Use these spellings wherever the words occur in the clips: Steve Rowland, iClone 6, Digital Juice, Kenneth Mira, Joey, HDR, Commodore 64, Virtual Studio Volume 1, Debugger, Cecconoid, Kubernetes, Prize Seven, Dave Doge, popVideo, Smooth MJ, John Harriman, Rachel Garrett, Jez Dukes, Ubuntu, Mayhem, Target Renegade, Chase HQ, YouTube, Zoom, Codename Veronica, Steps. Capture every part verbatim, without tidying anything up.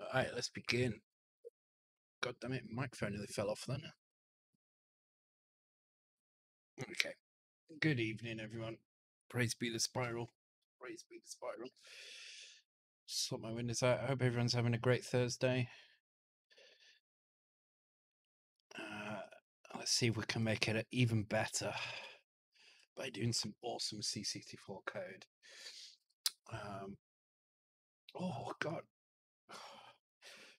All right, let's begin. God damn it, microphone nearly fell off then. Okay. Good evening, everyone. Praise be the spiral. Praise be the spiral. Sort my windows out. I hope everyone's having a great Thursday. Uh, let's see if we can make it even better by doing some awesome C sixty-four code. Um, oh, God.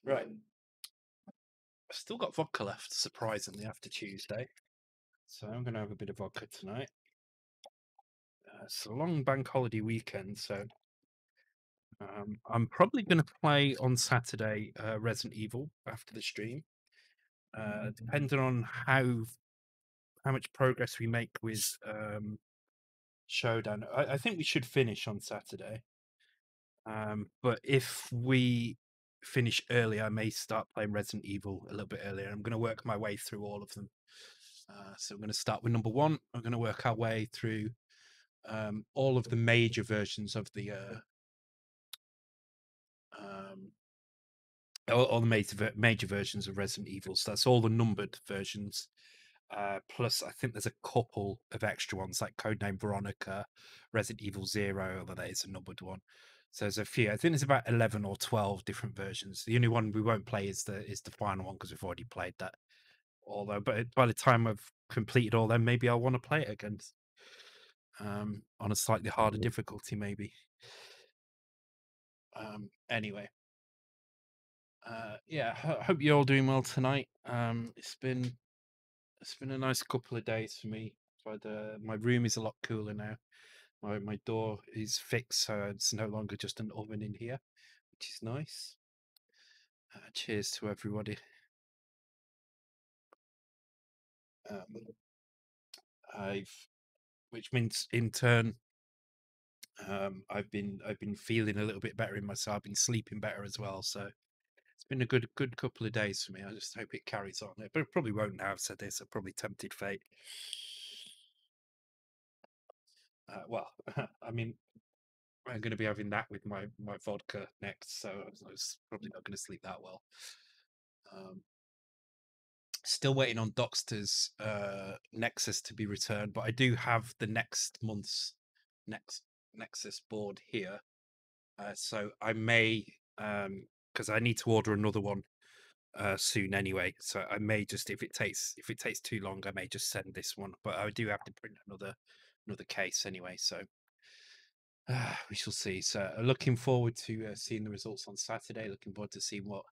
Right. I've still got vodka left, surprisingly, after Tuesday. So I'm going to have a bit of vodka tonight. Uh, it's a long bank holiday weekend, so um, I'm probably going to play on Saturday uh, Resident Evil after the stream. Uh, depending on how how much progress we make with um, Showdown, I, I think we should finish on Saturday. Um, but if we finish early, I may start playing Resident Evil a little bit earlier. I'm going to work my way through all of them. Uh, so I'm going to start with number one. I'm going to work our way through um, all of the major versions of the uh, um, all, all the major major versions of Resident Evil. So that's all the numbered versions. Uh, plus, I think there's a couple of extra ones like Codename Veronica, Resident Evil Zero, although that is a numbered one. So there's a few. I think there's about eleven or twelve different versions. The only one we won't play is the is the final one because we've already played that. Although, but by the time I've completed all them, maybe I'll want to play it again um, on a slightly harder difficulty, maybe. Um, anyway, uh, yeah, I hope you're all doing well tonight. Um, it's been it's been a nice couple of days for me. But uh, my room is a lot cooler now. My my door is fixed, so it's no longer just an oven in here, which is nice. Uh, cheers to everybody. Um, I've, which means in turn, um, I've been I've been feeling a little bit better in myself. I've been sleeping better as well, so it's been a good good couple of days for me. I just hope it carries on. But it probably won't now. I've said this. I've probably tempted fate. Uh, well, I mean, I'm going to be having that with my my vodka next, so I was probably not going to sleep that well. Um. Still waiting on Doxter's uh, Nexus to be returned, but I do have the next month's next Nexus board here, uh, so I may, because um, I need to order another one uh, soon anyway. So I may just, if it takes if it takes too long, I may just send this one. But I do have to print another another case anyway, so uh, we shall see. So looking forward to uh, seeing the results on Saturday. Looking forward to seeing what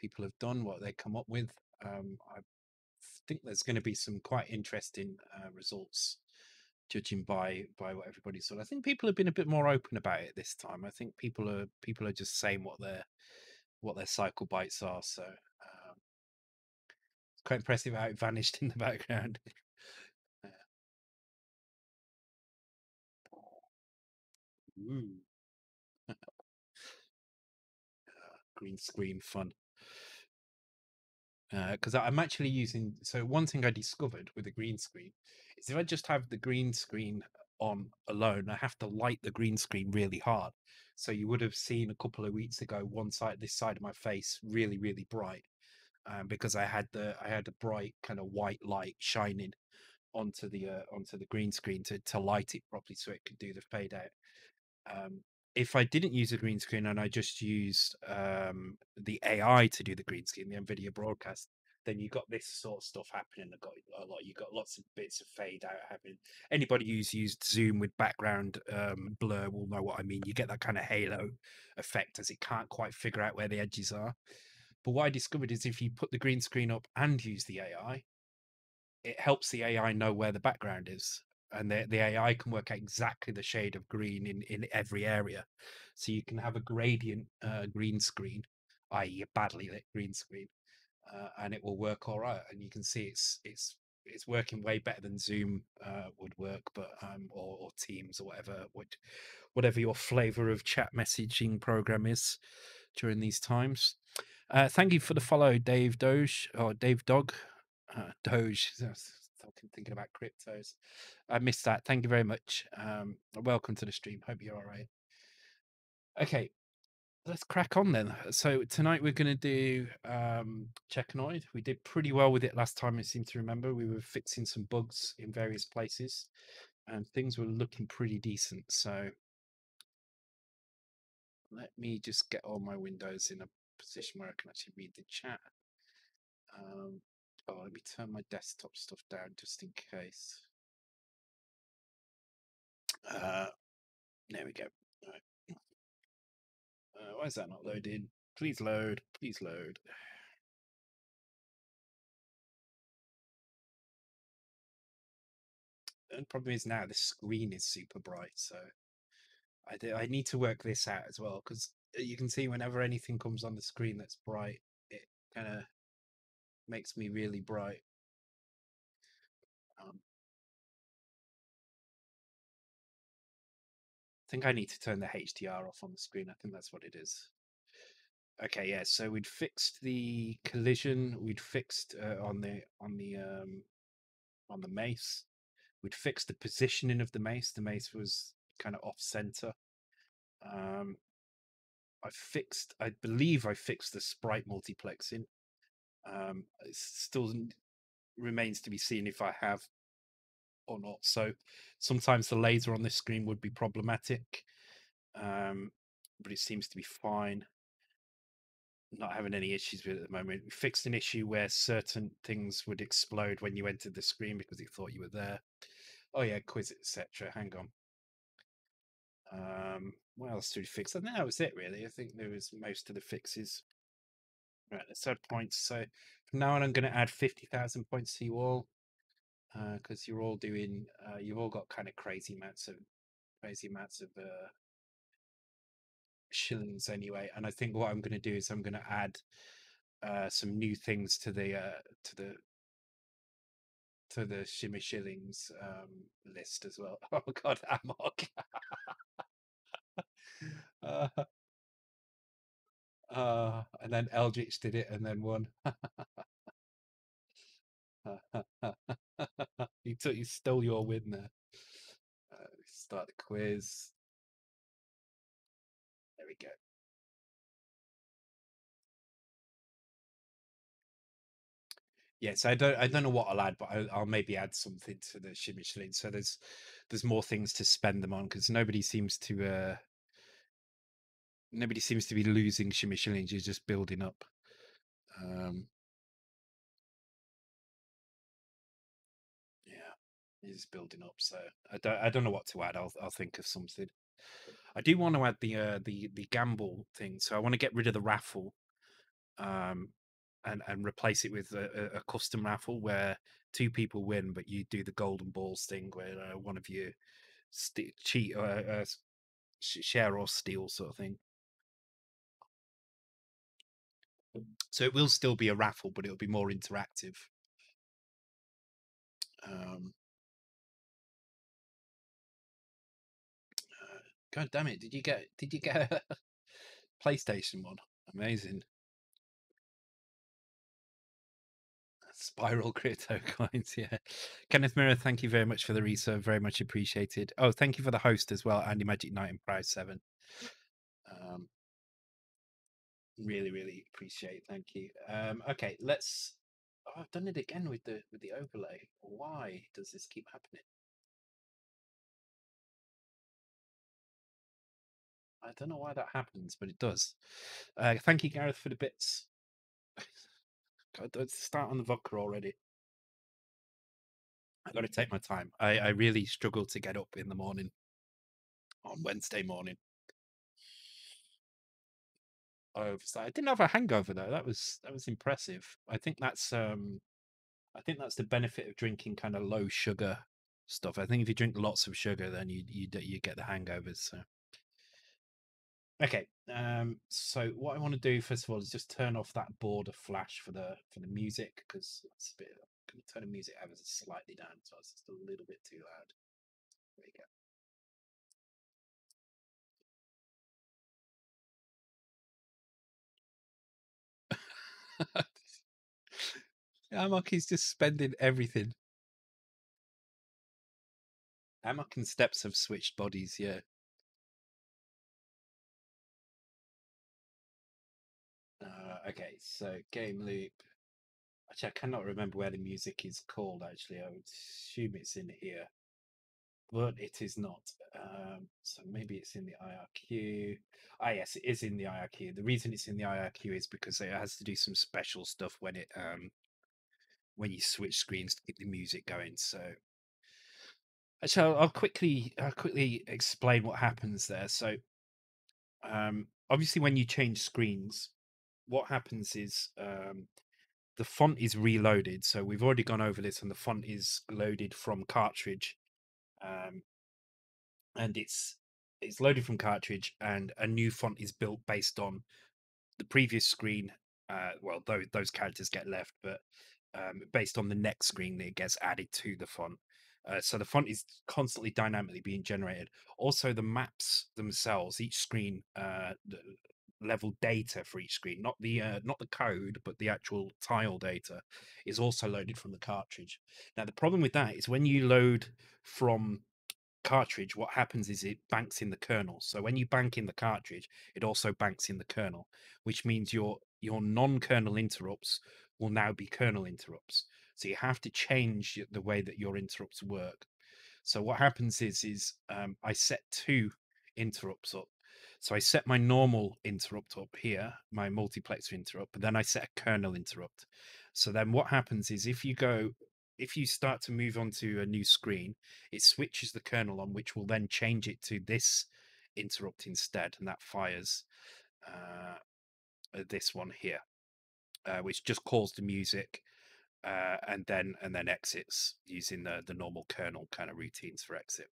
people have done, what they come up with. Um, I think there's going to be some quite interesting uh, results, judging by by what everybody saw. I think people have been a bit more open about it this time. I think people are people are just saying what their what their cycle bites are. So um, it's quite impressive how it vanished in the background. yeah. Ooh. uh, green screen fun. Because uh, I'm actually using, so one thing I discovered with the green screen is if I just have the green screen on alone, I have to light the green screen really hard. So you would have seen a couple of weeks ago, one side, this side of my face, really, really bright, um, because I had the I had a bright kind of white light shining onto the uh, onto the green screen to to light it properly so it could do the fade out. Um, If I didn't use a green screen and I just used um, the A I to do the green screen, the NVIDIA broadcast, then you got this sort of stuff happening. Got a lot. You got lots of bits of fade out happening. Anybody who's used Zoom with background um, blur will know what I mean. You get that kind of halo effect as it can't quite figure out where the edges are. But what I discovered is if you put the green screen up and use the A I, it helps the A I know where the background is. And the, the A I can work out exactly the shade of green in, in every area. So you can have a gradient uh, green screen, that is a badly lit green screen, uh, and it will work all right. And you can see it's it's it's working way better than Zoom uh, would work, but um, or, or Teams or whatever, which, whatever your flavor of chat messaging program is during these times. Uh, thank you for the follow, Dave Doge, or Dave Dog, uh, Doge. Thinking about cryptos. I missed that. Thank you very much. Um, welcome to the stream. Hope you're all right. Okay. Let's crack on then. So tonight we're going to do um, Cecconoid. We did pretty well with it last time, I seem to remember. We were fixing some bugs in various places, and things were looking pretty decent. So let me just get all my windows in a position where I can actually read the chat. Um, oh, let me turn my desktop stuff down just in case. Uh, there we go. All right. Uh, why is that not loading? Please load. Please load. The problem is now the screen is super bright, so I do, I need to work this out as well, because you can see whenever anything comes on the screen that's bright, it kind of makes me really bright. Um, I think I need to turn the H D R off on the screen. I think that's what it is. Okay, yeah. So we'd fixed the collision. We'd fixed uh, on the on the um, on the mace. We'd fixed the positioning of the mace. The mace was kind of off center. Um, I fixed. I believe I fixed the sprite multiplexing. Um, it still remains to be seen if I have or not. So sometimes the laser on this screen would be problematic, um, but it seems to be fine. Not having any issues with it at the moment. We fixed an issue where certain things would explode when you entered the screen because it thought you were there. Oh yeah, quiz, et cetera. Hang on. Um, what else did we fix? I think that was it really. I think there was most of the fixes. Right, let's add points. So from now on, I'm going to add fifty thousand points to you all. Because uh, you're all doing, uh, you've all got kind of crazy amounts of, crazy amounts of uh, shillings anyway. And I think what I'm going to do is I'm going to add uh, some new things to the uh, to the to the shimmy shillings um, list as well. Oh God, Amok. uh, uh, and then Eldritch did it, and then won. You took, you stole your win there. Uh, start the quiz. There we go. Yeah, so I don't, I don't know what I'll add, but I'll, I'll maybe add something to the shimmy-shilling. So there's, there's more things to spend them on because nobody seems to, uh, nobody seems to be losing shimmy-shillings. You're just building up. Um, Is building up, so I don't. I don't know what to add. I'll. I'll think of something. I do want to add the uh, the the gamble thing. So I want to get rid of the raffle, um, and and replace it with a, a custom raffle where two people win, but you do the golden balls thing where uh, one of you st cheat, or uh, share or steal sort of thing. So it will still be a raffle, but it'll be more interactive. Um. God damn it! Did you get? Did you get a PlayStation one? Amazing. Spiral crypto coins. Yeah. Kenneth Mira, thank you very much for the research. Very much appreciated. Oh, thank you for the host as well, Andy Magic Knight and Prize Seven. Um, really, really appreciate. Thank you. Um, okay, let's. Oh, I've done it again with the with the overlay. Why does this keep happening? I don't know why that happens, but it does. Uh, thank you, Gareth, for the bits. God, let's start on the vodka already. I got to take my time. I, I really struggle to get up in the morning on Wednesday morning. I I didn't have a hangover though. That was that was impressive. I think that's um, I think that's the benefit of drinking kind of low sugar stuff. I think if you drink lots of sugar, then you you you get the hangovers. So. Okay, um, so what I want to do first of all is just turn off that border flash for the for the music because it's a bit. I'm going to turn the music ever slightly down, so it's just a little bit too loud. There you go. Amok is just spending everything. Amok and Steps have switched bodies, yeah. Uh, okay, so game loop. Actually, I cannot remember where the music is called, actually. I would assume it's in here, but it is not. Um, so maybe it's in the I R Q. Ah, yes, it is in the I R Q. The reason it's in the I R Q is because it has to do some special stuff when it um, when you switch screens to keep the music going. So, actually, I'll, I'll quickly I'll quickly explain what happens there. So, um, obviously, when you change screens, what happens is um, the font is reloaded. So we've already gone over this, and the font is loaded from cartridge. Um, and it's it's loaded from cartridge, and a new font is built based on the previous screen. Uh, well, those those characters get left, but um, based on the next screen that gets added to the font. Uh, so the font is constantly dynamically being generated. Also, the maps themselves, each screen uh, level data for each screen, not the uh, not the code, but the actual tile data, is also loaded from the cartridge. Now, the problem with that is when you load from cartridge, what happens is it banks in the kernel. So when you bank in the cartridge, it also banks in the kernel, which means your your non-kernel interrupts will now be kernel interrupts. So you have to change the way that your interrupts work. So what happens is, is um, I set two interrupts up. So I set my normal interrupt up here, my multiplexer interrupt, but then I set a kernel interrupt. So then what happens is if you go, if you start to move onto a new screen, it switches the kernel on, which will then change it to this interrupt instead, and that fires uh, this one here, uh, which just calls the music uh, and then and then exits using the the normal kernel kind of routines for exit.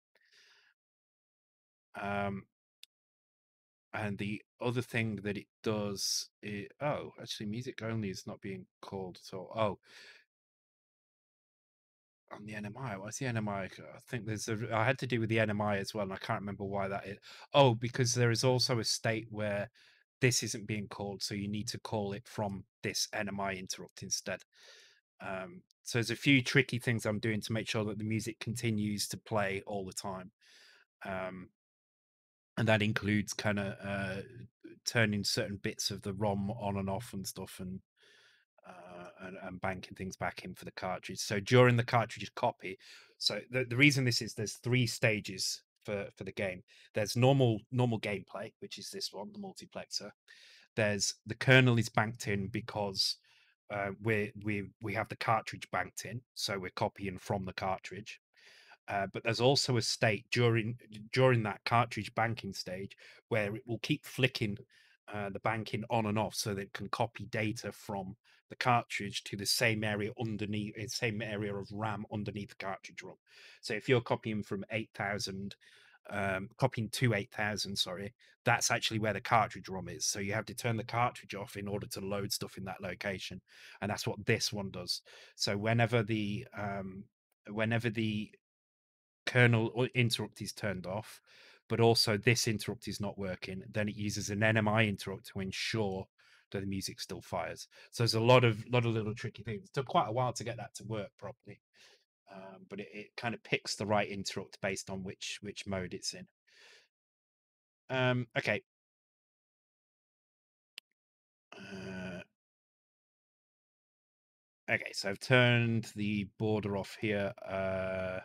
Um. And the other thing that it does is, oh, actually, music only is not being called. So, oh, on the N M I, what's the N M I? I think there's a, I had to do with the N M I as well, and I can't remember why that is. Oh, because there is also a state where this isn't being called, so you need to call it from this N M I interrupt instead. Um, so there's a few tricky things I'm doing to make sure that the music continues to play all the time. Um, And that includes kind of uh, turning certain bits of the ROM on and off and stuff, and, uh, and and banking things back in for the cartridge. So during the cartridge's copy, so the the reason this is, there's three stages for for the game. There's normal normal gameplay, which is this one, the multiplexer. There's the kernel is banked in because uh, we we we have the cartridge banked in, so we're copying from the cartridge. Uh, but there's also a state during during that cartridge banking stage where it will keep flicking uh, the banking on and off so that it can copy data from the cartridge to the same area underneath, the same area of RAM underneath the cartridge ROM. So if you're copying from eight thousand, um, copying to eight thousand, sorry, that's actually where the cartridge ROM is. So you have to turn the cartridge off in order to load stuff in that location. And that's what this one does. So whenever the um, whenever the kernel interrupt is turned off, but also this interrupt is not working, then it uses an N M I interrupt to ensure that the music still fires. So there's a lot of lot of little tricky things. It took quite a while to get that to work properly, um, but it, it kind of picks the right interrupt based on which which mode it's in. Um, okay. Uh, okay, so I've turned the border off here. Uh,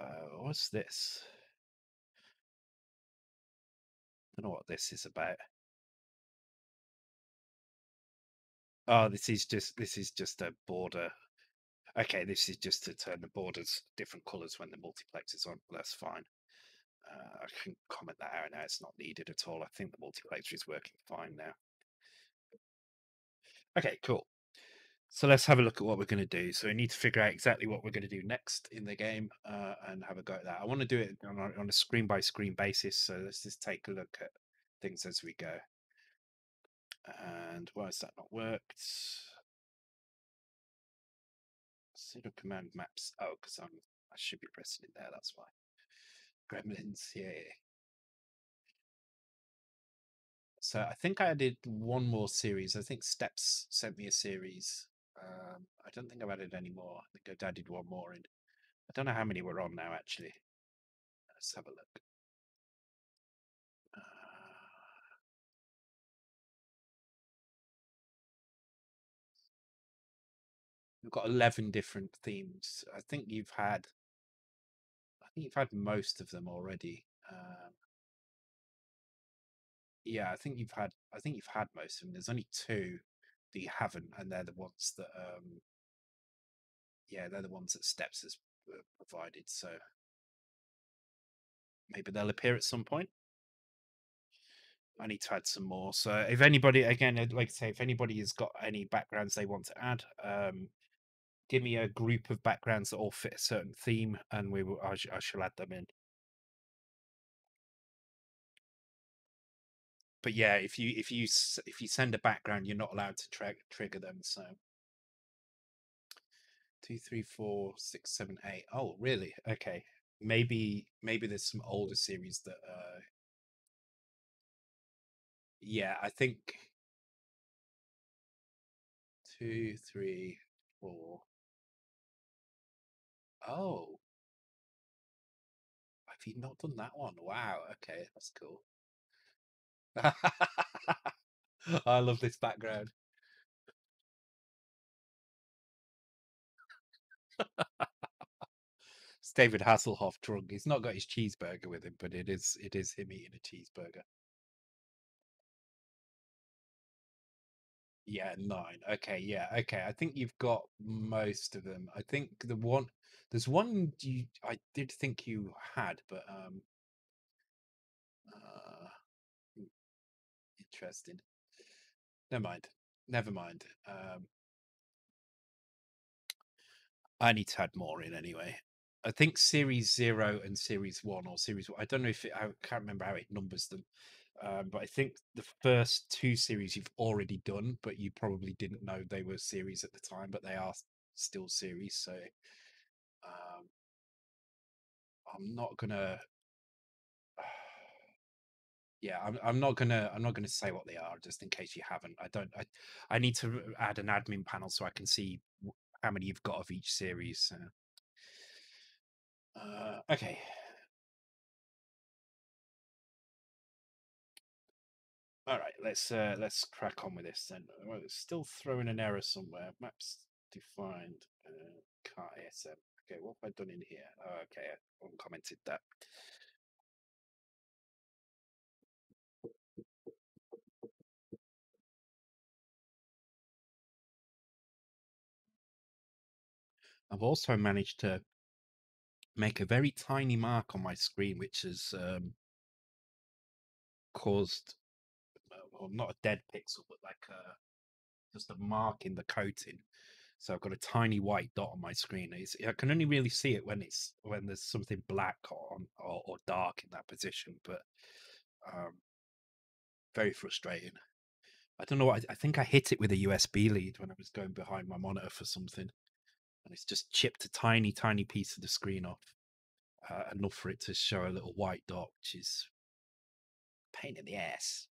Uh, what's this? I don't know what this is about. Oh, this is just this is just a border. Okay, this is just to turn the borders different colours when the multiplex is on. That's fine. Uh, I can comment that out now. It's not needed at all. I think the multiplexer is working fine now. Okay, cool. So let's have a look at what we're going to do. So we need to figure out exactly what we're going to do next in the game uh, and have a go at that. I want to do it on a, on a screen by screen basis. So let's just take a look at things as we go. And why has that not worked? Pseudo command maps. Oh, because I'm I should be pressing it there. That's why. Gremlins. Yeah. So I think I did one more series. I think Steps sent me a series. Um, I don't think I've added any more. I think I did one more, and I don't know how many we're on now. Actually, let's have a look. Uh, We've got eleven different themes. I think you've had, I think you've had most of them already. Um, yeah, I think you've had, I think you've had most of them. There's only two that you haven't, and they're the ones that, um, yeah, they're the ones that Steps has provided. So maybe they'll appear at some point. I need to add some more. So if anybody, again, like I say, if anybody has got any backgrounds they want to add, um, give me a group of backgrounds that all fit a certain theme, and we will. I, sh I shall add them in. But yeah, if you if you if you send a background, you're not allowed to tra trigger them. So two, three, four, six, seven, eight. Oh, really? Okay. Maybe maybe there's some older series that. Uh, Yeah, I think two, three, four. Oh, have you not done that one? Wow. Okay, that's cool. I love this background. It's David Hasselhoff drunk. He's not got his cheeseburger with him, but it is it is him eating a cheeseburger. Yeah, nine. Okay, yeah, okay. I think you've got most of them. I think the one, there's one you, I did think you had, but um, uh, interesting. Never mind. Never mind. Um, I need to add more in anyway. I think series zero and series one, or series one. I don't know if it, I can't remember how it numbers them. Um, but I think the first two series you've already done, but you probably didn't know they were series at the time, but they are still series. So um, I'm not gonna, yeah, I'm I'm not gonna I'm not gonna say what they are, just in case you haven't. I don't. I I need to add an admin panel so I can see how many you've got of each series. So. Uh, okay. All right, let's uh, let's crack on with this then. Well, it's still throwing an error somewhere. Maps defined, uh, car A S M. Okay, what have I done in here? Oh, okay, I uncommented that. I've also managed to make a very tiny mark on my screen, which has um, caused. Well, not a dead pixel, but like a, just a mark in the coating. So I've got a tiny white dot on my screen. It's, I can only really see it when it's when there's something black on or, or dark in that position. But um, very frustrating. I don't know. I, I think I hit it with a U S B lead when I was going behind my monitor for something, and it's just chipped a tiny, tiny piece of the screen off, uh, enough for it to show a little white dot, which is a pain in the ass.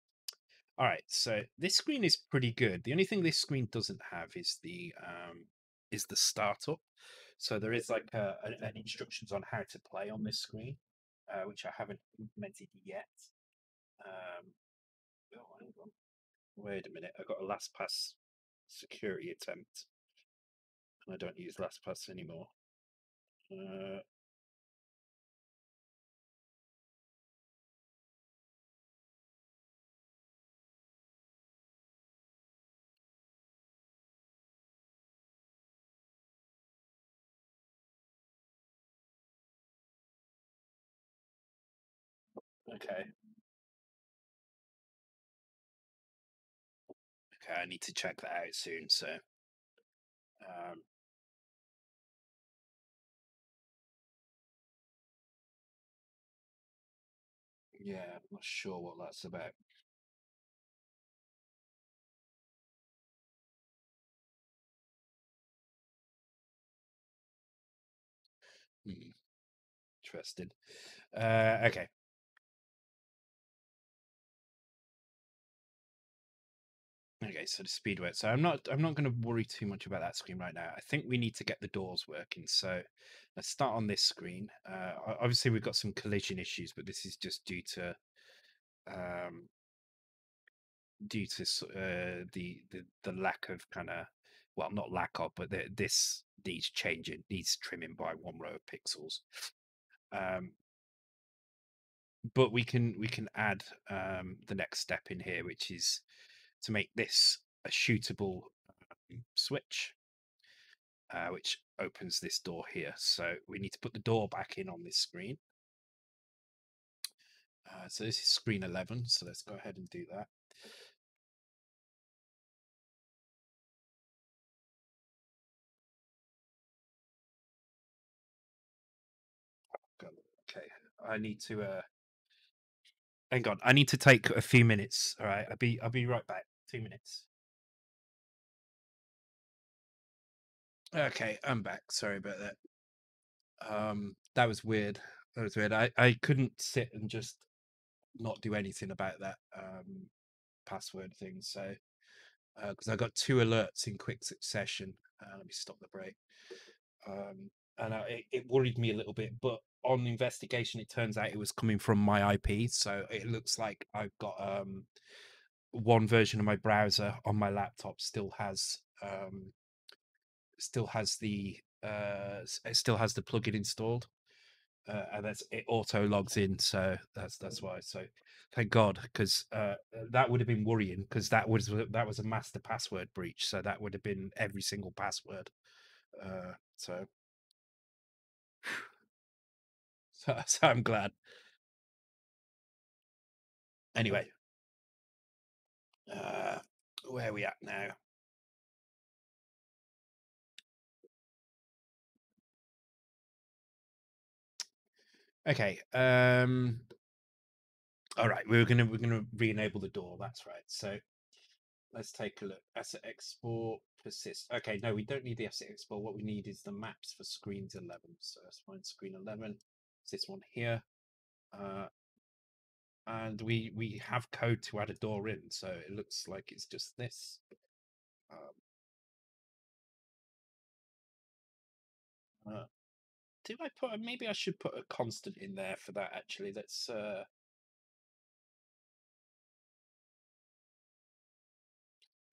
All right, so this screen is pretty good. The only thing this screen doesn't have is the um, is the startup. So there is like a, a, an instructions on how to play on this screen, uh, which I haven't implemented yet. Um, oh, hang on. Wait a minute, I got a LastPass security attempt, and I don't use LastPass anymore. Uh, Okay. Okay, I need to check that out soon. So, um, yeah, I'm not sure what that's about. Hmm. Interesting. Uh, okay. Okay, so the speed work. So I'm not I'm not gonna worry too much about that screen right now. I think we need to get the doors working. So let's start on this screen. Uh obviously we've got some collision issues, but this is just due to um due to uh the the, the lack of kind of well, not lack of, but the, this needs changing, needs trimming by one row of pixels. Um, but we can we can add um, the next step in here, which is to make this a shootable um, switch, uh, which opens this door here. So we need to put the door back in on this screen. Uh, so this is screen eleven. So let's go ahead and do that. Okay, I need to. Uh, hang on, I need to take a few minutes. All right, I'll be I'll be right back. Two minutes. Okay, I'm back. Sorry about that. Um, that was weird. That was weird. I I couldn't sit and just not do anything about that um password thing. So because uh, I got two alerts in quick succession. Uh, let me stop the break. Um, and I, it, it worried me a little bit, but on investigation, it turns out it was coming from my I P. So it looks like I've got um one version of my browser on my laptop still has um still has the uh it still has the plugin installed, uh, and that's it auto logs in. So that's that's why. So thank God, because uh, that would have been worrying, because that was that was a master password breach. So that would have been every single password. Uh, so. So, so I'm glad. Anyway, uh, where are we at now? Okay. Um, all right, we were gonna we're gonna re-enable the door. That's right. So let's take a look. Asset export persist. Okay, no, we don't need the asset export. What we need is the maps for screens eleven. So let's find screen eleven. This one here, uh, and we we have code to add a door in, so it looks like it's just this. Um, uh, did I put? Maybe I should put a constant in there for that. Actually, let's. Uh,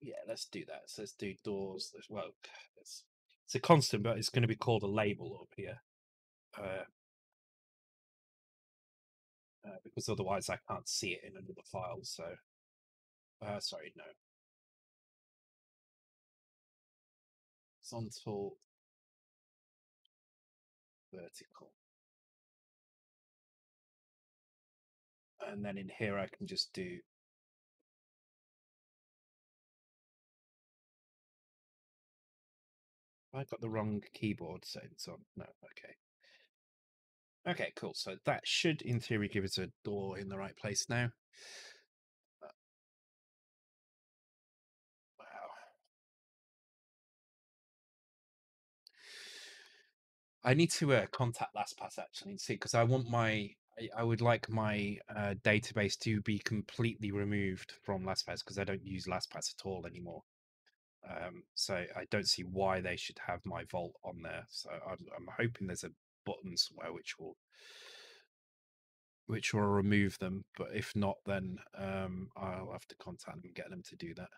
yeah, let's do that. So let's do doors. Let's, well, it's, it's a constant, but it's going to be called a label up here. Uh, Uh, because otherwise I can't see it in another file. So, uh, sorry, no. Horizontal, vertical. And then in here I can just do I got the wrong keyboard settings on. No, okay. Okay, cool. So that should, in theory, give us a door in the right place now. Uh, wow. I need to uh, contact LastPass actually and see, because I want my, I, I would like my uh, database to be completely removed from LastPass, because I don't use LastPass at all anymore. Um, so I don't see why they should have my vault on there. So I'm, I'm hoping there's a buttons where which will which will remove them, but if not, then um I'll have to contact them and get them to do that.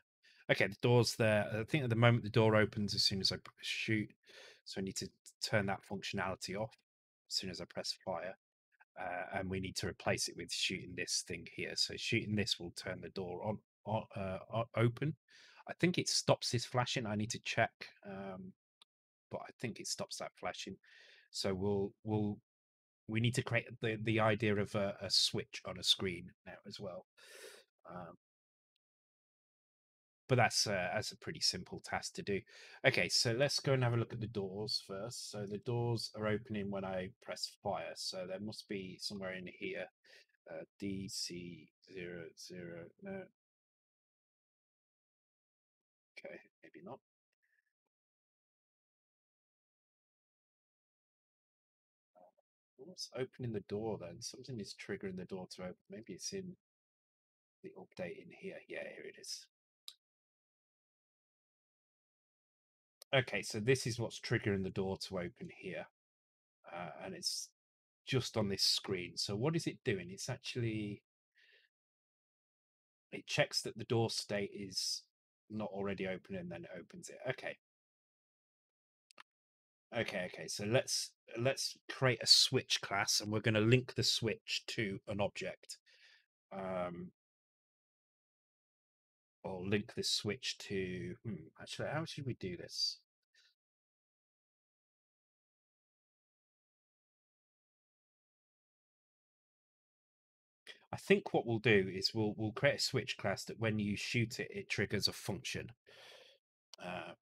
Okay, the door's there. I think at the moment the door opens as soon as I shoot, so I need to turn that functionality off as soon as I press fire, uh, and we need to replace it with shooting this thing here. So shooting this will turn the door on, on uh, open. I think it stops this flashing. I need to check, um but I think it stops that flashing. So we'll we'll we need to create the the idea of a, a switch on a screen now as well, um, but that's a, that's a pretty simple task to do. Okay, so let's go and have a look at the doors first. So the doors are opening when I press fire. So there must be somewhere in here, uh, D C zero zero. No. Okay, maybe not. What's opening the door then? Something is triggering the door to open. Maybe it's in the update in here. Yeah, here it is. Okay, so this is what's triggering the door to open here. Uh, and it's just on this screen. So what is it doing? It's actually... It checks that the door state is not already open and then it opens it. Okay, Okay, okay. So let's let's create a switch class, and we're going to link the switch to an object. Um, or link this switch to. Hmm, actually, how should we do this? I think what we'll do is we'll we'll create a switch class that when you shoot it, it triggers a function. Uh,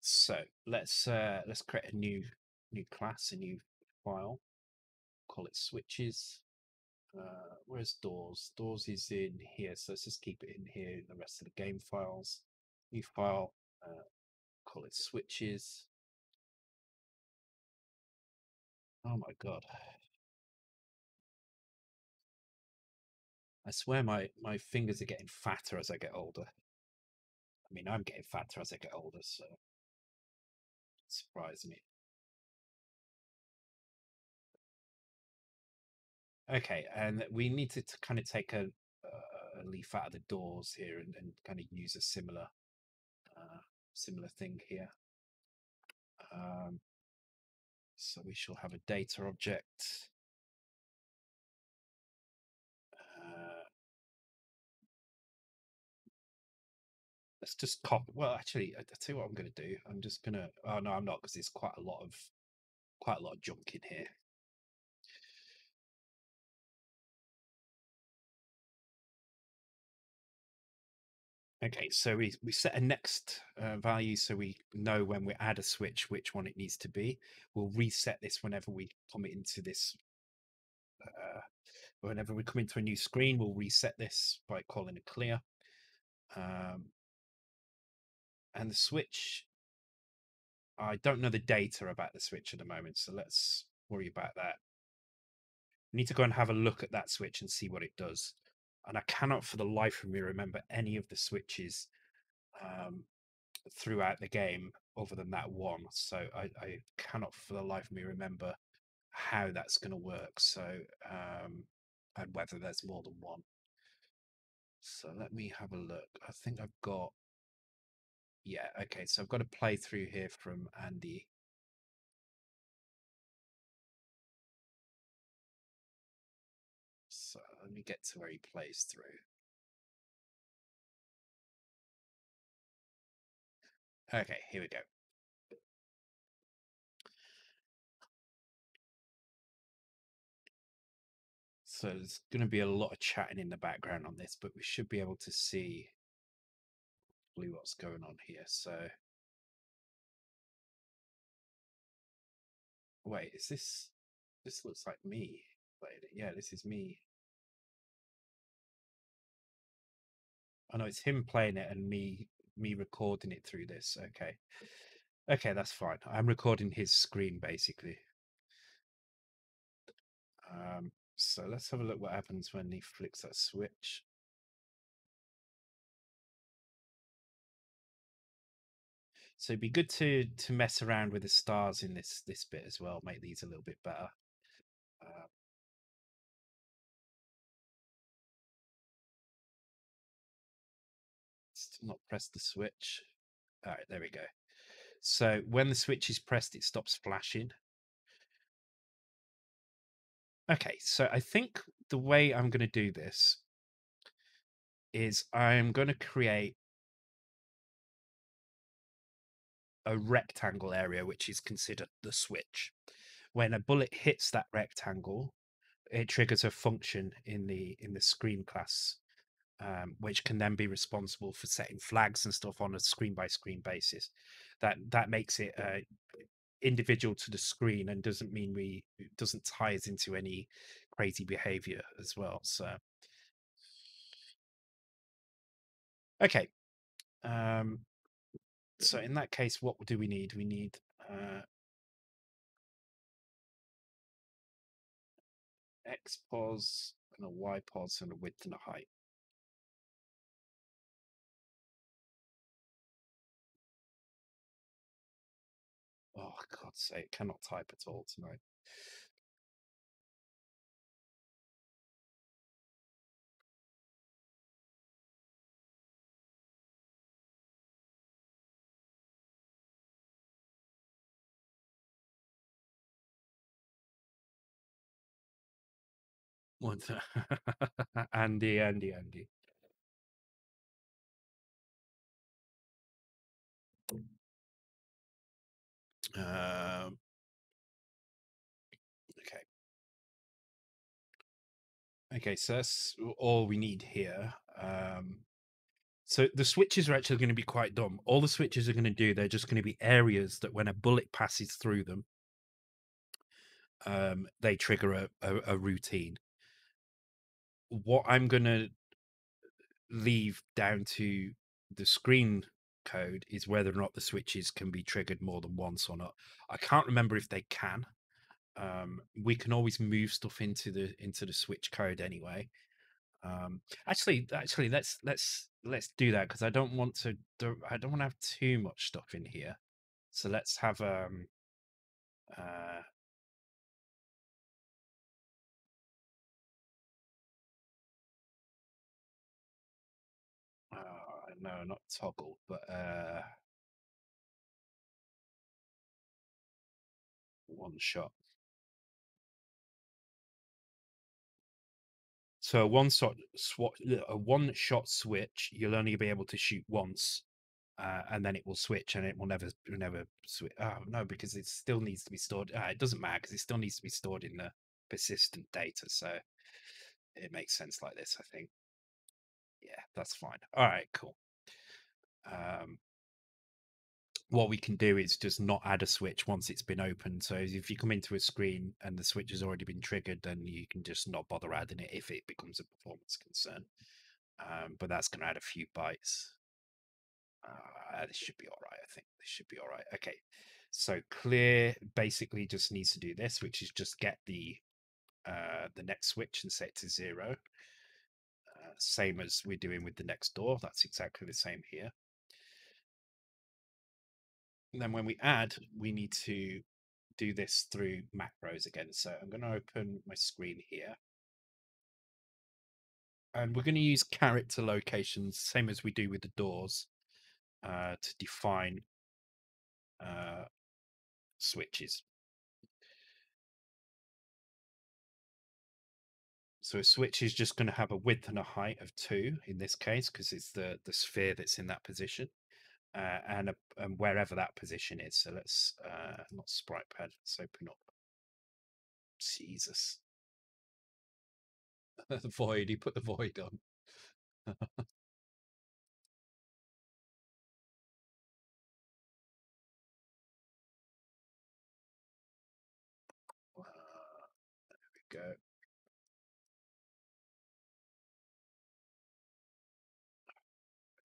So let's uh, let's create a new new class, a new file. Call it switches. Uh, where's doors? Doors is in here, so let's just keep it in here. The rest of the game files, new file. Uh, call it switches. Oh my god! I swear my my fingers are getting fatter as I get older. I mean, I'm getting fatter as I get older, so. Surprise me. Okay, and we need to, to kind of take a, uh, a leaf out of the doors here and, and kind of use a similar uh, similar thing here. Um, so we shall have a data object. Uh, Let's just copy. Well, actually, I tell you what I'm going to do. I'm just going to. Oh no, I'm not, because there's quite a lot of quite a lot of junk in here. Okay, so we we set a next uh, value, so we know when we add a switch which one it needs to be. We'll reset this whenever we come into this. Uh, whenever we come into a new screen, we'll reset this by calling a clear. Um, And the switch, I don't know the data about the switch at the moment, so let's worry about that. We need to go and have a look at that switch and see what it does. And I cannot for the life of me remember any of the switches um, throughout the game other than that one. So I, I cannot for the life of me remember how that's going to work. So um, and whether there's more than one. So let me have a look. I think I've got. Yeah, okay, so I've got a playthrough here from Andy. So let me get to where he plays through. Okay, here we go. So there's going to be a lot of chatting in the background on this, but we should be able to see what's going on here. So wait, is this this looks like me? Wait, yeah, this is me. I know it's him playing it and me me recording it through this. Okay, okay, that's fine. I'm recording his screen basically. Um so let's have a look what happens when he flicks that switch. So it'd be good to to mess around with the stars in this this bit as well, make these a little bit better. Uh, let's not press the switch. All right, there we go. So when the switch is pressed, it stops flashing. Okay, so I think the way I'm going to do this is I'm going to create a rectangle area which is considered the switch. When a bullet hits that rectangle, it triggers a function in the in the screen class, um, which can then be responsible for setting flags and stuff on a screen by screen basis. That that makes it uh, individual to the screen and doesn't mean we it doesn't tie us into any crazy behavior as well. So okay. Um, So in that case, what do we need? We need uh, X pos and a Y pos and a width and a height. Oh, God's sake, cannot type at all tonight. Once, Andy, Andy, Andy. Um, okay. Okay, so that's all we need here. Um, so the switches are actually going to be quite dumb. All the switches are going to do, they're just going to be areas that when a bullet passes through them, um, they trigger a, a, a routine. What I'm going to leave down to the screen code is whether or not the switches can be triggered more than once or not. I can't remember if they can. Um, we can always move stuff into the into the switch code anyway. Um, actually, actually, let's let's let's do that because I don't want to. Do, I don't want to have too much stuff in here. So let's have um. Uh, No, not toggle, but uh, one shot. So a one shot swat, a one shot switch. You'll only be able to shoot once, uh, and then it will switch, and it will never, never switch. Oh no, because it still needs to be stored. Uh, it doesn't matter because it still needs to be stored in the persistent data. So it makes sense like this, I think. Yeah, that's fine. All right, cool. Um, what we can do is just not add a switch once it's been opened. So if you come into a screen and the switch has already been triggered, then you can just not bother adding it if it becomes a performance concern. Um, but that's going to add a few bytes. Uh, this should be all right, I think. This should be all right. Okay, so clear basically just needs to do this, which is just get the uh, the next switch and set it to zero. Same as we're doing with the next door. That's exactly the same here. And then when we add, we need to do this through macros again. So I'm going to open my screen here. And we're going to use character locations, same as we do with the doors, uh, to define uh, switches. So a switch is just going to have a width and a height of two in this case, because it's the, the sphere that's in that position uh, and, a, and wherever that position is. So let's uh, not sprite pad. Let's open up. Jesus. The void. He put the void on. uh, there we go.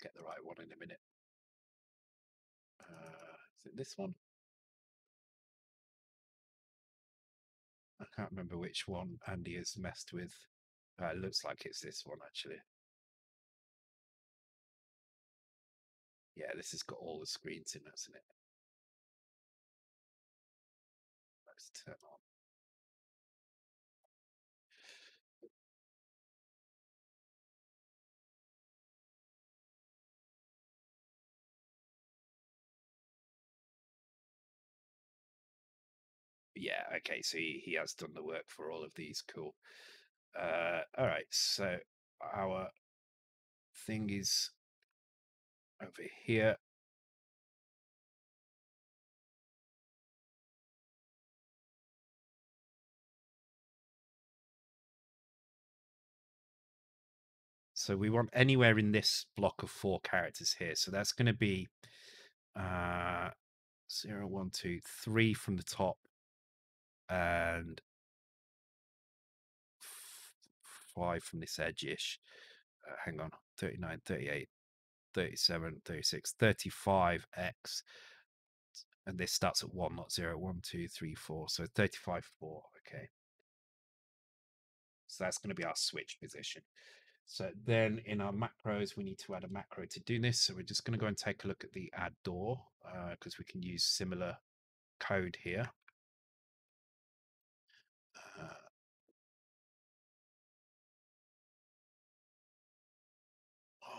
Get the right one in a minute. Uh, is it this one? I can't remember which one Andy has messed with. Uh, it looks like it's this one, actually. Yeah, this has got all the screens in, hasn't it? Let's turn on. Yeah, okay, so he, he has done the work for all of these. Cool. Uh, all right, so our thing is over here. So we want anywhere in this block of four characters here. So that's going to be uh, zero, one, two, three from the top. And five from this edge-ish. Uh, hang on, thirty-nine, thirty-eight, thirty-seven, thirty-six, thirty-five x. And this starts at one, not zero. one, two, three, four. So thirty-five, four. Okay. So that's going to be our switch position. So then in our macros, we need to add a macro to do this. So we're just going to go and take a look at the add door because uh, we can use similar code here.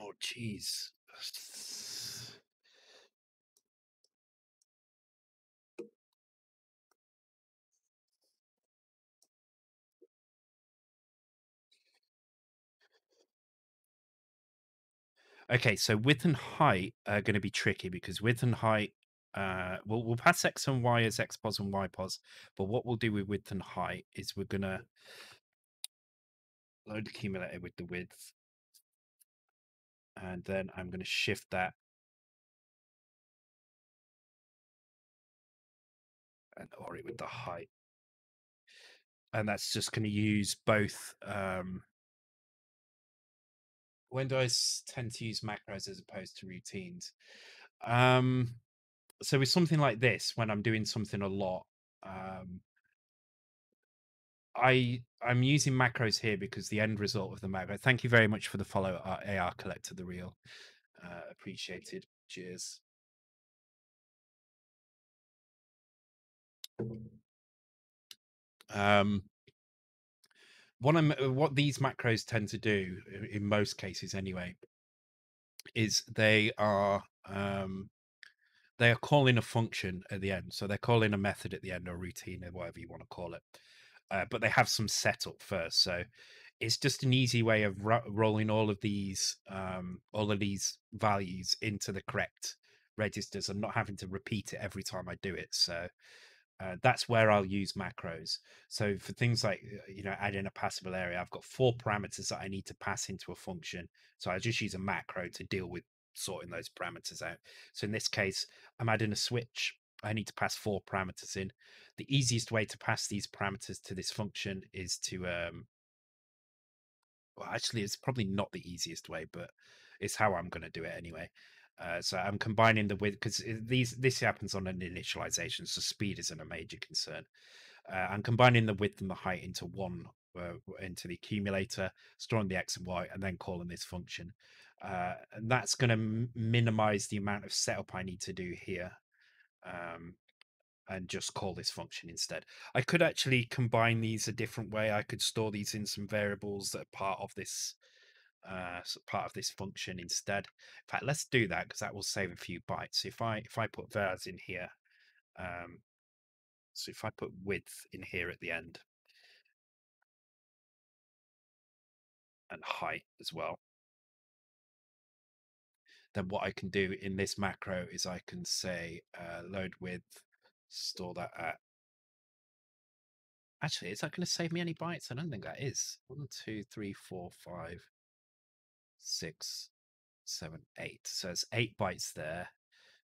Oh, geez. Okay, so width and height are going to be tricky because width and height, uh, we'll, we'll pass X and Y as X pos and Y pos, but what we'll do with width and height is we're going to load accumulator with the width. And then I'm going to shift that. And or it with the height. And that's just going to use both. Um, Windows tend to use macros as opposed to routines. Um, so with something like this, when I'm doing something a lot, um, I, I'm using macros here because the end result of the macro. Thank you very much for the follow, A R Collector, the real. Uh, appreciated. Cheers. Um, what I'm, what these macros tend to do in most cases, anyway, is they are um, they are calling a function at the end. So they're calling a method at the end, or routine, or whatever you want to call it. Uh, but they have some setup first, so it's just an easy way of ro rolling all of these um, all of these values into the correct registers, and not having to repeat it every time I do it. So. Uh, that's where I'll use macros. So for things like, you know, adding a passable area, I've got four parameters that I need to pass into a function. So I just use a macro to deal with sorting those parameters out. So in this case, I'm adding a switch. I need to pass four parameters in. The easiest way to pass these parameters to this function is to, um, well, actually, it's probably not the easiest way, but it's how I'm going to do it anyway. Uh, so I'm combining the width because these this happens on an initialization, so speed isn't a major concern. Uh, I'm combining the width and the height into one uh, into the accumulator, storing the x and y, and then calling this function. Uh, and that's going to minimize the amount of setup I need to do here, um, and just call this function instead. I could actually combine these a different way. I could store these in some variables that are part of this. Uh, so part of this function instead. In fact, let's do that because that will save a few bytes. So if I if I put vars in here, um, so if I put width in here at the end and height as well, then what I can do in this macro is I can say uh, load width, store that at. Actually, is that going to save me any bytes? I don't think that is. One, two, three, four, five. Six, seven, eight. So it's eight bytes there.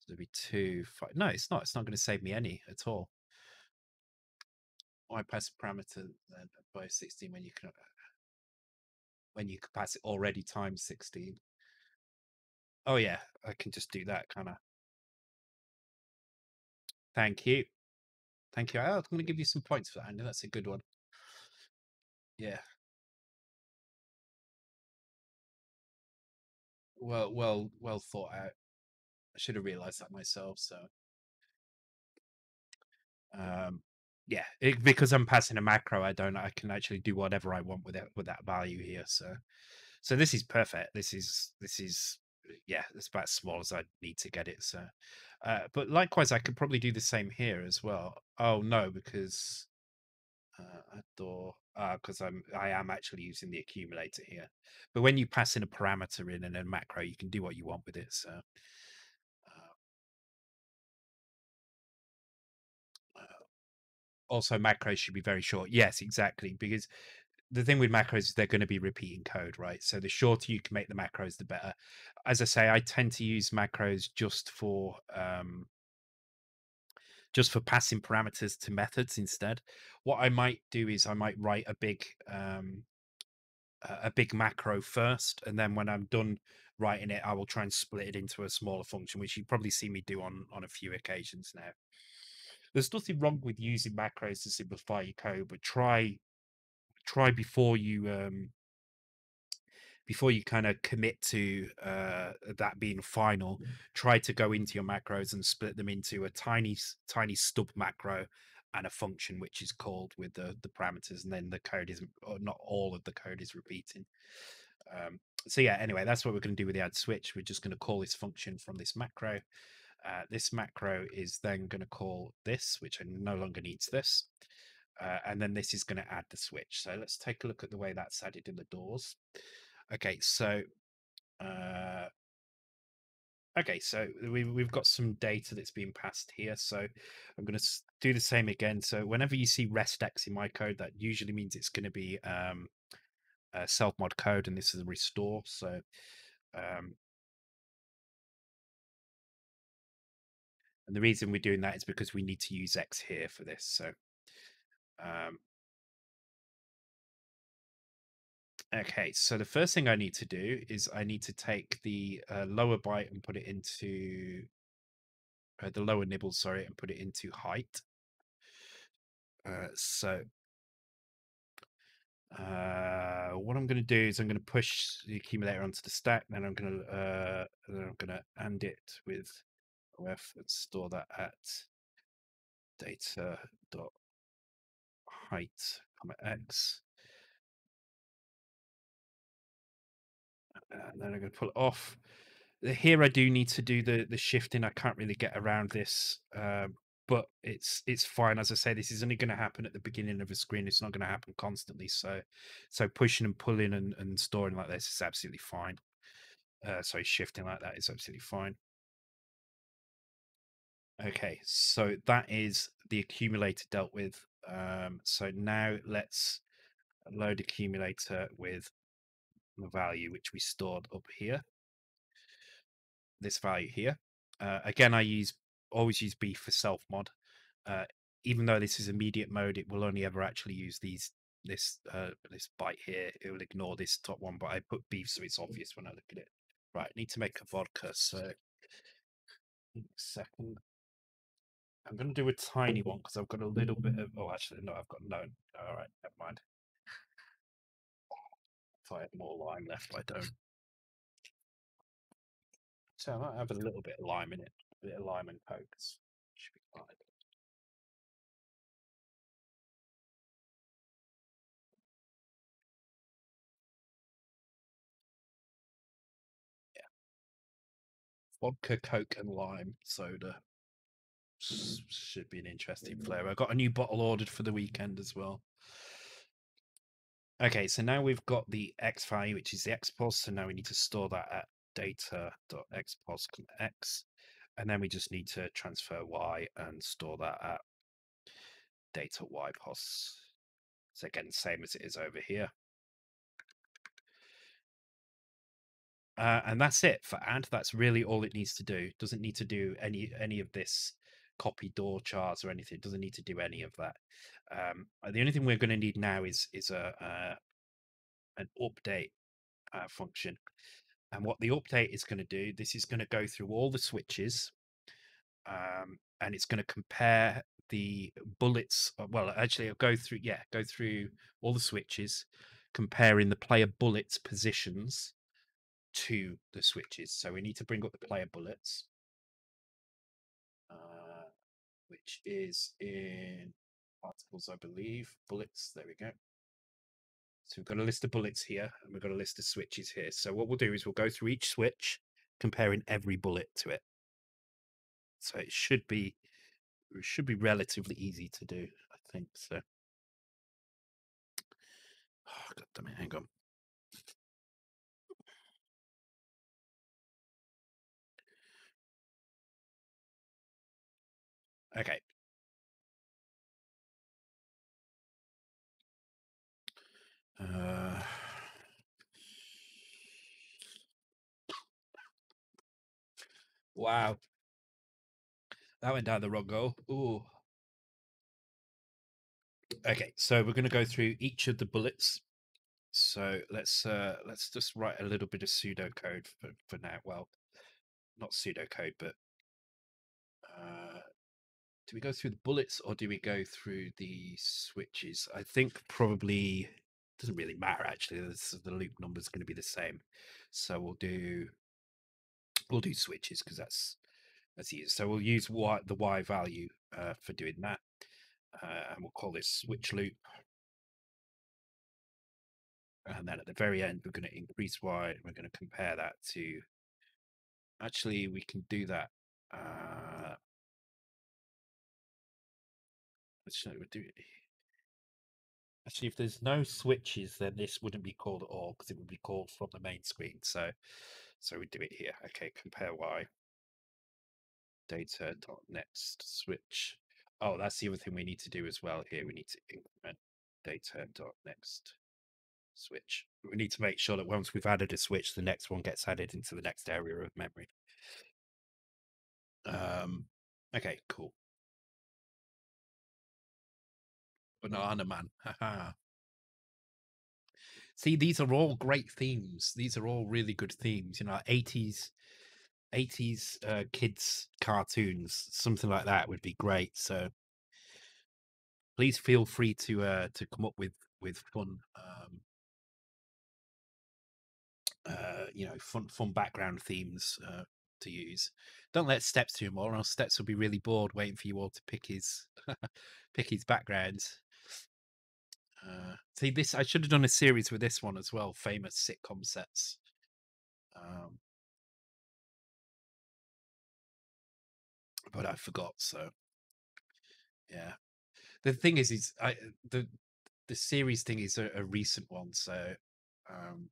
So it'll be two, five. No, it's not. It's not going to save me any at all. Why pass a parameter then by sixteen when you can when you can pass it already times sixteen? Oh yeah, I can just do that, can't I? Thank you, thank you. I'm going to give you some points for that, Andy. That's a good one. Yeah. Well, well, well thought out. I should have realized that myself. So, um, yeah, it, because I'm passing a macro, I don't. I can actually do whatever I want with it with that value here. So, so this is perfect. This is this is yeah. It's about as small as I need to get it. So, uh, but likewise, I could probably do the same here as well. Oh no, because uh, I thought. Because uh, I'm, I am actually using the accumulator here. But when you pass in a parameter in and a macro, you can do what you want with it. So, uh, uh, also macros should be very short. Yes, exactly. Because the thing with macros is they're going to be repeating code, right? So the shorter you can make the macros, the better. As I say, I tend to use macros just for. Um, just for passing parameters to methods instead. What I might do is I might write a big um, a big macro first, and then when I'm done writing it, I will try and split it into a smaller function, which you probably see me do on, on a few occasions now. There's nothing wrong with using macros to simplify your code, but try try before you um, before you kind of commit to uh, that being final, try to go into your macros and split them into a tiny, tiny stub macro and a function which is called with the, the parameters, and then the code is not all of the code is repeating. Um, so yeah, anyway, that's what we're going to do with the add switch. We're just going to call this function from this macro. Uh, this macro is then going to call this, which no longer needs this. Uh, and then this is going to add the switch. So let's take a look at the way that's added in the doors. Okay, so uh, Okay, so we've, we've got some data that's being passed here. So I'm going to do the same again. So whenever you see rest x in my code, that usually means it's going to be um, uh, self-mod code, and this is a restore. So um, and the reason we're doing that is because we need to use X here for this. So um, okay, so the first thing I need to do is I need to take the uh, lower byte and put it into uh, the lower nibble, sorry, and put it into height. Uh, so uh, what I'm going to do is I'm going to push the accumulator onto the stack, and then I'm going to uh, then I'm going to and it with O F and store that at data dot height comma x. And then I'm going to pull it off. Here I do need to do the, the shifting. I can't really get around this, um, but it's it's fine. As I say, this is only going to happen at the beginning of a screen. It's not going to happen constantly. So so pushing and pulling and, and storing like this is absolutely fine. Uh, so shifting like that is absolutely fine. Okay, so that is the accumulator dealt with. Um, so now let's load accumulator with the value which we stored up here, this value here. Uh, again, I use always use B for self mod. Uh, even though this is immediate mode, it will only ever actually use these this uh, this byte here. It will ignore this top one, but I put B so it's obvious when I look at it. Right, I need to make a vodka. So second, I'm going to do a tiny one because I've got a little bit of. Oh, actually, no, I've got no. All right, never mind. If I had more lime left, I don't. So I might have a little bit of lime in it, a bit of lime and coke. Should be fine. Yeah. Vodka, coke, and lime soda should be an interesting flavor. I got a new bottle ordered for the weekend as well. Okay, so now we've got the X value, which is the X P O S. So now we need to store that at data dot X P O S X. And then we just need to transfer Y and store that at data Y P O S. So again, same as it is over here. Uh, and that's it for add. That's really all it needs to do. It doesn't need to do any any of this copy door charts or anything. It doesn't need to do any of that. Um, the only thing we're going to need now is is a uh, an update uh, function, and what the update is going to do, this is going to go through all the switches, um, and it's going to compare the bullets. Well, actually, it'll go through yeah, go through all the switches, comparing the player bullets positions to the switches. So we need to bring up the player bullets, uh, which is in articles, I believe. Bullets, there we go. So we've got a list of bullets here, and we've got a list of switches here. So what we'll do is we'll go through each switch, comparing every bullet to it. So it should be it should be relatively easy to do, I think. So oh, god damn it, hang on. Okay. Uh, wow, that went down the wrong goal. Ooh. Okay, so we're going to go through each of the bullets. So let's uh, let's just write a little bit of pseudocode for for now. Well, not pseudocode, but uh, do we go through the bullets or do we go through the switches? I think probably. Doesn't really matter actually. This, the loop number is going to be the same, so we'll do we'll do switches because that's that's easy. So we'll use y, the y value uh, for doing that, uh, and we'll call this switch loop. And then at the very end, we're going to increase y. And we're going to compare that to. Actually, we can do that. Uh, actually, we'll do it. Actually, if there's no switches, then this wouldn't be called at all because it would be called from the main screen. So so we do it here. Okay, compare Y. data.next switch. Oh, that's the other thing we need to do as well here. We need to increment data.next switch. We need to make sure that once we've added a switch, the next one gets added into the next area of memory. Um, okay, cool. Banana Man, haha. See, these are all great themes. These are all really good themes. You know, eighties, eighties uh, kids cartoons, something like that would be great. So please feel free to uh, to come up with with fun, um, uh, you know, fun fun background themes uh, to use. Don't let Steps do more, or else Steps will be really bored waiting for you all to pick his pick his backgrounds. Uh, see this. I should have done a series with this one as well. Famous sitcom sets. Um, but I forgot. So yeah, the thing is, is I the the series thing is a, a recent one. So um,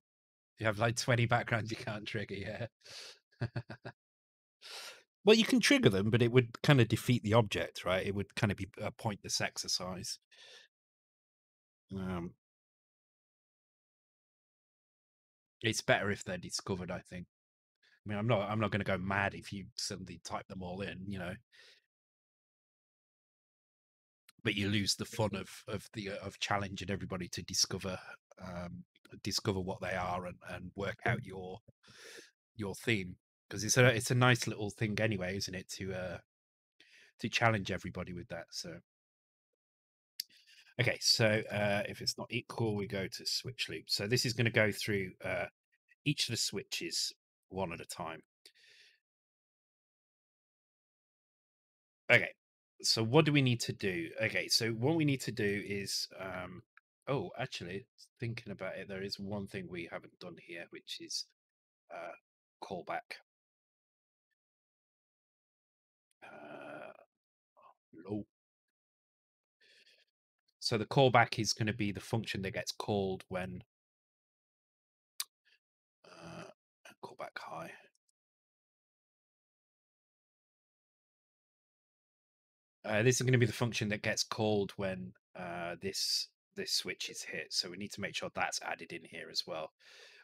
you have like twenty backgrounds you can't trigger. Yeah. Well, you can trigger them, but it would kind of defeat the object, right? It would kind of be a pointless exercise. Um, it's better if they're discovered, I think. I mean, I'm not, I'm not going to go mad if you suddenly type them all in, you know. But you lose the fun of of the of challenging everybody to discover, um, discover what they are and and work out your your theme, because it's a it's a nice little thing anyway, isn't it? To uh, to challenge everybody with that, so. Okay, so uh, if it's not equal, we go to switch loop. So this is going to go through uh, each of the switches one at a time. Okay, so what do we need to do? Okay, so what we need to do is, um, oh, actually, thinking about it, there is one thing we haven't done here, which is uh, callback. Uh, no. So the callback is going to be the function that gets called when uh, callback high. Uh, this is going to be the function that gets called when uh, this this switch is hit. So we need to make sure that's added in here as well,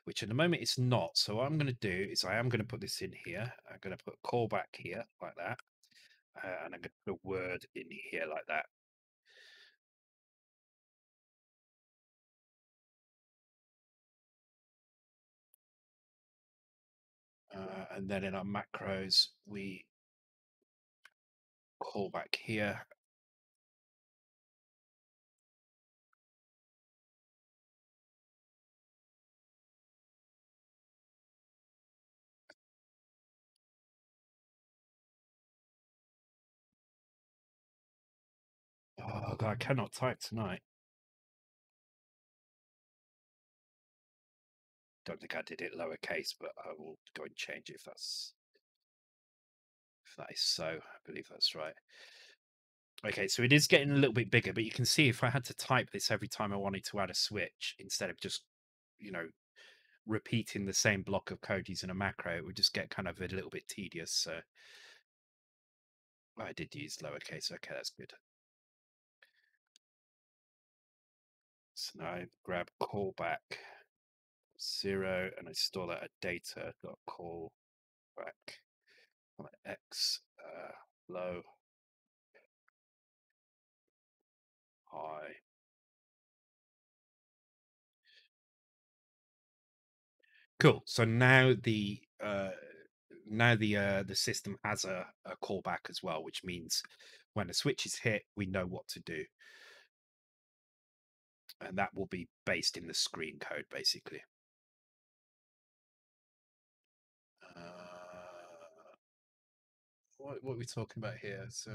which at the moment it's not. So what I'm going to do is I am going to put this in here. I'm going to put callback here like that, uh, and I'm going to put a word in here like that. Uh, and then in our macros, we call back here. Oh, God, I cannot type tonight. Don't think I did it lowercase, but I will go and change it if that's if that is so. I believe that's right. Okay, so it is getting a little bit bigger, but you can see if I had to type this every time I wanted to add a switch, instead of just, you know, repeating the same block of code using a macro, it would just get kind of a little bit tedious. So I did use lowercase. Okay, that's good. So now I grab callback zero and I store that at data dot call back like x uh, low high. Cool. So now the uh, now the uh, the system has a, a callback as well, which means when a switch is hit, we know what to do, and that will be based in the screen code basically. What, what we're talking about here, so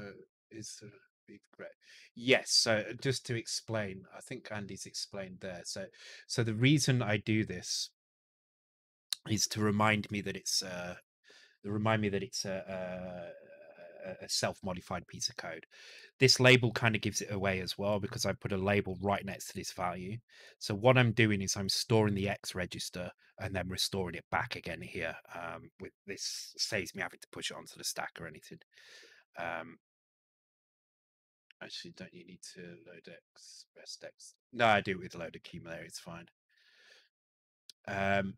is uh, be correct. Yes, so just to explain, I think Andy's explained there. So, so the reason I do this is to remind me that it's uh, remind me that it's a, a, a self-modified piece of code. This label kind of gives it away as well, because I put a label right next to this value. So what I'm doing is I'm storing the X register and then restoring it back again here. Um, with this saves me having to push it onto the stack or anything. Um, actually, don't you need to load X, rest X? No, I do it with load accumulator. It's fine. Um,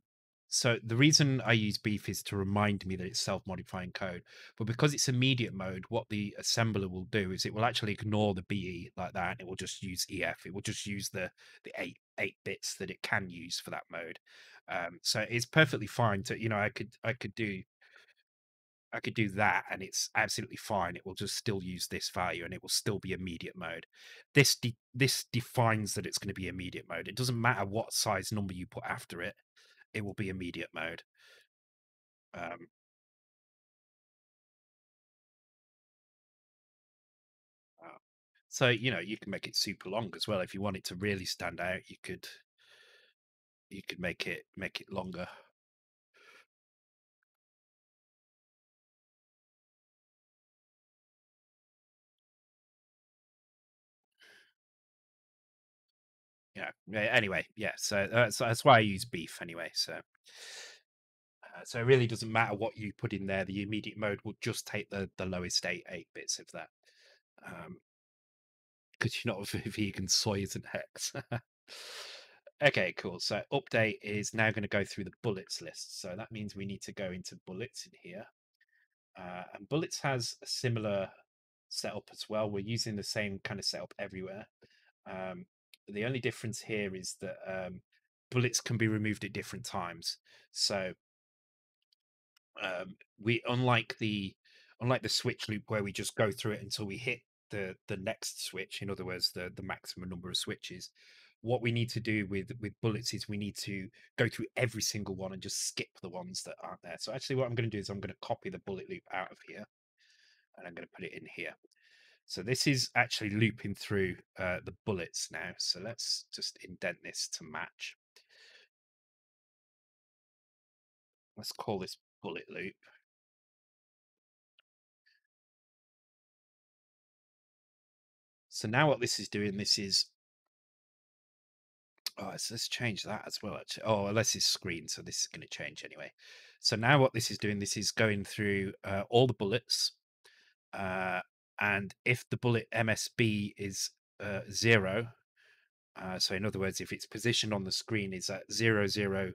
so the reason I use beef is to remind me that it's self-modifying code, but because it's immediate mode, what the assembler will do is it will actually ignore the B E like that, and it will just use E F. It will just use the the eight eight bits that it can use for that mode. Um, so it's perfectly fine to, you know, I could I could do I could do that, and it's absolutely fine. It will just still use this value, and it will still be immediate mode. This de this defines that it's going to be immediate mode. It doesn't matter what size number you put after it. It will be immediate mode. Um, wow. So, you know, you can make it super long as well. If you want it to really stand out, you could you could make it make it longer. Yeah. Anyway, yeah. So, uh, so that's why I use beef anyway. So, uh, so it really doesn't matter what you put in there. The immediate mode will just take the the lowest eight eight bits of that, because um, you're not vegan. Soy isn't hex. Okay, cool. So update is now going to go through the bullets list. So that means we need to go into bullets in here, uh, and bullets has a similar setup as well. We're using the same kind of setup everywhere. Um, The only difference here is that um, bullets can be removed at different times. So um, we, unlike the unlike the switch loop where we just go through it until we hit the the next switch. In other words, the the maximum number of switches. What we need to do with with bullets is we need to go through every single one and just skip the ones that aren't there. So actually, what I'm going to do is I'm going to copy the bullet loop out of here, and I'm going to put it in here. So this is actually looping through uh, the bullets now. So let's just indent this to match. Let's call this bullet loop. So now what this is doing, this is, oh, so let's change that as well, actually. Oh, unless it's screen, so this is going to change anyway. So now what this is doing, this is going through uh, all the bullets. Uh, And if the bullet M S B is uh, zero, uh, so in other words, if its position on the screen is at zero zero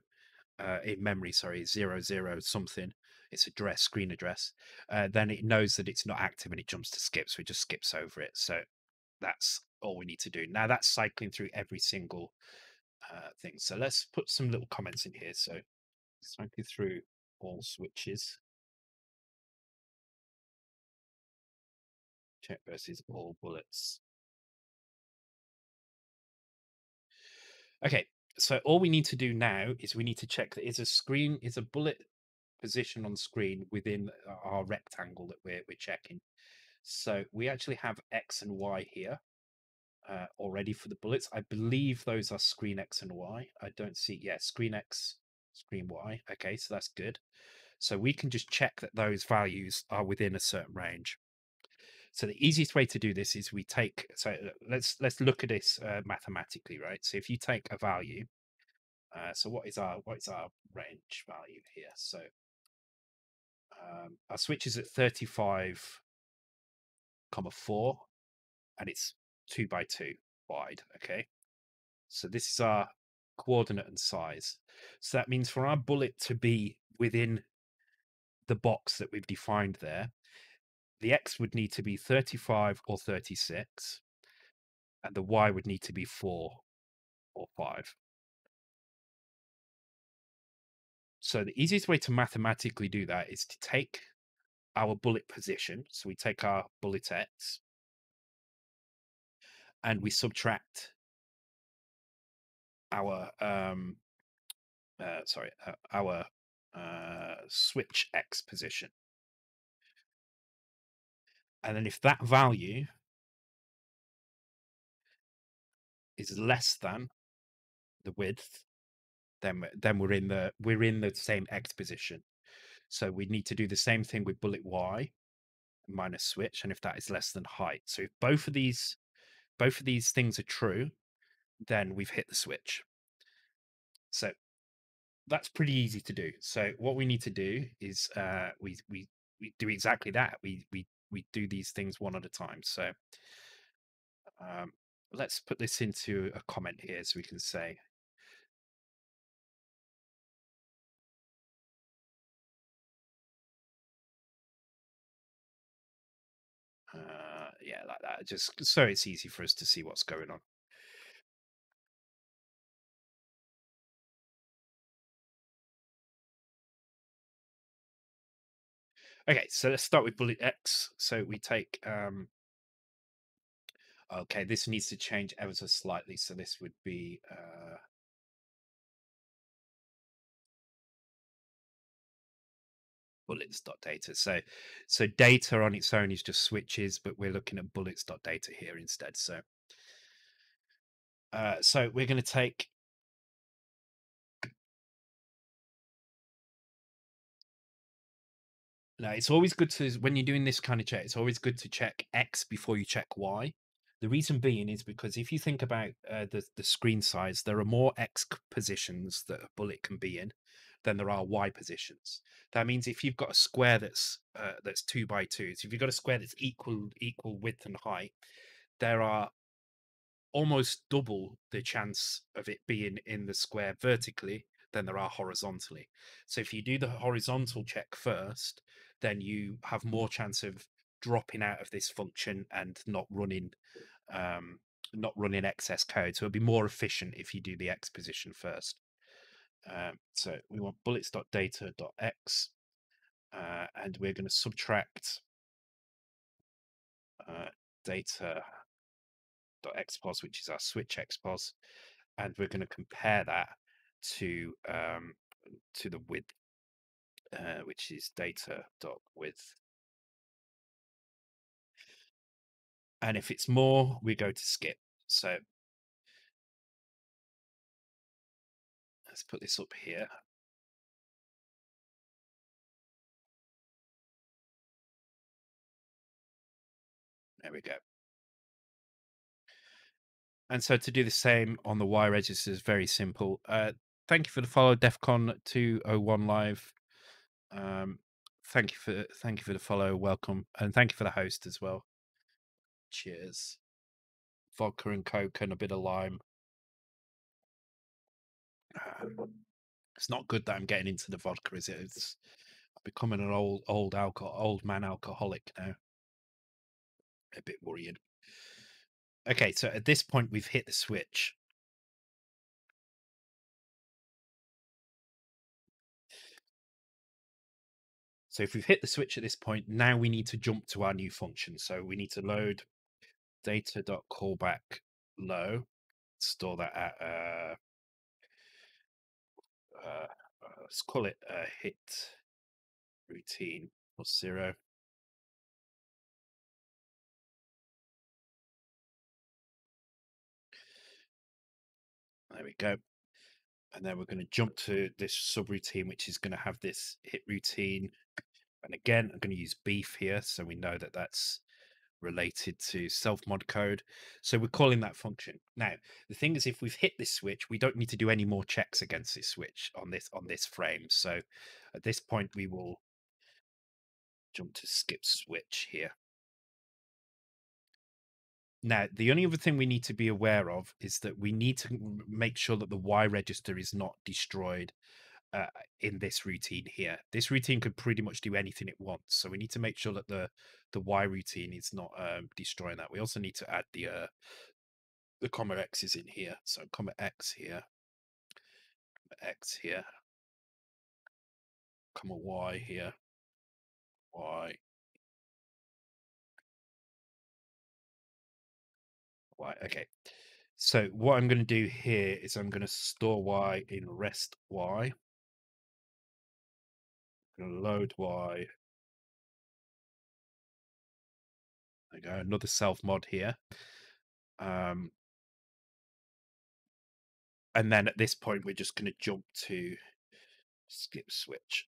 uh, in memory, sorry, zero zero something, its address, screen address, uh, then it knows that it's not active and it jumps to skip. So it just skips over it. So that's all we need to do. Now that's cycling through every single uh, thing. So let's put some little comments in here. So cycling through all switches. Check versus all bullets. Okay, so all we need to do now is we need to check that is a screen is a bullet position on screen within our rectangle that we're we're checking. So we actually have X and Y here uh, already for the bullets. I believe those are screen X and Y. I don't see, yeah, screen X, screen Y. Okay, so that's good. So we can just check that those values are within a certain range. So the easiest way to do this is we take, so let's let's look at this uh, mathematically, right? So if you take a value, uh, so what is our what is our range value here? So um, our switch is at thirty-five comma four, and it's two by two wide. Okay, so this is our coordinate and size. So that means for our bullet to be within the box that we've defined there, the X would need to be thirty-five or thirty-six, and the Y would need to be four or five. So the easiest way to mathematically do that is to take our bullet position. So we take our bullet X and we subtract our, um, uh, sorry, uh, our uh, switch X position. And then if that value is less than the width, then then we're in the we're in the same X position. So we need to do the same thing with bullet Y. minus switch, and if that is less than height. So if both of these both of these things are true, then we've hit the switch. So that's pretty easy to do. So what we need to do is uh, we we we do exactly that. We we we do these things one at a time. So um, let's put this into a comment here so we can say. Uh, yeah, like that, just so it's easy for us to see what's going on. Okay, so let's start with bullet X. So we take, um, okay, this needs to change ever so slightly. So this would be, uh, bullets.data. So so data on its own is just switches, but we're looking at bullets.data here instead. So uh, so we're going to take now. It's always good to, when you're doing this kind of check, it's always good to check X before you check Y. The reason being is because if you think about uh, the the screen size, there are more X positions that a bullet can be in than there are Y positions. That means if you've got a square that's uh, that's two by two, so if you've got a square that's equal equal width and height, there are almost double the chance of it being in the square vertically than there are horizontally. So if you do the horizontal check first, then you have more chance of dropping out of this function and not running um, not running excess code. So it'll be more efficient if you do the X position first. Um, so we want bullets.data.x, uh, and we're going to subtract uh, data.xpos, which is our switch xpos, and we're going to compare that to um, to the width, uh, which is data.width. And if it's more, we go to skip. So let's put this up here. There we go. And so to do the same on the Y register is very simple. Uh, thank you for the follow, Defcon two oh one Live. Um, thank you for thank you for the follow. Welcome, and thank you for the host as well. Cheers. Vodka and Coke and a bit of lime. Um, it's not good that I'm getting into the vodka, is it? It's becoming an old, old alcohol, old man alcoholic now. A bit worrying. Okay, so at this point we've hit the switch. So if we've hit the switch at this point, now we need to jump to our new function. So we need to load data.callback low. Store that at. Uh, Uh, let's call it a hit routine plus zero. There we go. And then we're going to jump to this subroutine, which is going to have this hit routine. And again, I'm going to use beef here, so we know that that's related to self-mod code. So we're calling that function. Now, the thing is, if we've hit this switch, we don't need to do any more checks against this switch on this on this frame. So at this point, we will jump to skip switch here. Now, the only other thing we need to be aware of is that we need to make sure that the Y register is not destroyed uh, in this routine here. This routine could pretty much do anything it wants. So we need to make sure that the the Y routine is not um, destroying that. We also need to add the uh, the comma X is in here. So comma X here, comma X here, comma Y here, Y, Y. Okay. So what I'm going to do here is I'm going to store Y in rest Y. I'm going to load Y. There we go, another self mod here. Um, and then at this point, we're just going to jump to skip switch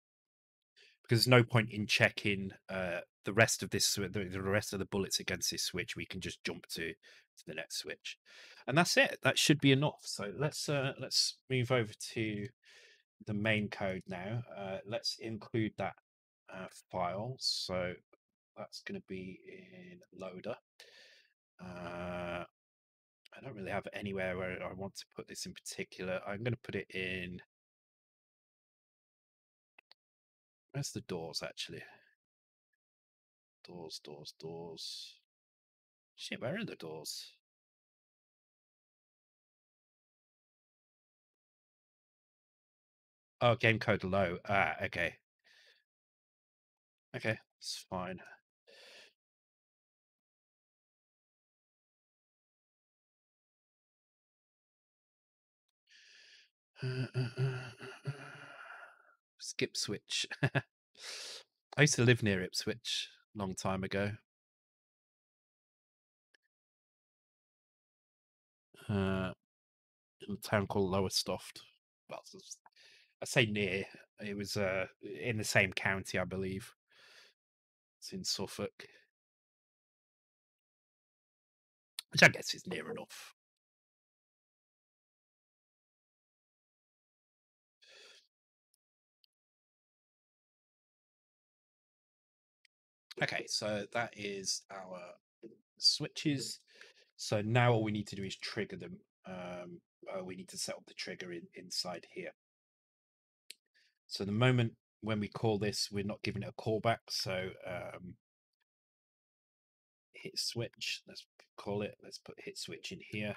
because there's no point in checking uh, the rest of this, the rest of the bullets against this switch, we can just jump to to the next switch, and that's it. That should be enough. So let's uh, let's move over to the main code now. Uh, let's include that uh, file. So that's going to be in loader. Uh, I don't really have anywhere where I want to put this in particular. I'm going to put it in. Where's the doors actually? Doors, doors, doors. Shit, where are the doors? Oh, game code low. Ah, okay. Okay, it's fine. Uh, uh, uh, uh, uh. Skip switch. I used to live near Ipswich a long time ago. Uh, in a town called Lowestoft. Well, I say near. It was uh, in the same county, I believe. It's in Suffolk. Which I guess is near enough. Okay, so that is our switches. So now all we need to do is trigger them. Um, uh, we need to set up the trigger in, inside here. So the moment when we call this, we're not giving it a callback. So um, hit switch, let's call it. Let's put hit switch in here.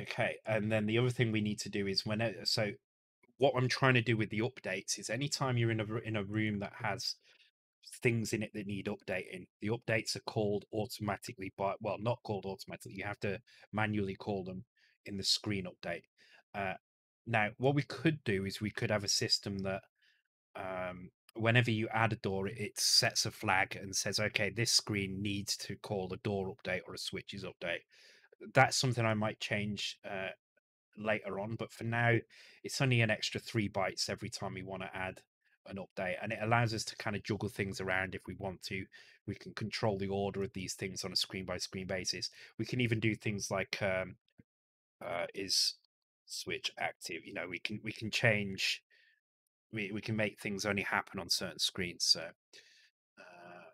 Okay, and then the other thing we need to do is when it, so what I'm trying to do with the updates is anytime you're in a in a room that has things in it that need updating, the updates are called automatically by, well, not called automatically, you have to manually call them in the screen update. Uh, now, what we could do is we could have a system that um, whenever you add a door, it, it sets a flag and says, okay, this screen needs to call a door update or a switches update. That's something I might change uh, later on, but for now, it's only an extra three bytes every time we want to add an update, and it allows us to kind of juggle things around if we want to. We can control the order of these things on a screen-by-screen basis. We can even do things like um, uh, is switch active? You know, we can we can change, we we can make things only happen on certain screens. So, uh,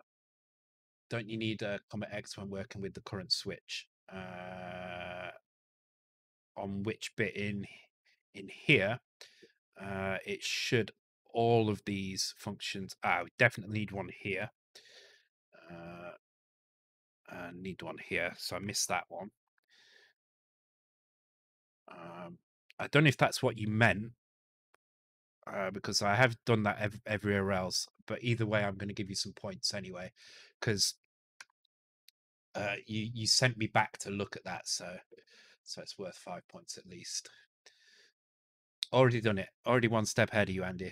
don't you need a comma X when working with the current switch? Uh, on which bit in in here uh, it should all of these functions. Ah, we definitely need one here. Uh, I need one here, so I missed that one. Um, I don't know if that's what you meant uh, because I have done that ev everywhere else. But either way, I'm going to give you some points anyway because. Uh, you you sent me back to look at that, so so it's worth five points at least. Already done it. Already one step ahead of you, Andy.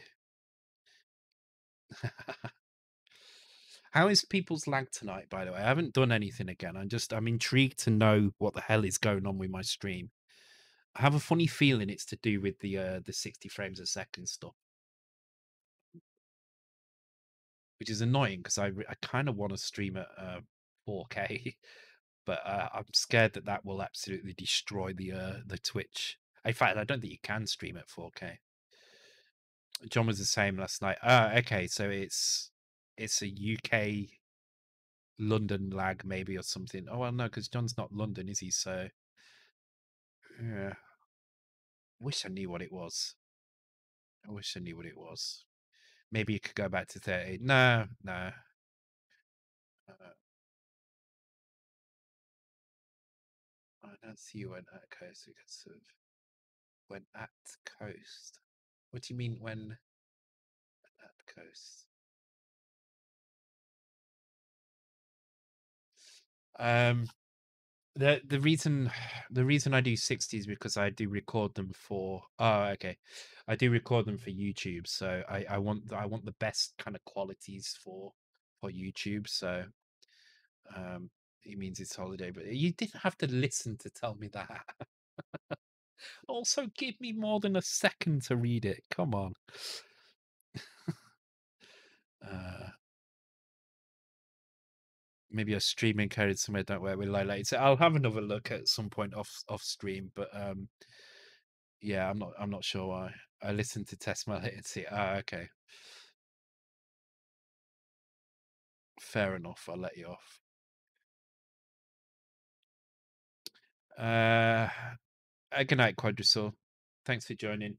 How is people's lag tonight? By the way, I haven't done anything again. I'm just I'm intrigued to know what the hell is going on with my stream. I have a funny feeling it's to do with the uh, the sixty frames a second stuff, which is annoying because I I kind of want to stream at. Uh, four K, but uh, I'm scared that that will absolutely destroy the uh, the Twitch. In fact, I don't think you can stream at four K. John was the same last night. Ah, uh, okay, so it's it's a U K London lag maybe or something. Oh well, no, because John's not London, is he? So yeah, wish I knew what it was. I wish I knew what it was. Maybe you could go back to thirty. No, no. Uh, I don't see you went at coast. We could sort of went at coast. What do you mean when at coast? Um, the the reason the reason I do sixty is because I do record them for. Oh, okay, I do record them for YouTube. So I I want I want the best kind of qualities for for YouTube. So, um. It means it's holiday, but you didn't have to listen to tell me that. Also, give me more than a second to read it. Come on. uh, maybe a stream encoded somewhere. Don't worry, we'll highlight it. So I'll have another look at some point off off stream. But um, yeah, I'm not. I'm not sure why. I listened to test my latency. Ah, okay. Fair enough. I'll let you off. Uh, good night, Quadrusaur. Thanks for joining.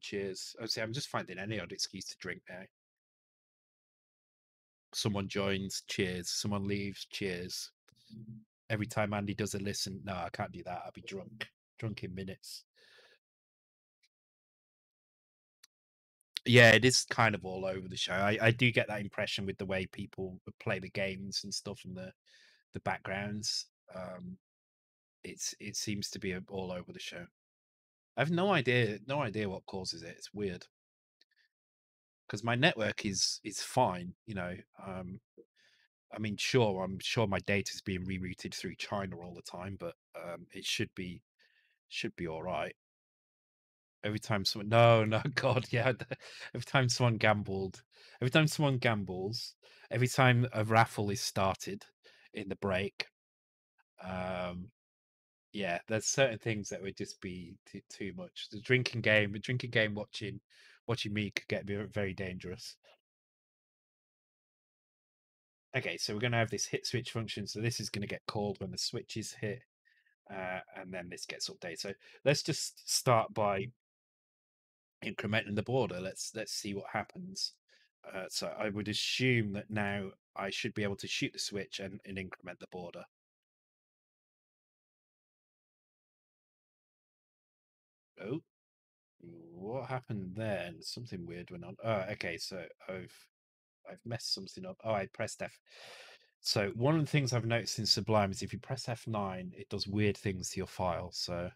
Cheers. Obviously, I'm just finding any odd excuse to drink now. Someone joins, cheers. Someone leaves, cheers. Every time Andy does a listen, no, I can't do that. I'll be drunk. Drunk in minutes. Yeah, it is kind of all over the show. I, I do get that impression with the way people play the games and stuff and the the backgrounds. Um, it's it seems to be all over the show. I have no idea, no idea what causes it. It's weird because my network is is fine, you know. Um, I mean, sure, I'm sure my data is being rerouted through China all the time, but um, it should be should be all right. Every time someone, no, no, God, yeah. Every time someone gambled, every time someone gambles, every time a raffle is started in the break, um, yeah, there's certain things that would just be too, too much. The drinking game, the drinking game, watching, watching me could get very dangerous. Okay, so we're going to have this hit switch function. So this is going to get called when the switch is hit, uh, and then this gets updated. So let's just start by incrementing the border. Let's let's see what happens. Uh, so I would assume that now I should be able to shoot the switch and, and increment the border. Oh, what happened then? Something weird went on. Oh, okay. So I've I've messed something up. Oh, I pressed F. So one of the things I've noticed in Sublime is if you press F nine, it does weird things to your file. So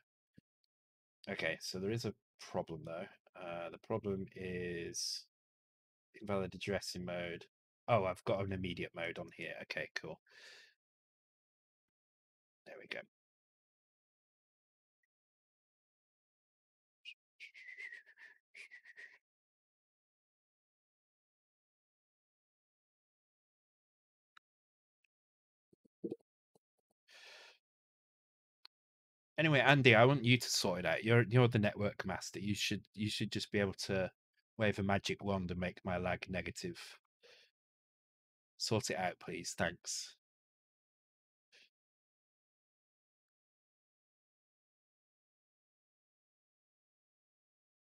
okay, so there is a problem though. Uh, the problem is invalid addressing mode. Oh, I've got an immediate mode on here. Okay, cool. There we go. Anyway, Andy, I want you to sort it out. You're you're the network master. You should you should just be able to wave a magic wand and make my lag negative. Sort it out, please. Thanks.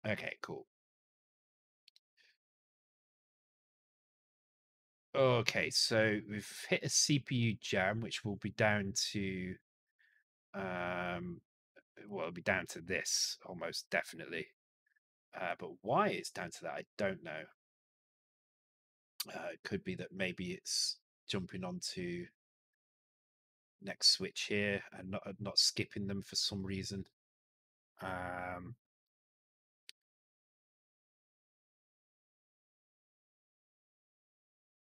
Okay, cool. Okay, so we've hit a C P U jam, which will be down to. Um, well, it'll be down to this almost definitely, uh, but why it's down to that, I don't know. Uh, it could be that maybe it's jumping onto next switch here and not not skipping them for some reason. Um,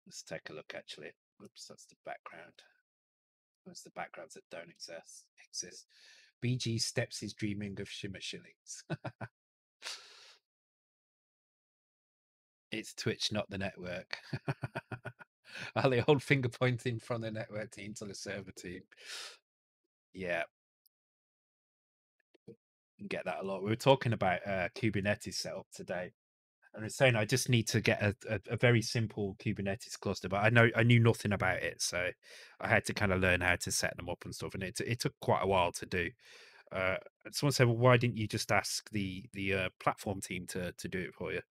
let's take a look. Actually, oops, that's the background. It's the backgrounds that don't exist. Exist. B G Steps his dreaming of shimmer shillings. It's Twitch, not the network. Are they old finger pointing from the network team to the server team? Yeah. Get that a lot. We were talking about uh, Kubernetes setup today. And it's saying I just need to get a, a, a very simple Kubernetes cluster, but I know I knew nothing about it, so I had to kind of learn how to set them up and stuff. And it it took quite a while to do. Uh, someone said, "Well, why didn't you just ask the the uh, platform team to to do it for you?"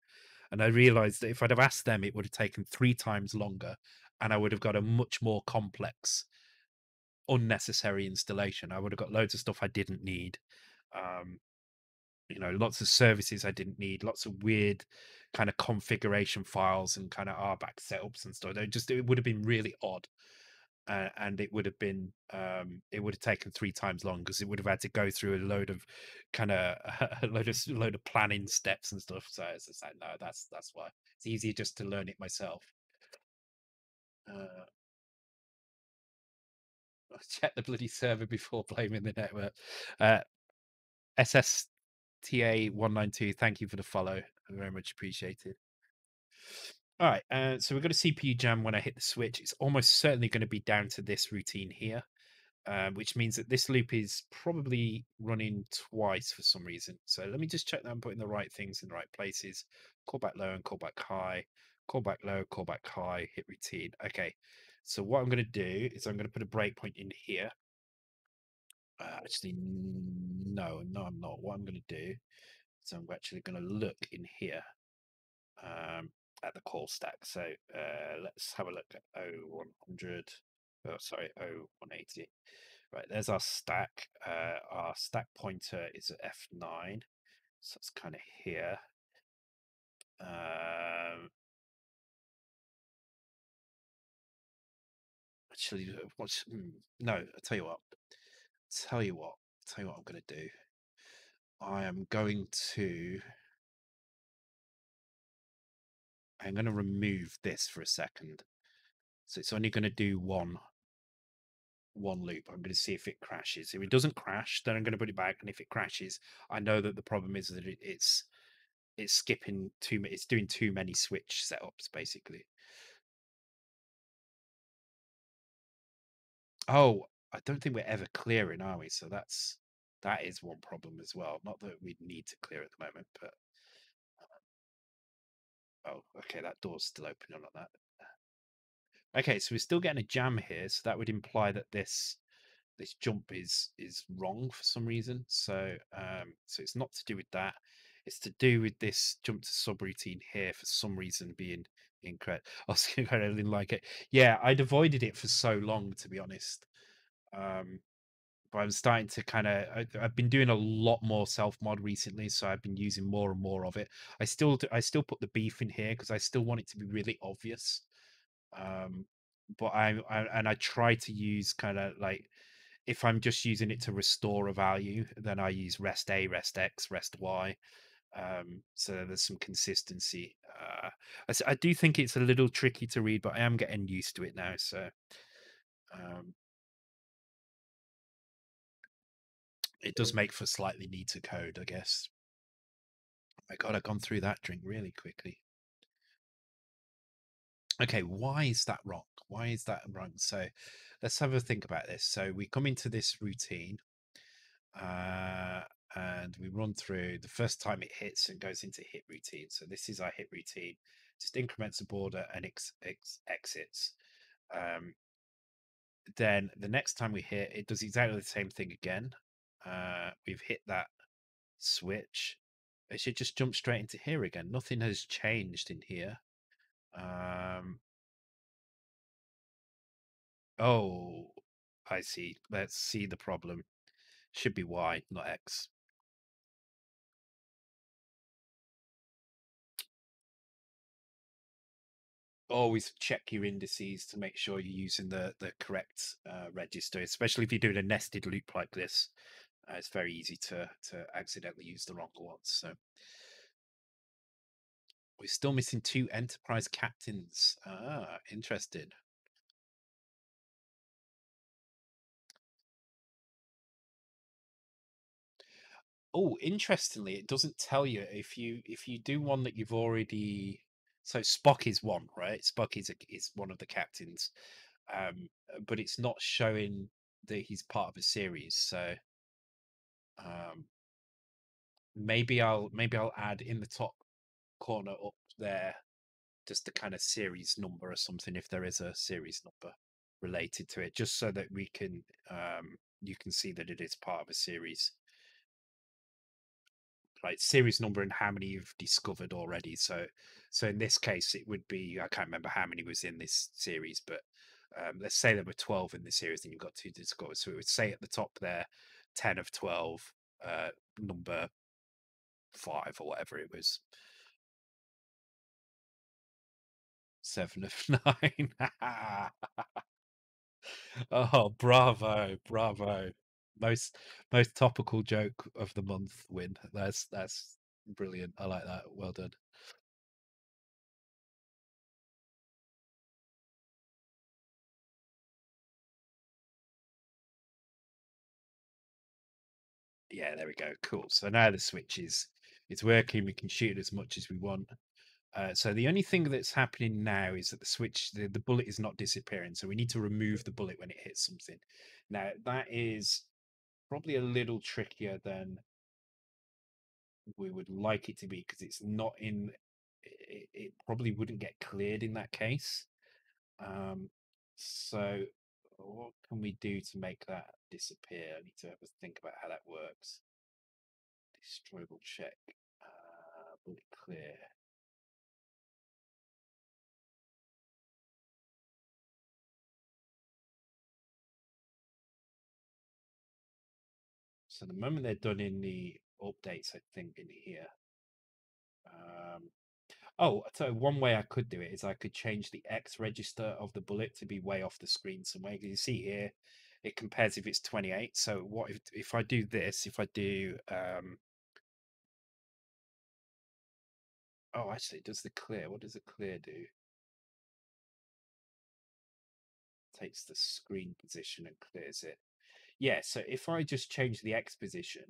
And I realized that if I'd have asked them, it would have taken three times longer, and I would have got a much more complex, unnecessary installation. I would have got loads of stuff I didn't need. Um, You know, lots of services I didn't need, lots of weird kind of configuration files and kind of R B A C setups and stuff. They just it would have been really odd, uh, and it would have been um, it would have taken three times long because it would have had to go through a load of kind of a load of a load of planning steps and stuff. So it's just like no, that's that's why it's easier just to learn it myself. Uh, I'll check the bloody server before blaming the network. Uh, S S T A one ninety-two, thank you for the follow. I very much appreciated. All right, uh, so we've got a C P U jam when I hit the switch. It's almost certainly going to be down to this routine here, uh, which means that this loop is probably running twice for some reason. So let me just check that I'm putting the right things in the right places. Callback low and callback high. Callback low, callback high, hit routine. Okay, so what I'm going to do is I'm going to put a breakpoint in here. Uh, actually, no, no, I'm not. What I'm going to do is I'm actually going to look in here. Um, at the call stack. So uh, let's have a look at oh one hundred. Oh, sorry, oh one eighty. Right, there's our stack. Uh, our stack pointer is at F nine. So it's kind of here. Um, actually, what's, no, I'll tell you what. I'll tell you what. I'll tell you what I'm going to do. I am going to... I'm going to remove this for a second. So it's only going to do one, one loop. I'm going to see if it crashes. If it doesn't crash, then I'm going to put it back. And if it crashes, I know that the problem is that it's it's skipping too it's doing too many switch setups, basically. Oh, I don't think we're ever clearing, are we? So that's that is one problem as well. Not that we need to clear at the moment, but. Oh, okay, that door's still open. I'm not that. Okay, so we're still getting a jam here, so that would imply that this this jump is is wrong for some reason. So um, so it's not to do with that. It's to do with this jump to subroutine here for some reason being incorrect. I was going to go didn't like it. Yeah, I'd avoided it for so long, to be honest. Um, but I'm starting to kind of, I've been doing a lot more self mod recently, so I've been using more and more of it. I still, do, I still put the beef in here because I still want it to be really obvious. Um, but I, I and I try to use kind of like, if I'm just using it to restore a value, then I use rest A, rest X, rest Y. Um, so there's some consistency. Uh, I, I do think it's a little tricky to read, but I am getting used to it now. So. Um, It does make for slightly neater code, I guess. My God, I've gone through that drink really quickly. Okay, why is that wrong? Why is that wrong? So let's have a think about this. So we come into this routine uh, and we run through the first time it hits and goes into hit routine. So this is our hit routine. Just increments the border and ex ex exits. Um, then the next time we hit, it does exactly the same thing again. Uh, we've hit that switch. It should just jump straight into here again. Nothing has changed in here. Um, oh, I see. Let's see the problem. Should be Y, not X. Always check your indices to make sure you're using the, the correct uh, register, especially if you're doing a nested loop like this. Uh, it's very easy to to accidentally use the wrong ones. So we're still missing two enterprise captains. Ah, interesting. Oh, interestingly, it doesn't tell you if you if you do one that you've already. So Spock is one, right? Spock is a, is one of the captains, um, but it's not showing that he's part of a series. So. Um, maybe I'll maybe I'll add in the top corner up there just the kind of series number or something, if there is a series number related to it, just so that we can um, you can see that it is part of a series, like series number and how many you've discovered already. So so in this case it would be, I can't remember how many was in this series, but um, let's say there were twelve in the series and you've got two discovered. So it would say at the top there ten of twelve, uh, number five or whatever it was. seven of nine. Oh, bravo, bravo. Most most topical joke of the month win. That's that's brilliant. I like that. Well done. Yeah, there we go. Cool. So now the switch is it's working. We can shoot as much as we want. Uh, so the only thing that's happening now is that the switch, the, the bullet is not disappearing. So we need to remove the bullet when it hits something. Now, that is probably a little trickier than we would like it to be, because it's not in, it, it probably wouldn't get cleared in that case. Um, so what can we do to make that disappear? I need to have a think about how that works. Destroyable check, uh, bullet clear. So the moment they're done in the updates, I think in here. Um, oh, so one way I could do it is I could change the X register of the bullet to be way off the screen somewhere. You see here, it compares if it's twenty-eight. So what if if I do this? If I do, um, oh, actually, it does the clear. What does the clear do? It takes the screen position and clears it. Yeah, so if I just change the X position,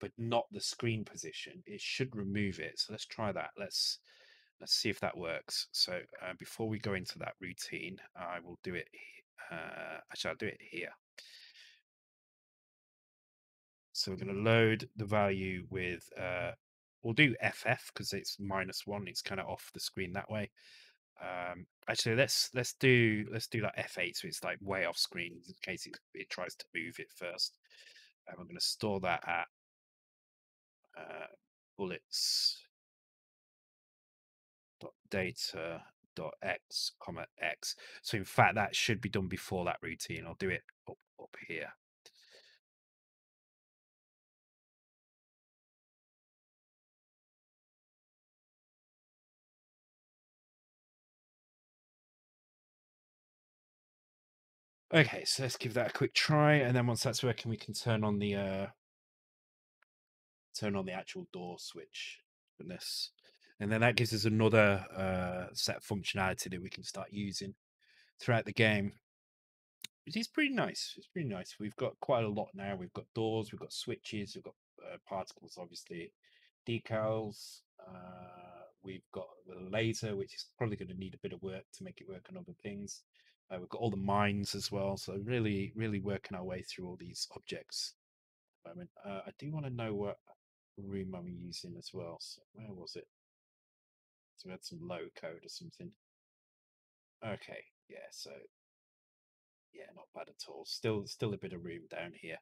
but not the screen position, it should remove it. So let's try that. Let's let's see if that works. So uh, before we go into that routine, I will do it. Uh, actually, I'll do it here. So we're going to load the value with. Uh, we'll do F F because it's minus one. It's kind of off the screen that way. Um, actually, let's let's do let's do like F eight, so it's like way off screen in case it, it tries to move it first. And we're going to store that at uh, bullets dot data dot x comma x. So in fact, that should be done before that routine. I'll do it up up here. Okay, so let's give that a quick try, and then once that's working, we can turn on the uh, turn on the actual door switch from this, and then that gives us another uh, set of functionality that we can start using throughout the game, which is pretty nice. It's pretty nice. We've got quite a lot now. We've got doors, we've got switches, we've got uh, particles, obviously, decals. Uh, we've got the laser, which is probably going to need a bit of work to make it work on other things. Uh, we've got all the mines as well, so really, really working our way through all these objects at the moment. Uh, I do want to know what room I'm using as well. So where was it? So we had some low code or something. Okay, yeah, so yeah, not bad at all. Still, still a bit of room down here.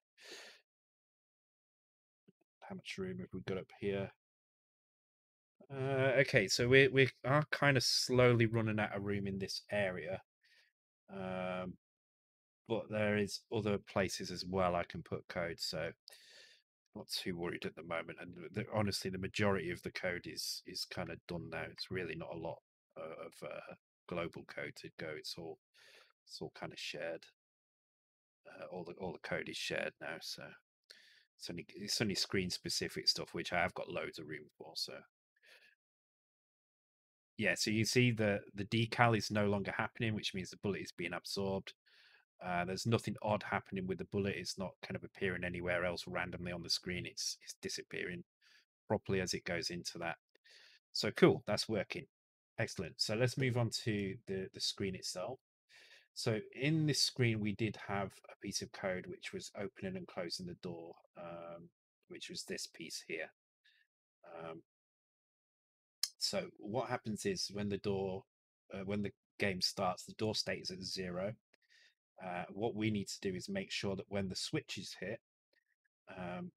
How much room have we got up here? Uh, okay, so we we are kind of slowly running out of room in this area. Um, but there is other places as well I can put code, so not too worried at the moment. And the, honestly, the majority of the code is is kind of done now. It's really not a lot of uh, global code to go. It's all it's all kind of shared. Uh, all the all the code is shared now, so it's only it's only screen specific stuff, which I have got loads of room for. So. Yeah, so you see the, the decal is no longer happening, which means the bullet is being absorbed. Uh, there's nothing odd happening with the bullet. It's not kind of appearing anywhere else randomly on the screen. It's, it's disappearing properly as it goes into that. So cool, that's working. Excellent. So let's move on to the, the screen itself. So in this screen, we did have a piece of code which was opening and closing the door, um, which was this piece here. Um, So what happens is when the door, uh, when the game starts, the door state is at zero. Uh, what we need to do is make sure that when the switch is hit, um,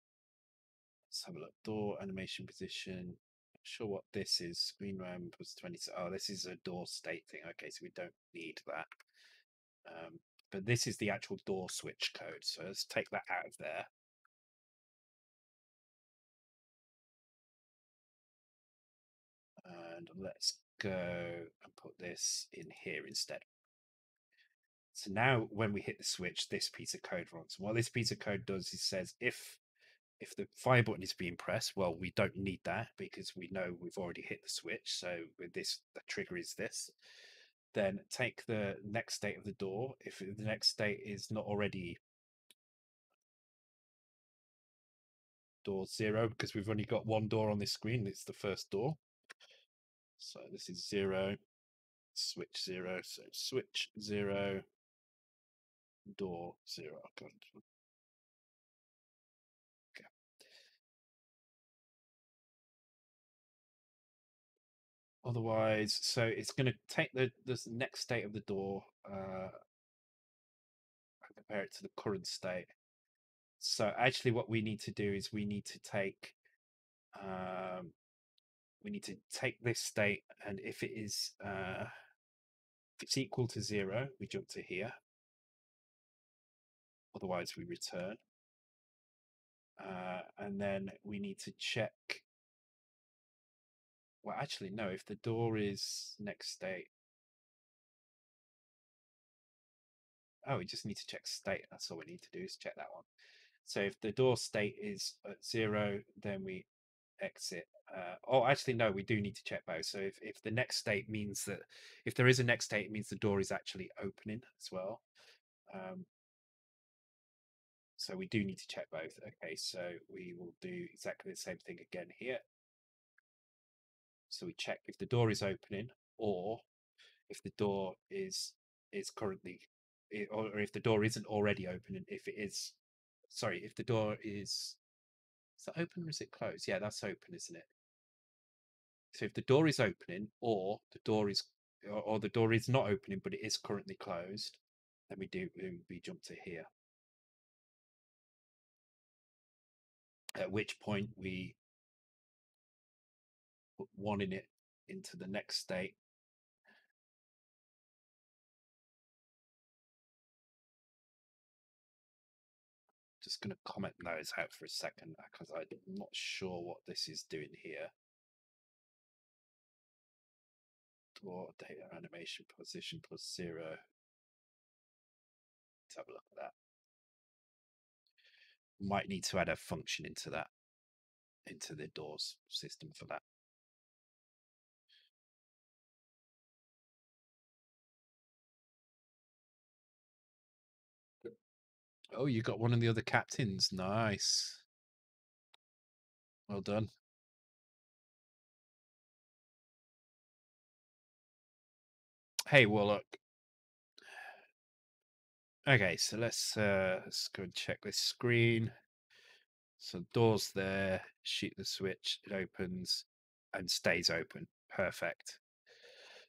let's have a look. Door animation position. Not sure what this is. Screen RAM plus twenty. Oh, this is a door state thing. Okay, so we don't need that. Um, but this is the actual door switch code. So let's take that out of there. And let's go and put this in here instead. So now when we hit the switch, this piece of code runs. What this piece of code does is says if if the fire button is being pressed, well, we don't need that because we know we've already hit the switch. So with this, the trigger is this. Then take the next state of the door. If the next state is not already door zero, because we've only got one door on this screen. It's the first door. So this is zero, switch zero. So switch zero, door zero. Okay. Otherwise, so it's going to take the, the next state of the door, uh, compare it to the current state. So actually what we need to do is we need to take um, we need to take this state, and if it is uh, if it's equal to zero, we jump to here. Otherwise we return. Uh, and then we need to check. Well, actually, no, if the door is next state. Oh, we just need to check state. That's all we need to do is check that one. So if the door state is at zero, then we exit. Uh, oh, actually, no, we do need to check both. So if, if the next state means that, if there is a next state, it means the door is actually opening as well. Um, so we do need to check both. Okay, so we will do exactly the same thing again here. So we check if the door is opening, or if the door is is currently, or if the door isn't already open, if it is, sorry, if the door is, is that open or is it closed? Yeah, that's open, isn't it? So if the door is opening, or the door is, or the door is not opening, but it is currently closed, then we do, we jump to here. At which point we put one in it into the next state. Just going to comment those out for a second because I'm not sure what this is doing here. Door data animation position plus zero. Let's have a look at that. Might need to add a function into that, into the doors system for that. Oh, you got one of the other captains. Nice. Well done. Hey, Warlock. Okay, so let's uh, let's go and check this screen. So door's there. Shoot the switch. It opens and stays open. Perfect.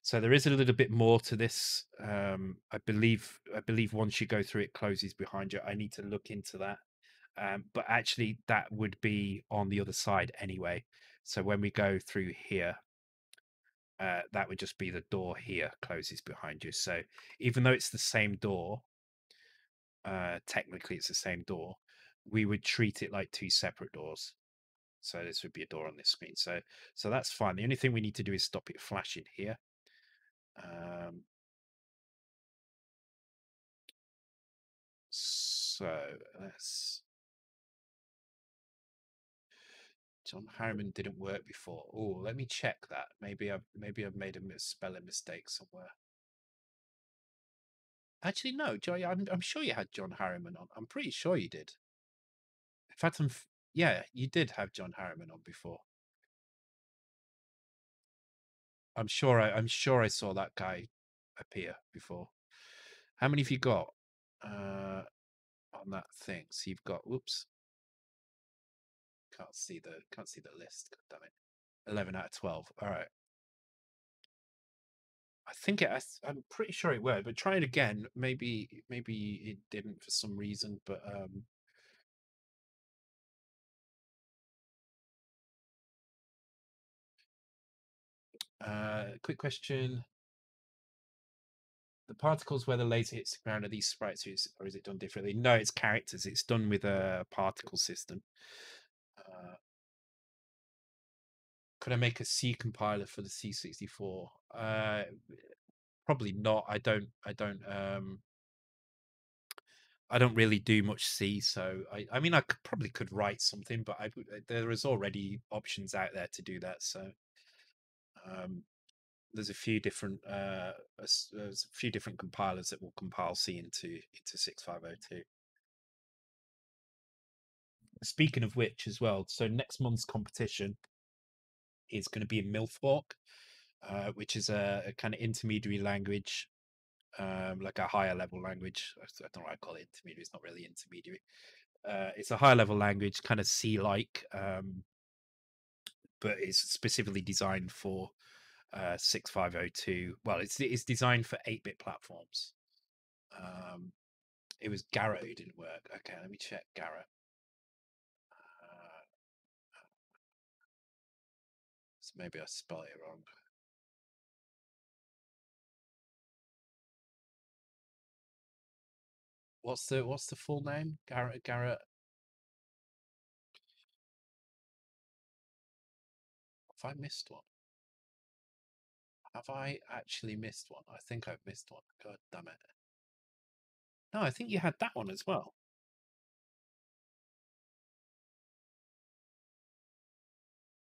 So there is a little bit more to this. Um, I believe I believe once you go through, it closes behind you. I need to look into that. Um, but actually, that would be on the other side anyway. So when we go through here, uh, that would just be the door here closes behind you. So even though it's the same door, uh, technically it's the same door, we would treat it like two separate doors. So this would be a door on this screen. So, so that's fine. The only thing we need to do is stop it flashing here. Um, so let's. John Harriman didn't work before. Oh, let me check that. Maybe I've maybe I've made a spelling mistake somewhere. Actually, no, Joey. I'm I'm sure you had John Harriman on. I'm pretty sure you did. In fact, I'm yeah, you did have John Harriman on before. I'm sure I, I'm sure I saw that guy appear before. How many have you got uh, on that thing? So you've got, whoops, can't see the can't see the list. God damn it! Eleven out of twelve. All right. I think it. I, I'm pretty sure it worked, but try it again. Maybe maybe it didn't for some reason, but. Um, Uh, quick question. The particles where the laser hits the ground, are these sprites or is it done differently? No, it's characters. It's done with a particle system. Uh, could I make a C compiler for the C sixty-four? Uh, probably not. I don't, I don't, um, I don't really do much C. So I, I mean, I could, probably could write something, but I, there is already options out there to do that. So. Um, there's a few different uh, there's a few different compilers that will compile C into into sixty-five oh two. Speaking of which as well, so next month's competition is going to be in Milfork, uh, which is a, a kind of intermediary language, um, like a higher level language. I don't know why I call it intermediary. It's not really intermediary. Uh, it's a higher level language, kind of C-like, um, but it's specifically designed for uh, sixty-five oh two. Well, it's it's designed for eight-bit platforms. Um, it was Garro who didn't work. Okay, let me check Garro. Maybe I spelled it wrong. What's the what's the full name? Garrett Garrett. Have I missed one? Have I actually missed one? I think I've missed one. God damn it. No, I think you had that one as well.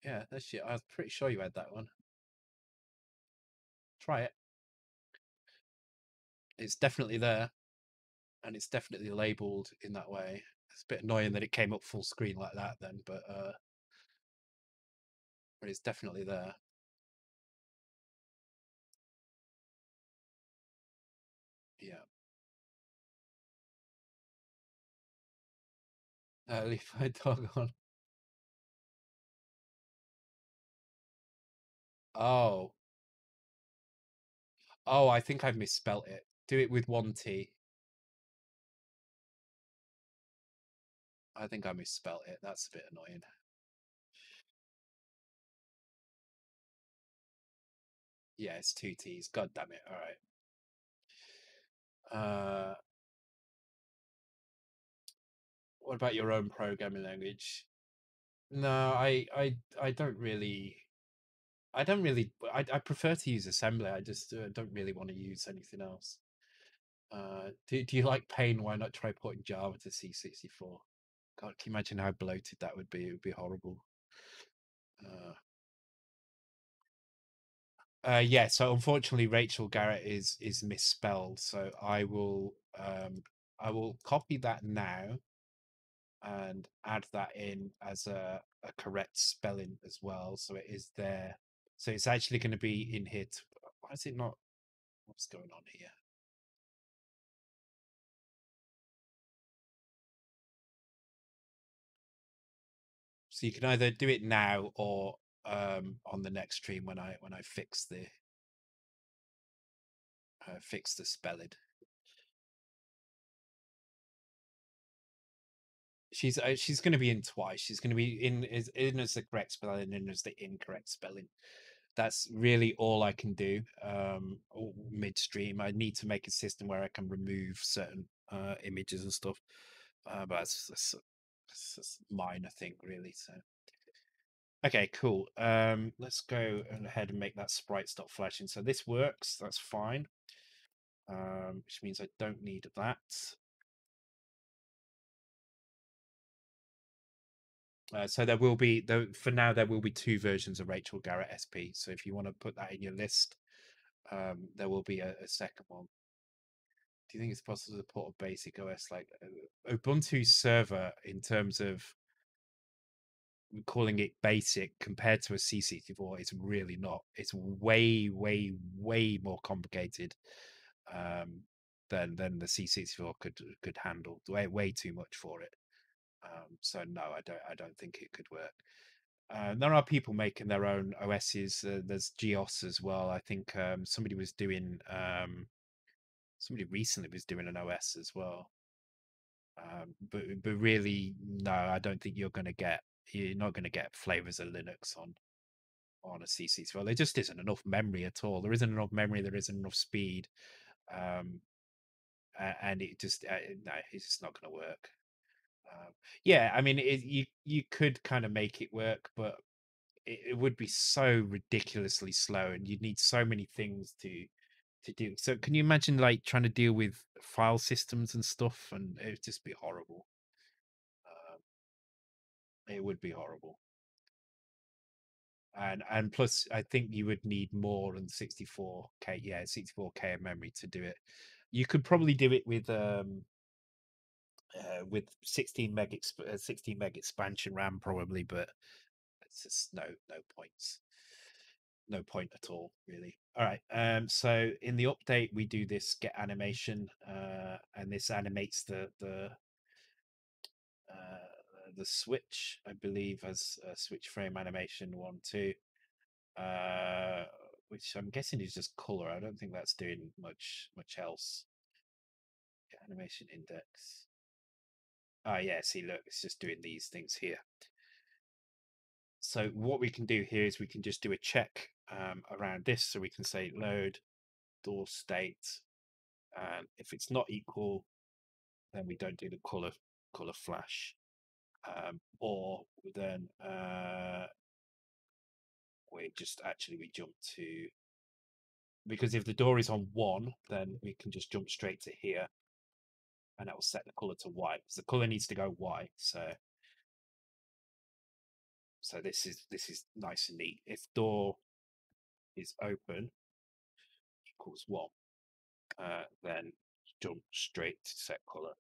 Yeah, that's it. I was pretty sure you had that one. Try it. It's definitely there, and it's definitely labelled in that way. It's a bit annoying that it came up full screen like that then, but uh, but it's definitely there. Yeah. Uh, leave my dog on. Oh. Oh, I think I've misspelt it. Do it with one T. I think I misspelt it. That's a bit annoying. Yeah, it's two T's. God damn it. All right. Uh, what about your own programming language? No, I, I, I don't really... I don't really. I I prefer to use assembly. I just uh, don't really want to use anything else. Uh, do do you like pain? Why not try porting Java to C sixty-four? God, can you imagine how bloated that would be? It would be horrible. Uh, uh, yeah. So unfortunately, Rachel Garrett is is misspelled. So I will um I will copy that now, and add that in as a a correct spelling as well. So it is there. So it's actually going to be in here. To, why is it not? What's going on here? So you can either do it now or um, on the next stream when I when I fix the uh, fix the spelling. She's uh, she's going to be in twice. She's going to be in is in as the correct spelling and as the incorrect spelling. That's really all I can do um, midstream. I need to make a system where I can remove certain uh, images and stuff, uh, but it's, it's, it's a minor thing, really. So, okay, cool. Um, let's go ahead and make that sprite stop flashing. So this works. That's fine, um, which means I don't need that. Uh, so there will be, though, for now, there will be two versions of Rachel Garrett S P. So if you want to put that in your list, um, there will be a, a second one. Do you think it's possible to port a basic O S like Ubuntu server in terms of calling it basic compared to a C sixty-four? It's really not. It's way, way, way more complicated um, than than the C sixty-four could could handle. Way, way too much for it. Um, so no, I don't. I don't think it could work. Uh, there are people making their own O Ss. Uh, there's Geos as well. I think um, somebody was doing. Um, somebody recently was doing an O S as well. Um, but but really, no, I don't think you're going to get. You're not going to get flavors of Linux on on a C sixty-four. Well, there just isn't enough memory at all. There isn't enough memory. There isn't enough speed. Um, and it just uh, no, it's just not going to work. Um, yeah, I mean, it, you you could kind of make it work, but it, it would be so ridiculously slow, and you'd need so many things to to do. So, can you imagine like trying to deal with file systems and stuff? And it would just be horrible. Um, it would be horrible. And and plus, I think you would need more than sixty-four K. Yeah, sixty-four K of memory to do it. You could probably do it with um. uh, with sixteen meg, exp- sixteen meg expansion RAM probably, but it's just no, no points. No point at all, really. All right. Um, so in the update, we do this get animation, uh, and this animates the the uh, the switch, I believe, as a switch frame animation one two, uh, which I'm guessing is just color. I don't think that's doing much much else. Get animation index. Ah, yeah. See, look, it's just doing these things here. So what we can do here is we can just do a check um, around this. So we can say load door state, and if it's not equal, then we don't do the color color flash, um, or then uh, we just actually we jump to, because if the door is on one, then we can just jump straight to here, and that will set the color to white. So the color needs to go white. So. So this is this is nice and neat. If door is open equals one, uh, then jump straight to set color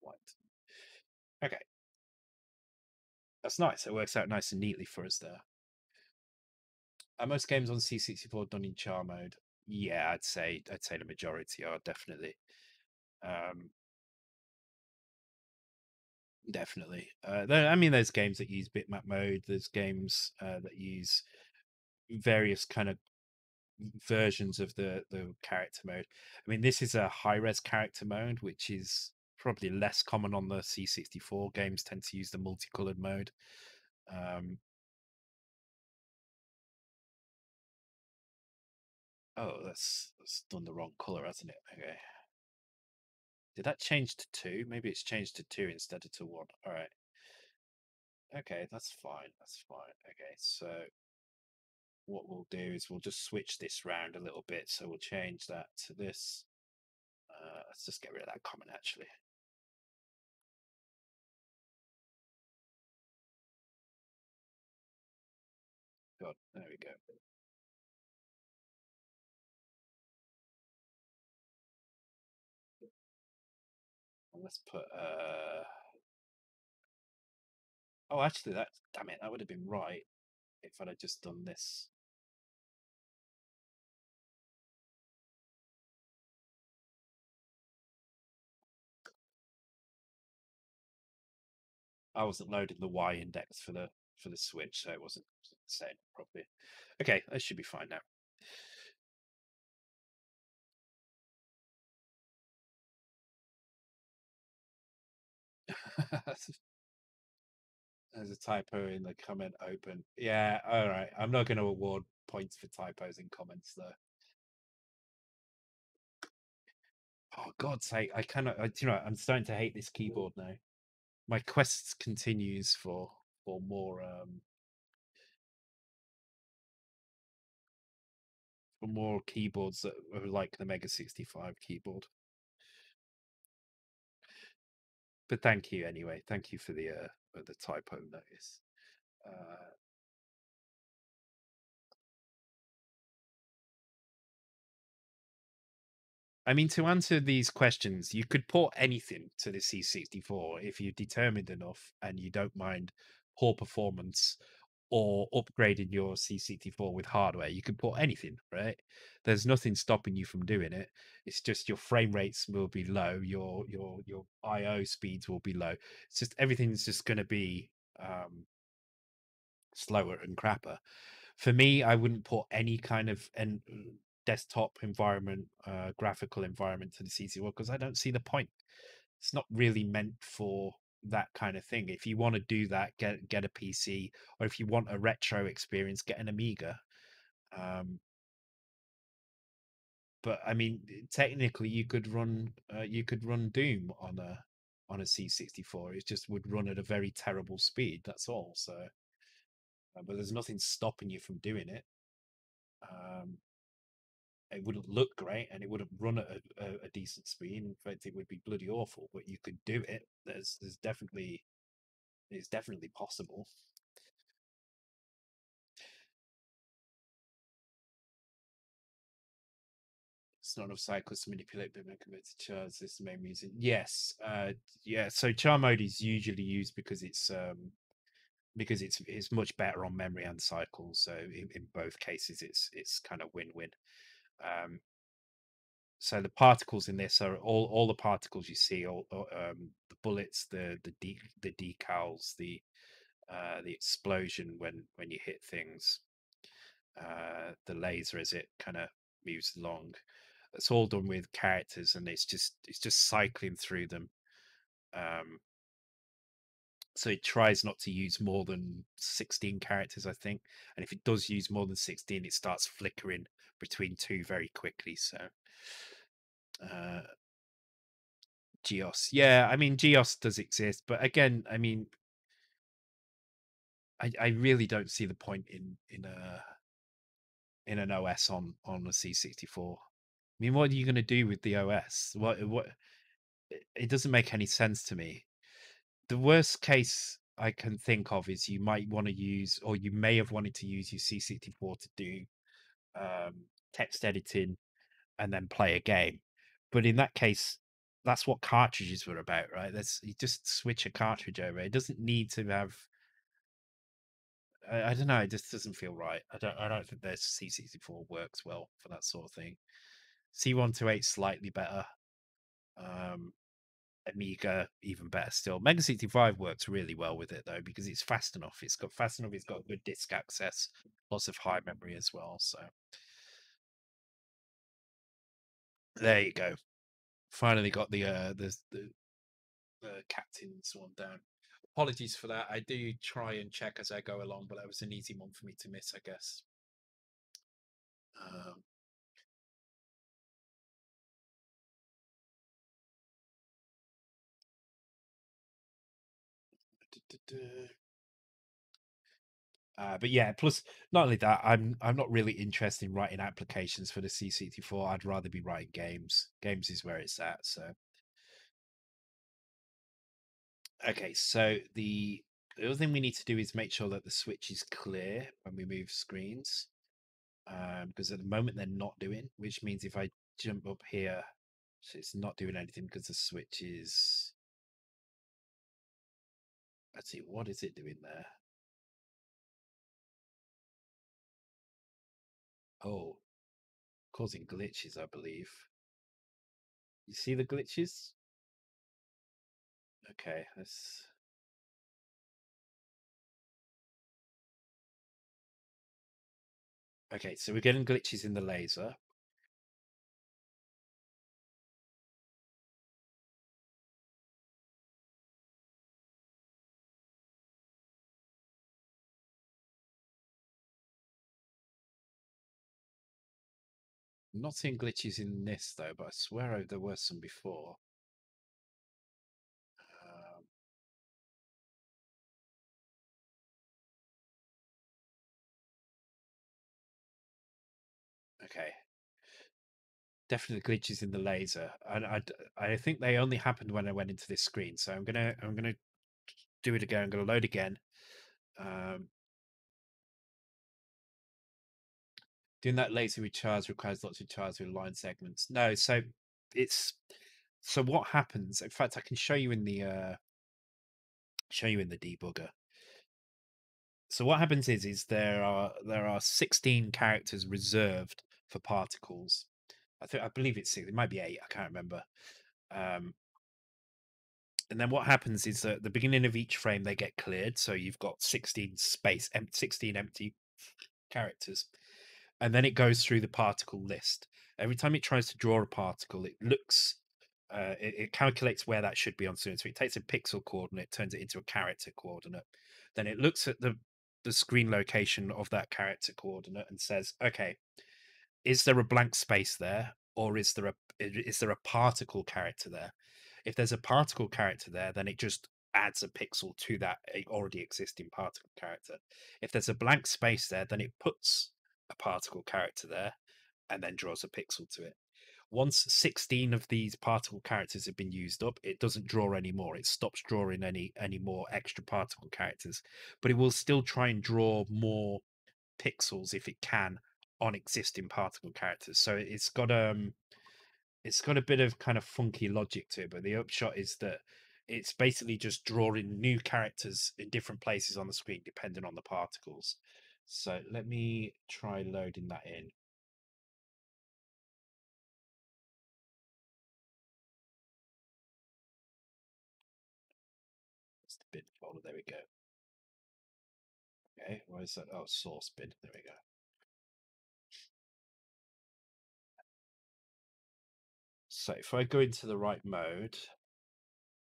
white. Okay, that's nice. It works out nice and neatly for us there. Are most games on C sixty-four done in char mode? Yeah, I'd say I'd say the majority are definitely. Um, Definitely. Uh, there, I mean, there's games that use bitmap mode. There's games uh, that use various kind of versions of the, the character mode. I mean, this is a high-res character mode, which is probably less common on the C sixty-four. Games tend to use the multicolored mode. Um, oh, that's, that's done the wrong color, hasn't it? Okay. Did that change to two? Maybe it's changed to two instead of to one. All right. Okay, that's fine. That's fine. Okay, so what we'll do is we'll just switch this round a little bit. So we'll change that to this. Uh, let's just get rid of that comment, actually. God, there we go. Let's put uh oh actually that damn it, that would have been right if I'd have just done this. I wasn't loading the Y index for the for the switch, so it wasn't saying it properly. Okay, that should be fine now. There's a typo in the comment open. Yeah, all right. I'm not going to award points for typos in comments, though. Oh, God's sake. I cannot. I, you know, I'm starting to hate this keyboard now. My quest continues for, for more. Um, for more keyboards that are like the Mega sixty-five keyboard. But thank you anyway. Thank you for the uh, the typo notice. Uh, I mean, to answer these questions, you could port anything to the C sixty-four if you're determined enough and you don't mind poor performance or upgrading your C sixty-four with hardware. You can port anything, right? There's nothing stopping you from doing it. It's just your frame rates will be low, your your your I O speeds will be low. It's just everything's just going to be um, slower and crapper. For me, I wouldn't port any kind of en desktop environment, uh, graphical environment to the C sixty-four because I don't see the point. It's not really meant for that kind of thing. If you want to do that, get get a P C, or if you want a retro experience, get an Amiga. Um, but I mean, technically, you could run uh, you could run Doom on a on a C sixty-four. It just would run at a very terrible speed. That's all. So, uh, but there's nothing stopping you from doing it. Um, it wouldn't look great, and it wouldn't run at a, a, a decent speed. In fact, it would be bloody awful. But you could do it. There's, there's definitely, it's definitely possible. It's not of cycles to manipulate but convert to charge. This is the main reason. Yes. Uh, yeah. So char mode is usually used because it's um, because it's it's much better on memory and cycles. So in, in both cases, it's it's kind of win-win. Um, so the particles in this are all all the particles you see, all um, the bullets, the the de the decals, the uh, the explosion when when you hit things, uh, the laser as it kind of moves along. It's all done with characters, and it's just it's just cycling through them. Um, so it tries not to use more than sixteen characters, I think. And if it does use more than sixteen, it starts flickering between two very quickly. So, uh, Geos, yeah, I mean Geos does exist, but again, I mean, I I really don't see the point in in a in an O S on on a C sixty-four. I mean, what are you going to do with the O S? What, what? It doesn't make any sense to me. The worst case I can think of is you might want to use, or you may have wanted to use your C sixty-four to do um, text editing and then play a game. But in that case, that's what cartridges were about, right? That's, you just switch a cartridge over. It doesn't need to have. I, I don't know. It just doesn't feel right. I don't. I don't think their C sixty-four works well for that sort of thing. C one twenty-eight slightly better, um, Amiga even better still. Mega sixty-five works really well with it though, because it's fast enough. It's got fast enough. It's got good disk access, lots of high memory as well. So there you go. Finally got the uh, the, the the captain's one down. Apologies for that. I do try and check as I go along, but that was an easy one for me to miss, I guess. Um. Uh, but yeah, plus not only that, I'm I'm not really interested in writing applications for the C sixty-four. I'd rather be writing games. Games is where it's at. So okay, so the the other thing we need to do is make sure that the switch is clear when we move screens, um, because at the moment they're not doing. Which means if I jump up here, so it's not doing anything because the switch is. Let's see, what is it doing there? Oh, causing glitches, I believe. You see the glitches? Okay, let's... Okay, so we're getting glitches in the laser. I'm not seeing glitches in this though, but I swear there were some before. Um, okay, definitely glitches in the laser, and I, I I think they only happened when I went into this screen. So I'm gonna I'm gonna do it again. I'm gonna load again. Um, Doing that laser with chars requires lots of chars with line segments. No, so it's so what happens. In fact, I can show you in the uh, show you in the debugger. So what happens is is there are there are sixteen characters reserved for particles. I think I believe it's six. It might be eight. I can't remember. Um, and then what happens is that at the beginning of each frame they get cleared. So you've got sixteen space, sixteen empty characters. And then it goes through the particle list. Every time it tries to draw a particle, it looks, uh, it, it calculates where that should be on screen. So it takes a pixel coordinate, turns it into a character coordinate. Then it looks at the, the screen location of that character coordinate and says, okay, is there a blank space there? Or is there a, is there a particle character there? If there's a particle character there, then it just adds a pixel to that already existing particle character. If there's a blank space there, then it puts a particle character there and then draws a pixel to it. Once sixteen of these particle characters have been used up, it doesn't draw anymore. It stops drawing any any more extra particle characters, but it will still try and draw more pixels if it can on existing particle characters. So it's got um it's got a bit of kind of funky logic to it, but the upshot is that it's basically just drawing new characters in different places on the screen depending on the particles. So let me try loading that in. It's the bin folder. There we go. Okay, where is that? Oh, source bin. There we go. So if I go into the right mode,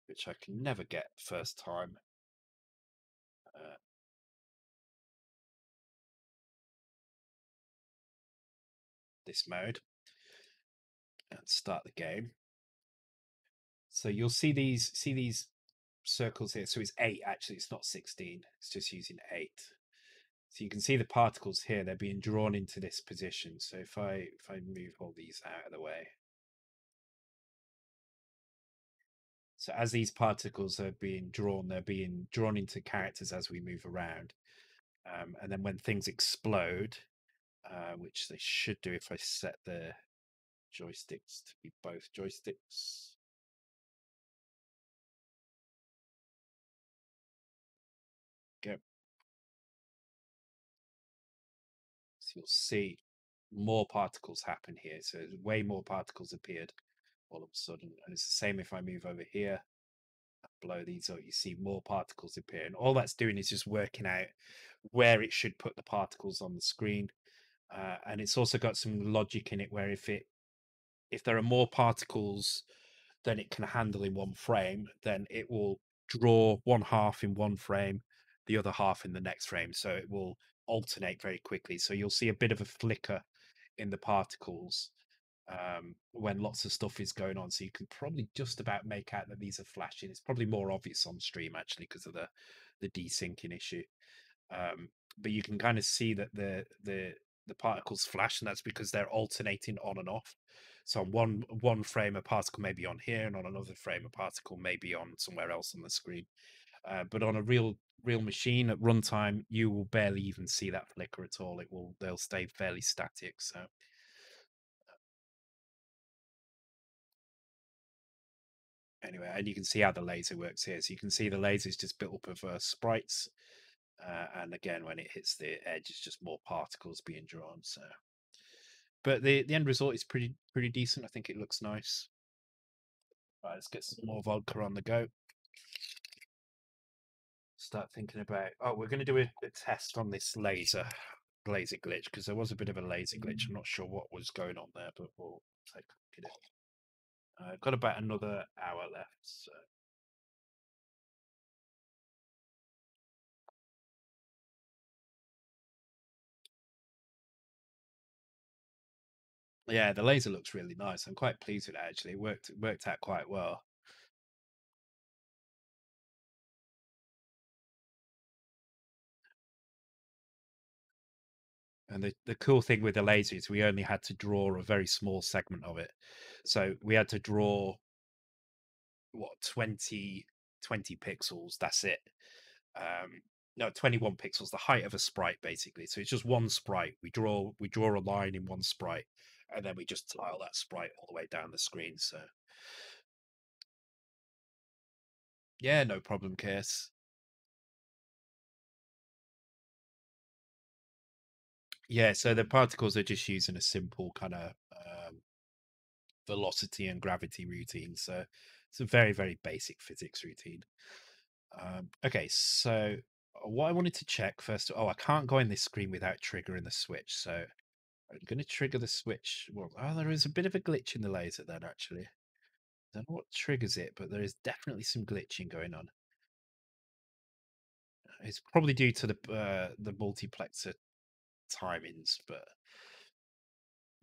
which I can never get first time. Uh, this mode, and start the game. So you'll see these see these circles here. So it's eight, actually, it's not sixteen, it's just using eight. So you can see the particles here, they're being drawn into this position. So if I if I move all these out of the way. So as these particles are being drawn, they're being drawn into characters as we move around. Um, and then when things explode, uh, which they should do if I set the joysticks to be both joysticks. Go. So you'll see more particles happen here. So way more particles appeared all of a sudden, and it's the same if I move over here and blow these out, you see more particles appear, and all that's doing is just working out where it should put the particles on the screen. Uh, and it's also got some logic in it where if it if there are more particles than it can handle in one frame, then it will draw one half in one frame, the other half in the next frame, so it will alternate very quickly. So you'll see a bit of a flicker in the particles Um, when lots of stuff is going on, so you can probably just about make out that these are flashing. It's probably more obvious on stream actually because of the the desyncing issue, um, but you can kind of see that the the the particles flash, and that's because they're alternating on and off. So on one one frame a particle may be on here, and on another frame a particle may be on somewhere else on the screen. Uh, but on a real real machine at runtime, you will barely even see that flicker at all. It will they'll stay fairly static. So. Anyway, and you can see how the laser works here. So you can see the laser is just built up of uh, sprites. Uh, and again, when it hits the edge, it's just more particles being drawn. So, but the, the end result is pretty pretty decent. I think it looks nice. Right, let's get some more vodka on the go. Start thinking about, oh, we're going to do a, a test on this laser, laser glitch, because there was a bit of a laser glitch. I'm not sure what was going on there, but we'll take a look at it. I've uh, got about another hour left, so. Yeah, the laser looks really nice. I'm quite pleased with it, actually. It worked, it worked out quite well. And the, the cool thing with the laser is we only had to draw a very small segment of it. So we had to draw, what, twenty, twenty pixels, that's it. Um, no, twenty-one pixels, the height of a sprite, basically. So it's just one sprite. We draw we draw a line in one sprite, and then we just tile that sprite all the way down the screen. So, yeah, no problem, Kiss. Yeah, so the particles are just using a simple kind of um, velocity and gravity routine. So it's a very, very basic physics routine. Um, okay, so what I wanted to check first, oh, I can't go in this screen without triggering the switch. So I'm going to trigger the switch. Well, oh, there is a bit of a glitch in the laser then, actually. I don't know what triggers it, but there is definitely some glitching going on. It's probably due to the uh, the multiplexer timings, but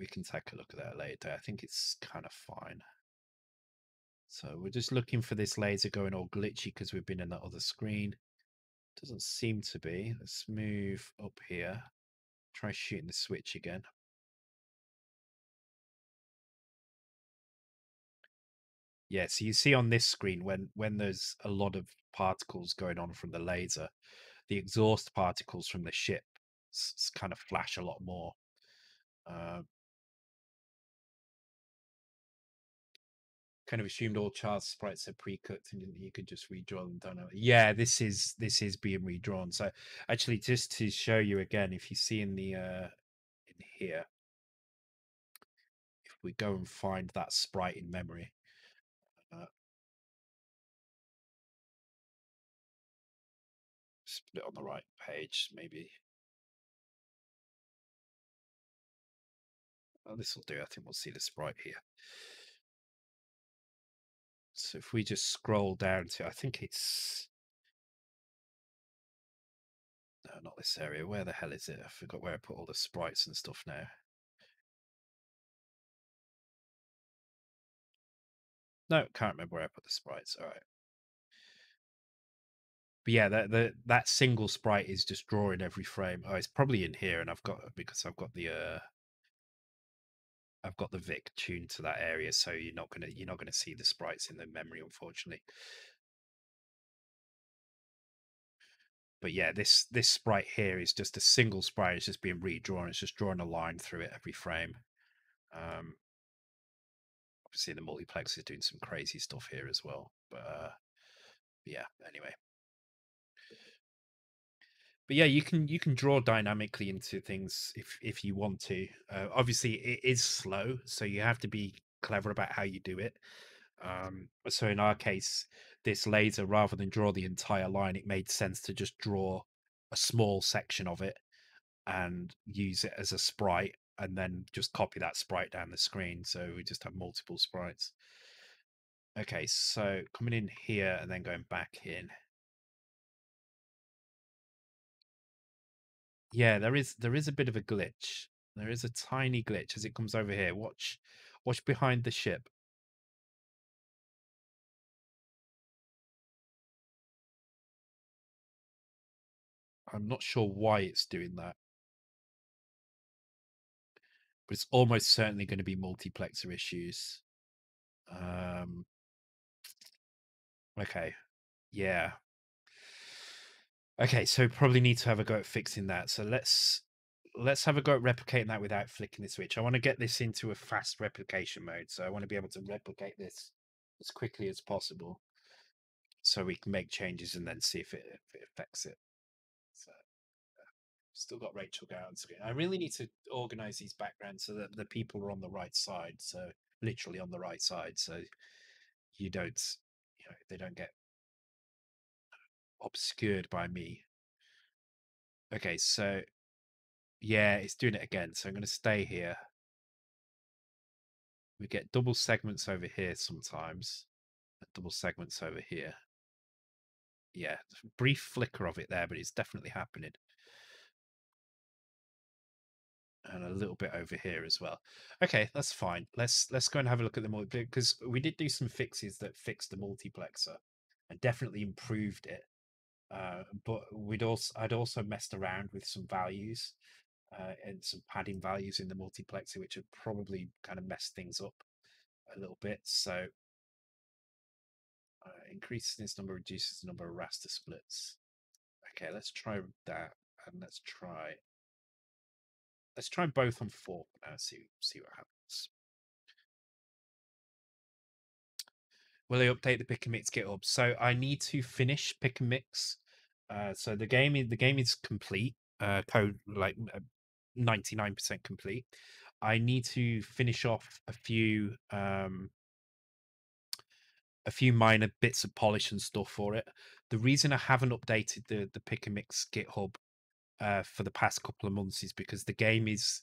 we can take a look at that later. I think it's kind of fine. So we're just looking for this laser going all glitchy because we've been in that other screen. Doesn't seem to be. Let's move up here. Try shooting the switch again. Yeah, so you see on this screen when when there's a lot of particles going on from the laser, the exhaust particles from the ship kind of flash a lot more. Uh, kind of assumed all child sprites are pre-cooked and you could just redraw them down. Yeah, this is this is being redrawn. So actually, just to show you again, if you see in the uh, in here, if we go and find that sprite in memory. Uh, split on the right page, maybe. Oh, this will do. I think we'll see the sprite here. So if we just scroll down to, I think it's, no, not this area. Where the hell is it? I forgot where I put all the sprites and stuff now. No, can't remember where I put the sprites. All right. But yeah, that the, that single sprite is just drawing every frame. Oh, it's probably in here, and I've got, because I've got the uh. I've got the Vic tuned to that area, so you're not gonna you're not gonna see the sprites in the memory, unfortunately. But yeah, this this sprite here is just a single sprite. It's just being redrawn. It's just drawing a line through it every frame. Um, obviously, the multiplex is doing some crazy stuff here as well. But uh, yeah, anyway. But yeah, you can you can draw dynamically into things if if you want to. Uh, obviously, it is slow, so you have to be clever about how you do it. Um, so in our case, this laser, rather than draw the entire line, it made sense to just draw a small section of it and use it as a sprite, and then just copy that sprite down the screen. So we just have multiple sprites. Okay, so coming in here and then going back in. Yeah, there is there is a bit of a glitch. There is a tiny glitch as it comes over here. Watch, watch behind the ship. I'm not sure why it's doing that, but it's almost certainly going to be multiplexer issues. Um. Okay. Yeah. Okay, so probably need to have a go at fixing that. So let's let's have a go at replicating that without flicking the switch. I want to get this into a fast replication mode, so I want to be able to replicate this as quickly as possible, so we can make changes and then see if it, if it affects it. So, uh, still got Rachel Garrett on screen. I really need to organize these backgrounds so that the people are on the right side, so literally on the right side, so you don't, you know, they don't get obscured by me. Okay, so yeah, it's doing it again, so I'm going to stay here. We get double segments over here sometimes, double segments over here. Yeah, brief flicker of it there, but it's definitely happening, and a little bit over here as well. Okay, that's fine. Let's let's go and have a look at the multiplexer, because we did do some fixes that fixed the multiplexer and definitely improved it. Uh, but we'd also, I'd also messed around with some values uh, and some padding values in the multiplexer, which have probably kind of messed things up a little bit. So uh, increasing this number reduces the number of raster splits. Okay, let's try that, and let's try let's try both on four now. See see what happens. Will they update the Pick and Mix GitHub? So I need to finish Pick and Mix. Uh, so the game is the game is complete, uh, code like ninety-nine percent complete. I need to finish off a few um, a few minor bits of polish and stuff for it. The reason I haven't updated the the Pick and Mix GitHub uh, for the past couple of months is because the game is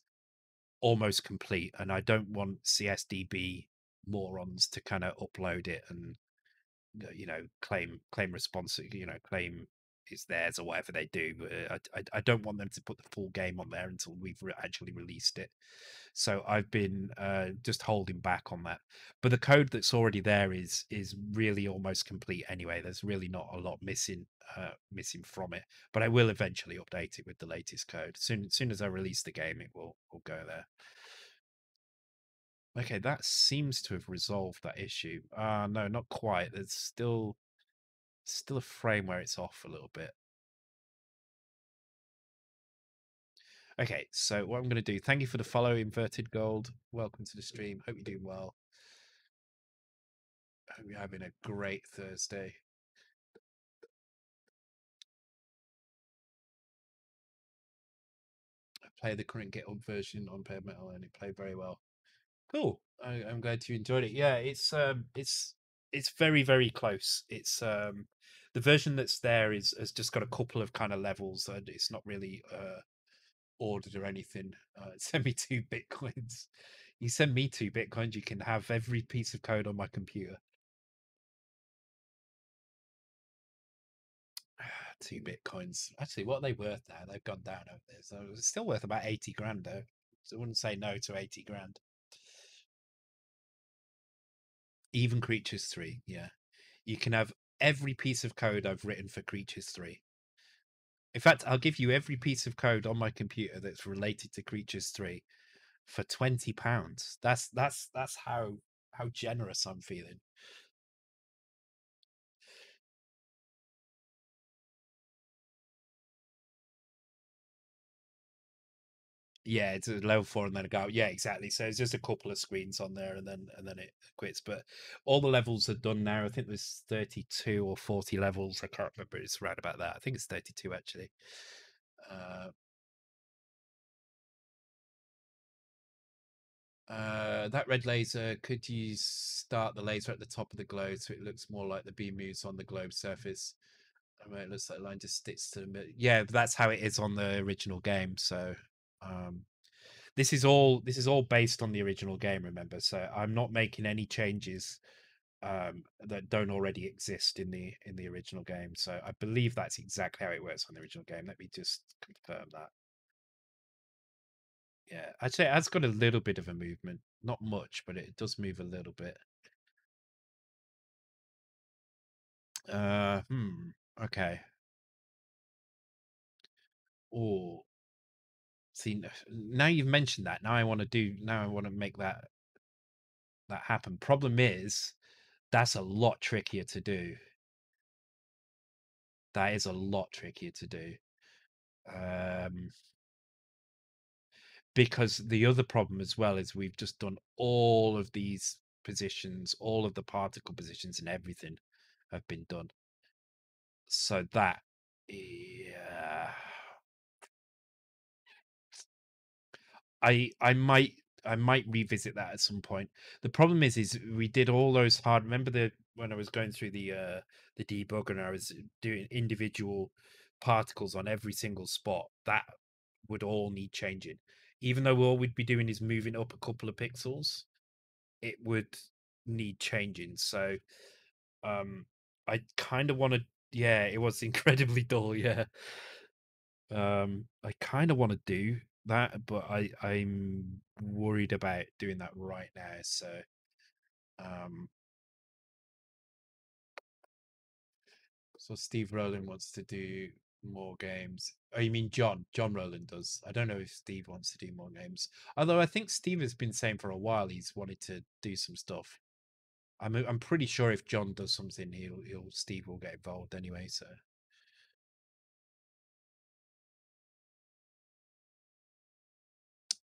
almost complete, and I don't want C S D B morons to kind of upload it and, you know, claim claim response, you know, claim it's theirs or whatever they do. I, I I don't want them to put the full game on there until we've re actually released it. So I've been uh, just holding back on that. But the code that's already there is is really almost complete anyway. There's really not a lot missing uh, missing from it. But I will eventually update it with the latest code. Soon as soon as I release the game, it will will go there. Okay, that seems to have resolved that issue. Ah, uh, no, not quite. There's still still a frame where it's off a little bit. Okay, so what I'm going to do, thank you for the follow, Inverted Gold. Welcome to the stream. Hope you're doing well. I'm having a great Thursday. I played the current GitHub version on Pared Metal and it played very well. Cool. I, I'm glad you enjoyed it. Yeah, it's um, it's it's very very close. It's um, the version that's there is has just got a couple of kind of levels, and it's not really uh, ordered or anything. Uh, send me two bitcoins. You send me two bitcoins, you can have every piece of code on my computer. Two bitcoins. Actually, what are they worth now? They've gone down over there. So it's still worth about eighty grand though. So I wouldn't say no to eighty grand. Even Creatures three, yeah. You can have every piece of code I've written for Creatures three. In fact, I'll give you every piece of code on my computer that's related to Creatures three for twenty pounds. That's that's that's how how generous I'm feeling. Yeah, it's a level four and then a go. Yeah, exactly. So it's just a couple of screens on there, and then and then it quits. But all the levels are done now. I think there's thirty-two or forty levels. I can't remember. It's right about that. I think it's thirty-two actually. Uh, uh, that red laser. Could you start the laser at the top of the globe so it looks more like the beam moves on the globe surface? I mean, it looks like the line just sticks to the middle. Yeah, but that's how it is on the original game. So. Um, this is all this is all based on the original game, remember, so I'm not making any changes um, that don't already exist in the in the original game. So I believe that's exactly how it works on the original game. Let me just confirm that. Yeah, actually it has got a little bit of a movement, not much, but it does move a little bit. Uh, hmm, okay. Oh. See, now you've mentioned that. Now I want to do. Now I want to make that that happen. Problem is, that's a lot trickier to do. That is a lot trickier to do, um, because the other problem as well is we've just done all of these positions, all of the particle positions, and everything have been done. So that, yeah. I, I might I might revisit that at some point. The problem is is we did all those hard. Remember the when I was going through the uh, the debugger and I was doing individual particles on every single spot. That would all need changing. Even though all we'd be doing is moving up a couple of pixels, it would need changing. So, um, I kind of want to. Yeah, it was incredibly dull. Yeah, um, I kind of want to do that, but I I'm worried about doing that right now. So um so Steve Rowland wants to do more games. Oh, you mean John John Rowland does. I don't know if Steve wants to do more games, although I think Steve has been saying for a while he's wanted to do some stuff. I'm I'm pretty sure if John does something, he'll he'll Steve will get involved anyway. So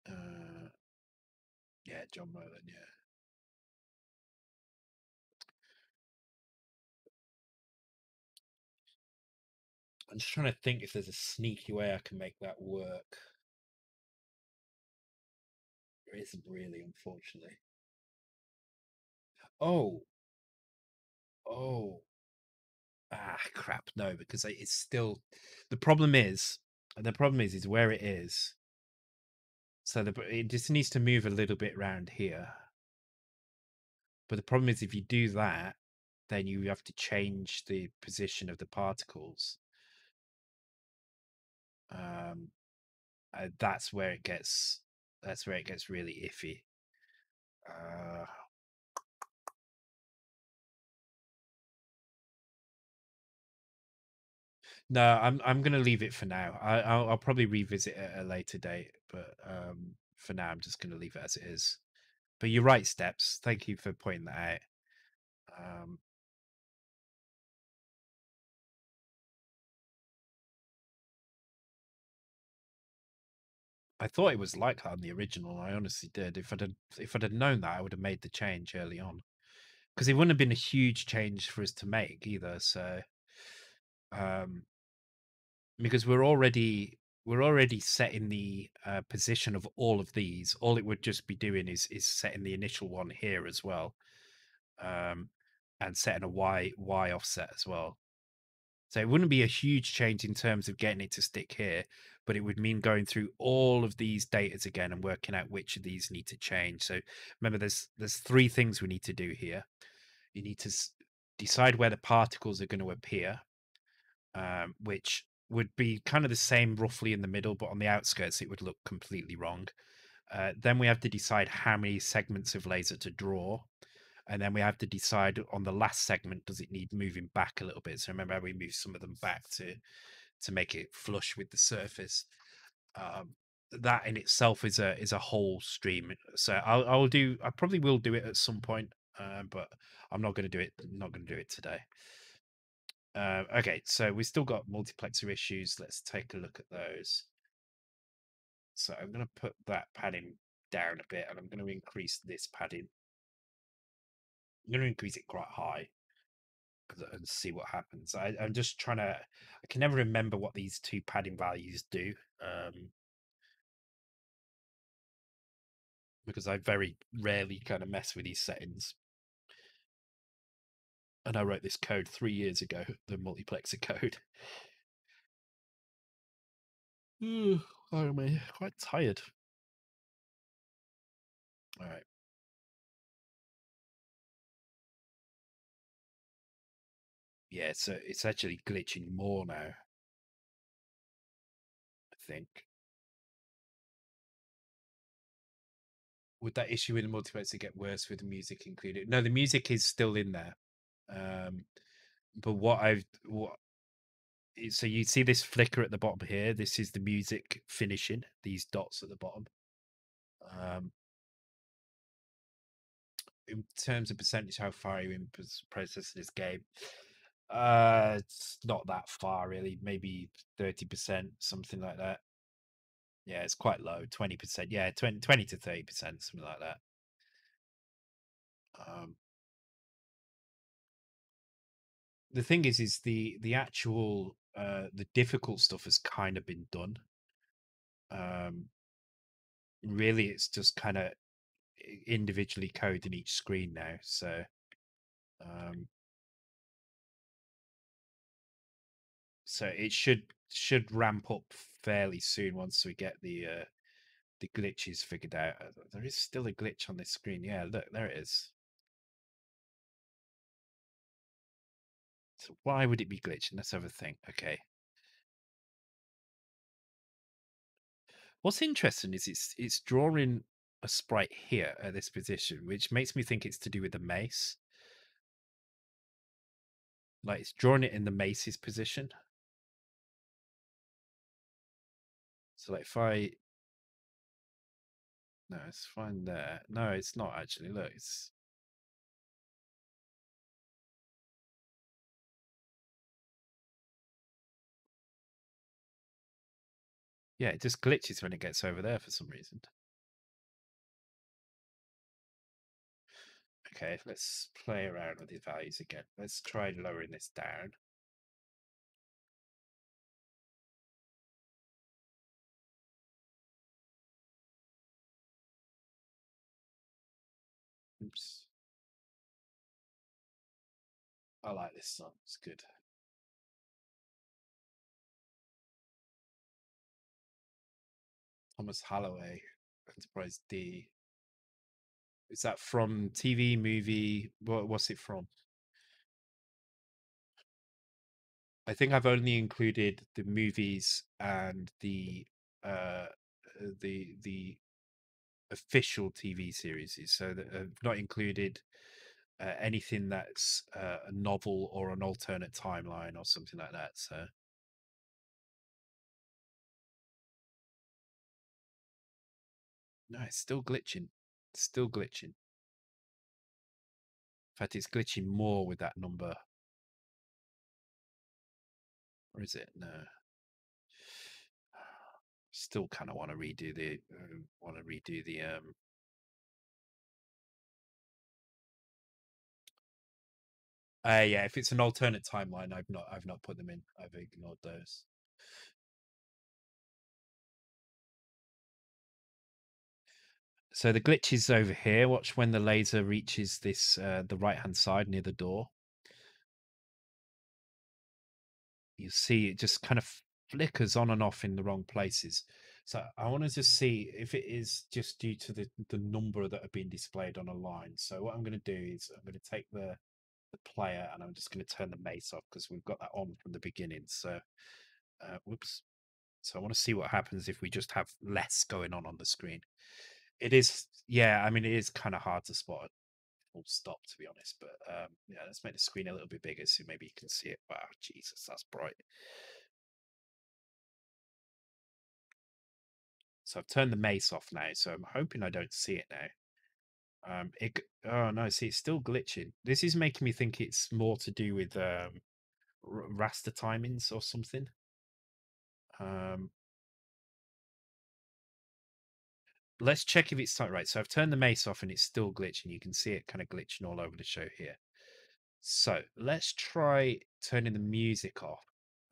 Uh, yeah, John Merlin, yeah. I'm just trying to think if there's a sneaky way I can make that work. There isn't really, unfortunately. Oh. Oh. Ah, crap, no, because it's still... The problem is, the problem is, is where it is. So the, it just needs to move a little bit round here. But the problem is if you do that, then you have to change the position of the particles. Um, uh, that's where it gets, that's where it gets really iffy. Uh, No, I'm I'm gonna leave it for now. I I'll, I'll probably revisit it at a later date, but um, for now I'm just gonna leave it as it is. But you're right, Steps. Thank you for pointing that out. Um, I thought it was like that on the original. I honestly did. If I'd have, if I'd have known that, I would have made the change early on. because it wouldn't have been a huge change for us to make either. So, um, because we're already we're already setting the uh, position of all of these. All it would just be doing is is setting the initial one here as well, um, and setting a y y offset as well. So it wouldn't be a huge change in terms of getting it to stick here, but it would mean going through all of these datas again and working out which of these need to change. So remember, there's there's three things we need to do here. You need to decide where the particles are going to appear, um, which would be kind of the same roughly in the middle, but on the outskirts, it would look completely wrong. Uh, then we have to decide how many segments of laser to draw. And then we have to decide on the last segment, does it need moving back a little bit? So remember how we moved some of them back to to make it flush with the surface. Um, that in itself is a is a whole stream. So I'll I'll do I probably will do it at some point, uh, but I'm not going to do it. Not going to do it today. Uh, okay, so we've still got multiplexer issues. Let's take a look at those. So I'm going to put that padding down a bit, and I'm going to increase this padding. I'm going to increase it quite high and see what happens. I, I'm just trying to... I can never remember what these two padding values do, um, because I very rarely kind of mess with these settings. And I wrote this code three years ago, the multiplexer code. Ooh, I'm quite tired. All right. Yeah, so it's actually glitching more now, I think. Would that issue with the multiplexer get worse with the music included? No, the music is still in there. Um, but what I've... what so you see this flicker at the bottom here. This is the music finishing, these dots at the bottom. Um, in terms of percentage, how far are you in processing this game? Uh, it's not that far really, maybe thirty percent, something like that. Yeah, it's quite low, twenty percent. Yeah, twenty to thirty percent, something like that. Um, the thing is, is the, the actual, uh, the difficult stuff has kind of been done. Um, really, it's just kind of individually coded in each screen now. So, um, So it should should ramp up fairly soon once we get the uh, the glitches figured out. There is still a glitch on this screen. Yeah, look, there it is. So why would it be glitching? Let's have a think. Okay. What's interesting is it's it's drawing a sprite here at this position, which makes me think it's to do with the mace. Like it's drawing it in the mace's position. So like if I, no, it's fine there. No, it's not actually. Look, it's yeah, it just glitches when it gets over there for some reason. Okay, let's play around with these values again. Let's try lowering this down. Oops. I like this song, it's good. Thomas Halloway, Enterprise D. Is that from T V, movie? What, what's it from? I think I've only included the movies and the uh, the the official T V series, so that I've not included uh, anything that's uh, a novel or an alternate timeline or something like that. So. No, it's still glitching. Still glitching. In fact, it's glitching more with that number. Or is it? No. Still kind of want to redo the uh, want to redo the um Uh, yeah, if it's an alternate timeline, I've not I've not put them in. I've ignored those. So the glitch is over here. Watch when the laser reaches this uh, the right hand side near the door. You see it just kind of flickers on and off in the wrong places. So I want to just see if it is just due to the, the number that are being displayed on a line. So what I'm going to do is I'm going to take the, the player and I'm just going to turn the mace off because we've got that on from the beginning. So, uh, whoops. So I want to see what happens if we just have less going on on the screen. It is, yeah, I mean, it is kind of hard to spot it. Full stop, to be honest. But um, yeah, let's make the screen a little bit bigger so maybe you can see it. Wow, Jesus, that's bright. So I've turned the mace off now, so I'm hoping I don't see it now. Um, it oh no, see, it's still glitching. This is making me think it's more to do with um, raster timings or something. Um, let's check if it's right. So I've turned the mace off and it's still glitching. You can see it kind of glitching all over the show here. So let's try turning the music off.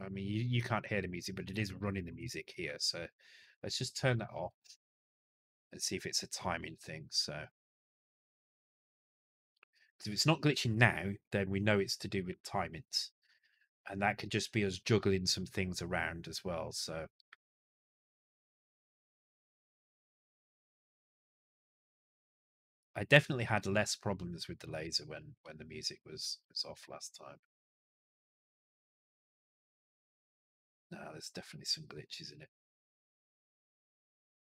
I mean, you, you can't hear the music, but it is running the music here, so. Let's just turn that off and see if it's a timing thing. So, because if it's not glitching now, then we know it's to do with timings. And that could just be us juggling some things around as well. So, I definitely had less problems with the laser when, when the music was, was off last time. Now, there's definitely some glitches in it.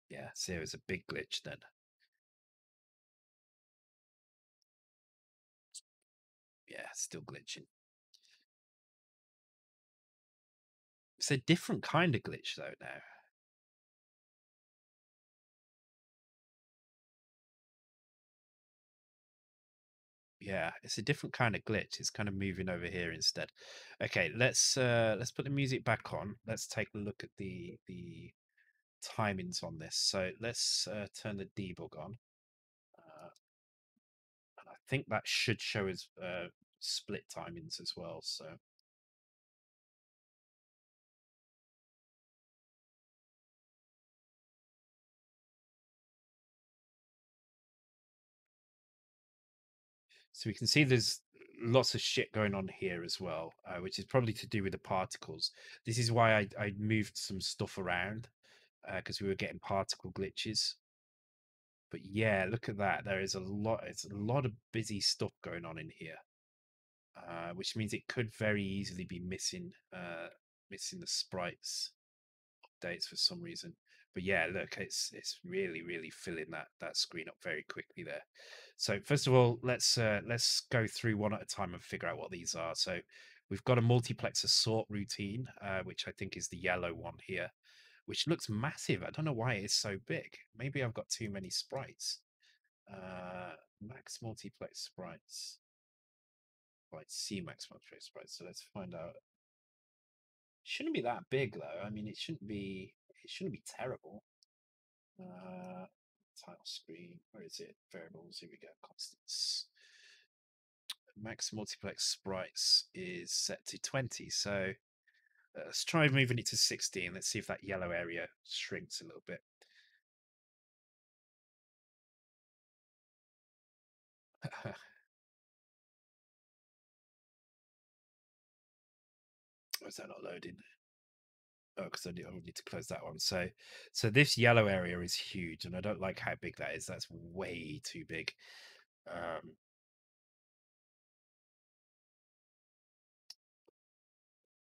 Yeah, so it was a big glitch then. Yeah, still glitching. It's a different kind of glitch though now. Yeah, it's a different kind of glitch. It's kind of moving over here instead. Okay, let's uh, let's put the music back on. Let's take a look at the the. timings on this. So let's uh, turn the debug on, uh, and I think that should show us uh, split timings as well. So so we can see there's lots of shit going on here as well, uh, which is probably to do with the particles. This is why I, I moved some stuff around, because uh, we were getting particle glitches. But yeah, look at that. There is a lot, it's a lot of busy stuff going on in here, uh, which means it could very easily be missing uh, missing the sprites updates for some reason. But yeah, look, it's it's really really filling that that screen up very quickly there. So first of all, let's uh, let's go through one at a time and figure out what these are. So we've got a multiplexer sort routine, uh, which I think is the yellow one here, which looks massive. I don't know why it's so big. Maybe I've got too many sprites. Uh, max multiplex sprites. Well, I see max multiplex sprites, so let's find out. Shouldn't be that big though. I mean, it shouldn't be. It shouldn't be terrible. Uh, title screen. Where is it? Variables. Here we go. Constants. Max multiplex sprites is set to twenty. So. Let's try moving it to sixteen. Let's see if that yellow area shrinks a little bit. Or is that not loading? Oh, because I, I need to close that one. So, so this yellow area is huge, and I don't like how big that is. That's way too big. Um,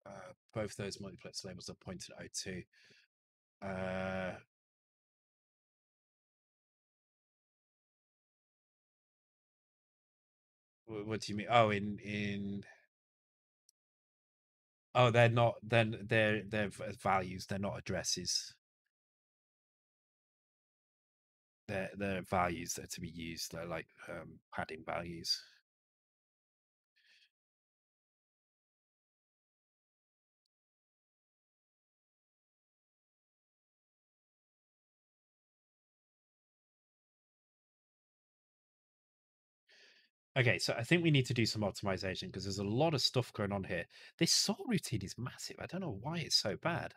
uh, Both those multiplex labels are pointed at O two. Uh, what do you mean? Oh, in in. Oh, they're not. Then they're they're values. They're not addresses. They're they're values that are to be used. They're like um, padding values. Okay, so I think we need to do some optimization because there's a lot of stuff going on here. This sort routine is massive. I don't know why it's so bad.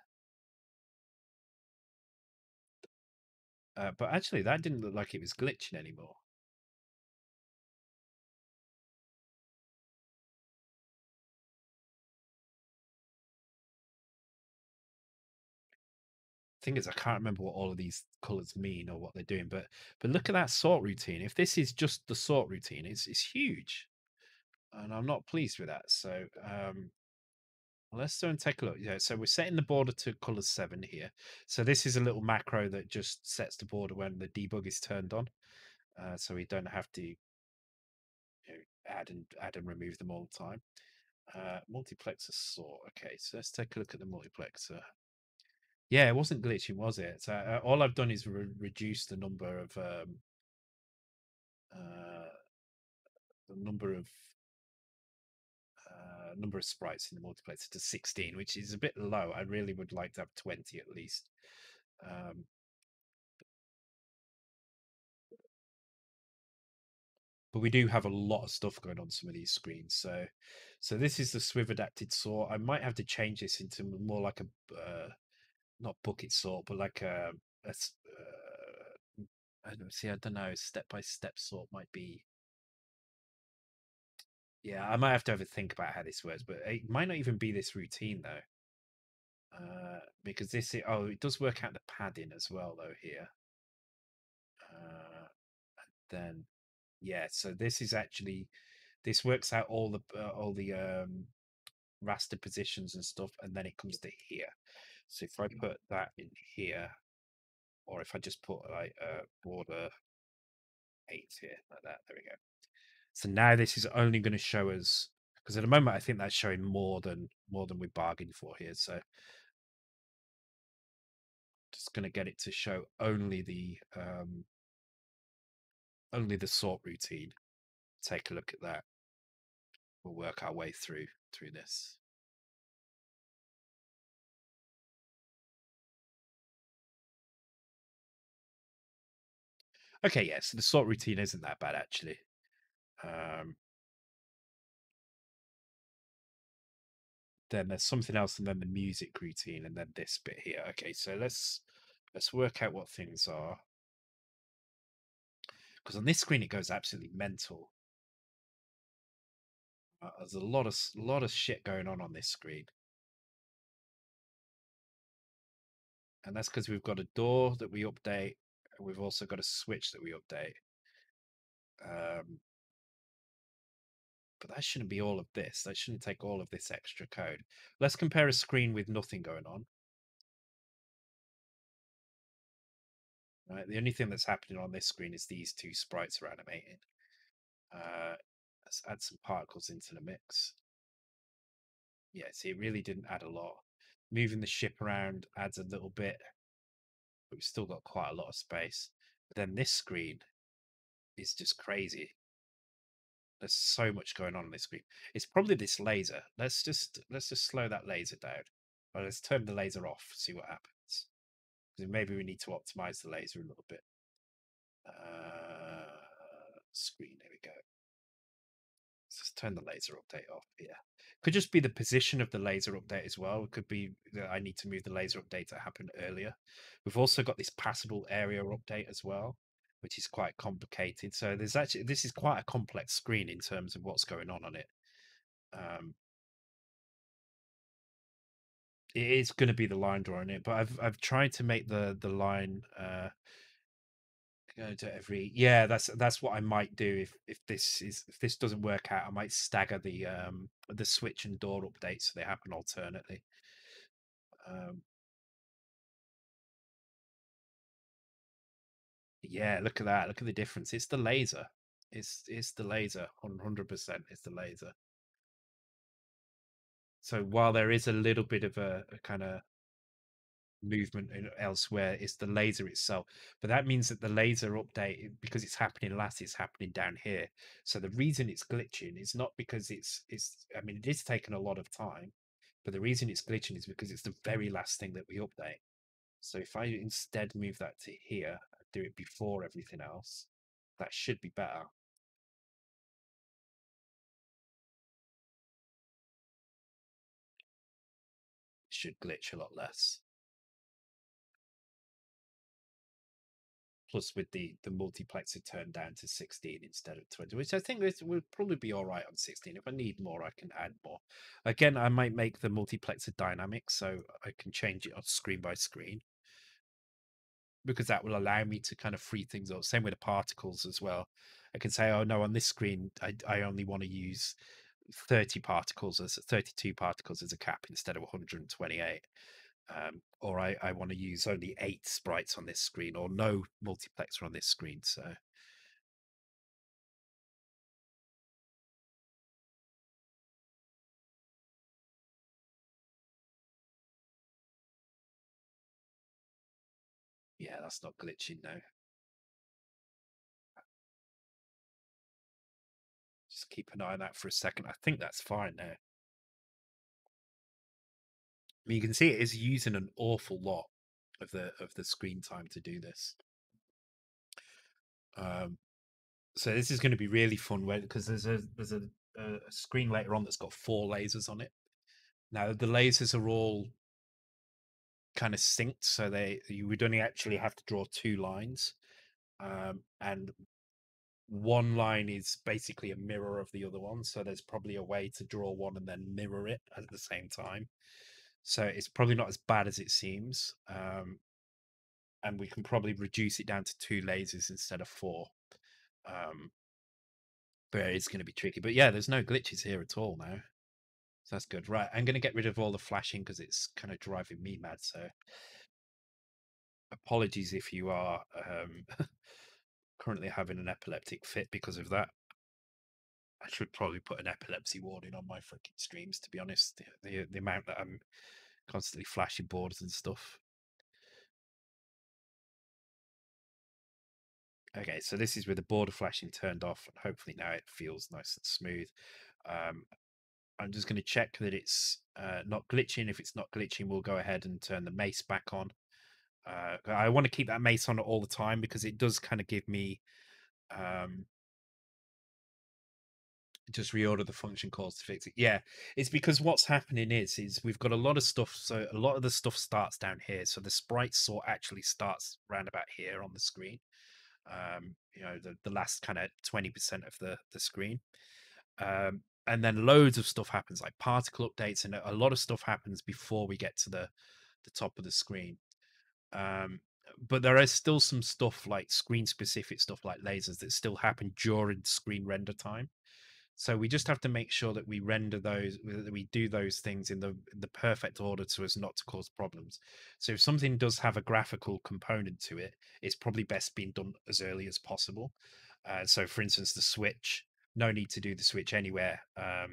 Uh, but actually, that didn't look like it was glitching anymore. Thing is, I can't remember what all of these colors mean or what they're doing, but but look at that sort routine. If this is just the sort routine, it's it's huge, and I'm not pleased with that. So um let's go and take a look. Yeah, so we're setting the border to color seven here. So this is a little macro that just sets the border when the debug is turned on, uh, so we don't have to, you know, add and add and remove them all the time. Uh, multiplexer sort. Okay, so let's take a look at the multiplexer. Yeah, it wasn't glitching, was it? So uh, all I've done is re reduce the number of um, uh, the number of uh, number of sprites in the multiplexer to sixteen, which is a bit low. I really would like to have twenty at least. Um, But we do have a lot of stuff going on some of these screens. So, so this is the Swift adapted sort. I might have to change this into more like a. Uh, Not bucket sort, but like a, a uh, I don't see. I don't know. Step by step sort might be. Yeah, I might have to have a think about how this works, but it might not even be this routine though, uh, because this is, oh, it does work out the padding as well though here. Uh, and then yeah, so this is actually this works out all the uh, all the um, raster positions and stuff, and then it comes to here. So if I put that in here, or if I just put like a uh, border eight here, like that, there we go. So now this is only going to show us, because at the moment I think that's showing more than more than we bargained for here. So just going to get it to show only the um, only the sort routine. Take a look at that. We'll work our way through through this. Okay, yeah, so the sort routine isn't that bad, actually. Um, then there's something else, and then the music routine, and then this bit here. Okay, so let's let's work out what things are. Because on this screen, it goes absolutely mental. Uh, there's a lot of, lot of shit going on on this screen. And that's because we've got a door that we update. We've also got a switch that we update, um, but that shouldn't be all of this. That shouldn't take all of this extra code. Let's compare a screen with nothing going on. Right, the only thing that's happening on this screen is these two sprites are animated. Uh, let's add some particles into the mix. Yeah, see, it really didn't add a lot. Moving the ship around adds a little bit. We've still got quite a lot of space. But then this screen is just crazy. There's so much going on on this screen. It's probably this laser. Let's just let's just slow that laser down. Well, let's turn the laser off. See what happens. Because maybe we need to optimize the laser a little bit. Uh, screen. There we go. Let's just turn the laser update off. Yeah, could just be the position of the laser update as well. It could be that I need to move the laser update to happen earlier. We've also got this passable area update as well, which is quite complicated. So there's actually this is quite a complex screen in terms of what's going on on it. Um, it is going to be the line drawing it, but I've I've tried to make the the line. Uh, Go to every yeah, that's that's what I might do if if this is if this doesn't work out. I might stagger the um the switch and door updates so they happen alternately. Um, yeah, look at that! Look at the difference. It's the laser. It's it's the laser. one hundred percent is the laser. So while there is a little bit of a, a kind of movement elsewhere, it's the laser itself. But that means that the laser update, because it's happening last, it's happening down here. So the reason it's glitching is not because it's it's I mean, it is taking a lot of time, but the reason it's glitching is because it's the very last thing that we update. So if I instead move that to here, do it before everything else, that should be better. should glitch a lot less. Plus, with the, the multiplexer turned down to sixteen instead of twenty, which I think is, will probably be all right on sixteen. If I need more, I can add more. Again, I might make the multiplexer dynamic so I can change it on screen by screen, because that will allow me to kind of free things up. Same with the particles as well. I can say, oh, no, on this screen, I, I only want to use thirty particles, as thirty-two particles as a cap instead of one hundred twenty-eight. Um, or I, I want to use only eight sprites on this screen, or no multiplexer on this screen. So yeah, that's not glitching now. Just keep an eye on that for a second. I think that's fine now. I mean, you can see it is using an awful lot of the of the screen time to do this. Um, so this is going to be really fun, because there's a there's a, a screen later on that's got four lasers on it. Now the lasers are all kind of synced, so they you would only actually have to draw two lines, um, and one line is basically a mirror of the other one. So there's probably a way to draw one and then mirror it at the same time. So it's probably not as bad as it seems. Um, and we can probably reduce it down to two lasers instead of four. Um, but it's going to be tricky. But yeah, there's no glitches here at all now. So that's good. Right, I'm going to get rid of all the flashing because it's kind of driving me mad. So apologies if you are um, currently having an epileptic fit because of that. I should probably put an epilepsy warning on my freaking streams, to be honest. The, the, the amount that I'm constantly flashing boards and stuff. Okay, so this is with the border flashing turned off, and hopefully now it feels nice and smooth. Um, I'm just going to check that it's uh, not glitching. If it's not glitching, we'll go ahead and turn the mace back on. Uh, I want to keep that mace on all the time because it does kind of give me... Um, just reorder the function calls to fix it. Yeah, it's because what's happening is is we've got a lot of stuff, so a lot of the stuff starts down here. So the sprite sort actually starts round about here on the screen. Um, you know, the, the last kind of twenty percent of the, the screen. Um, and then loads of stuff happens, like particle updates, and a lot of stuff happens before we get to the, the top of the screen. Um, but there is still some stuff like screen-specific stuff like lasers that still happen during screen render time. So we just have to make sure that we render those, that we do those things in the in the perfect order so as not to cause problems. So if something does have a graphical component to it, it's probably best being done as early as possible. Uh, so for instance, the switch, no need to do the switch anywhere because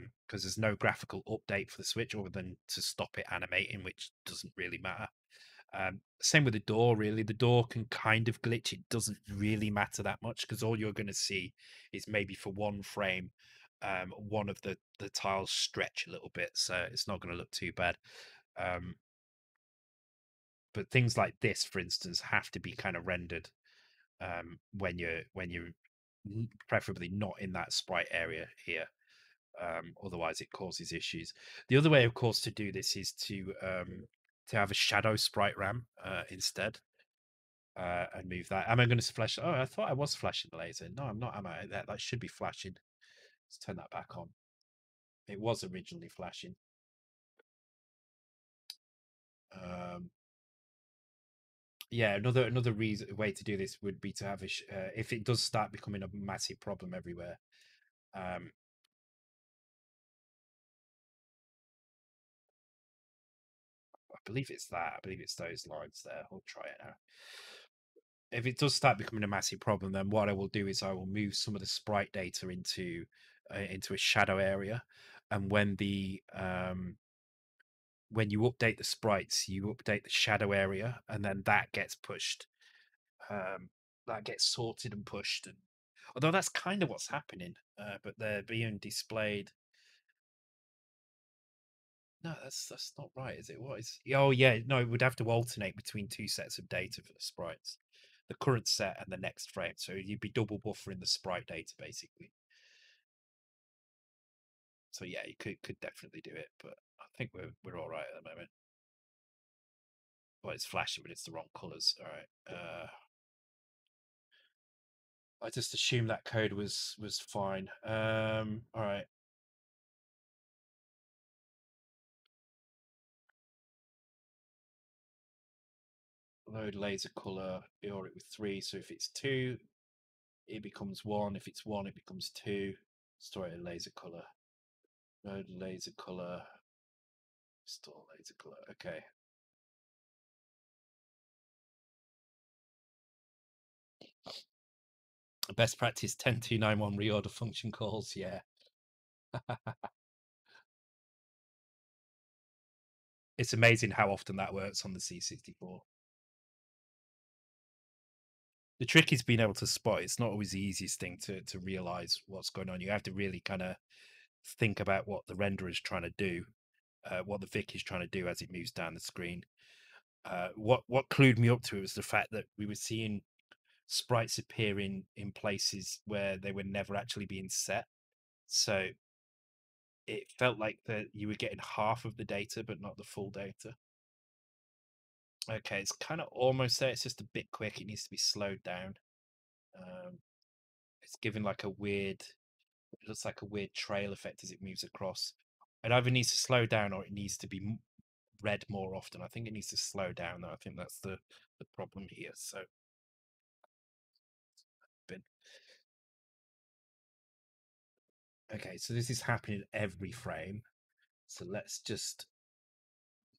um, there's no graphical update for the switch other than to stop it animating, which doesn't really matter. Um, same with the door, really. The door can kind of glitch. It doesn't really matter that much because all you're going to see is maybe for one frame, Um, one of the, the tiles stretch a little bit, so it's not going to look too bad. Um, but things like this, for instance, have to be kind of rendered um, when you're when you're preferably not in that sprite area here. Um, otherwise, it causes issues. The other way, of course, to do this is to um, to have a shadow sprite RAM uh, instead. Uh, and move that. Am I going to flash? Oh, I thought I was flashing the laser. No, I'm not. Am I? That, that should be flashing. Let's turn that back on. It was originally flashing. Um, yeah, another another reason way to do this would be to have a sh uh, if it does start becoming a massive problem everywhere. Um, I believe it's that. I believe it's those lines there. I'll try it out. If it does start becoming a massive problem, then what I will do is I will move some of the sprite data into uh, into a shadow area, and when the um, when you update the sprites, you update the shadow area, and then that gets pushed, um, that gets sorted and pushed. And although that's kind of what's happening, uh, but they're being displayed. No, that's that's not right, is it? What is? Oh yeah, no, it would have to alternate between two sets of data for the sprites. The current set and the next frame, so you'd be double buffering the sprite data basically. So yeah, you could could definitely do it, but I think we're we're all right at the moment. Well, it's flashing, but it's the wrong colors. All right. Uh, I just assumed that code was was fine. Um, all right. Load laser color, or it with three. So if it's two, it becomes one. If it's one, it becomes two. Store it in laser color. Load laser color. Store laser color. Okay. Best practice ten two ninety-one reorder function calls. Yeah. It's amazing how often that works on the C sixty-four. The trick is being able to spot. It's not always the easiest thing to, to realize what's going on. You have to really kind of think about what the renderer is trying to do, uh, what the V I C is trying to do as it moves down the screen. Uh, what, what clued me up to it was the fact that we were seeing sprites appear in, in places where they were never actually being set. So it felt like that you were getting half of the data, but not the full data. Okay, it's kind of almost there. It's just a bit quick. It needs to be slowed down. Um, it's giving like a weird, it looks like a weird trail effect as it moves across. It either needs to slow down or it needs to be read more often. I think it needs to slow down, though. I think that's the, the problem here. So, okay, so this is happening every frame. So let's just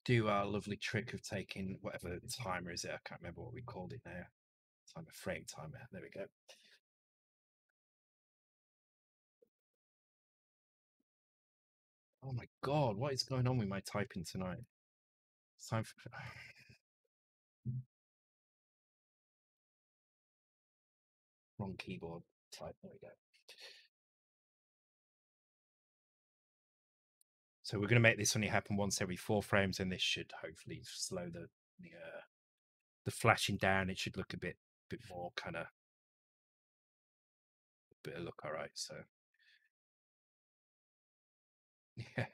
do our lovely trick of taking whatever timer is it. I can't remember what we called it now. Timer, frame timer. There we go. Oh my God, what is going on with my typing tonight? It's time for... Wrong keyboard type. There we go. So we're going to make this only happen once every four frames, and this should hopefully slow the the, uh, the flashing down. It should look a bit bit more kind of bit of look all right. So yeah,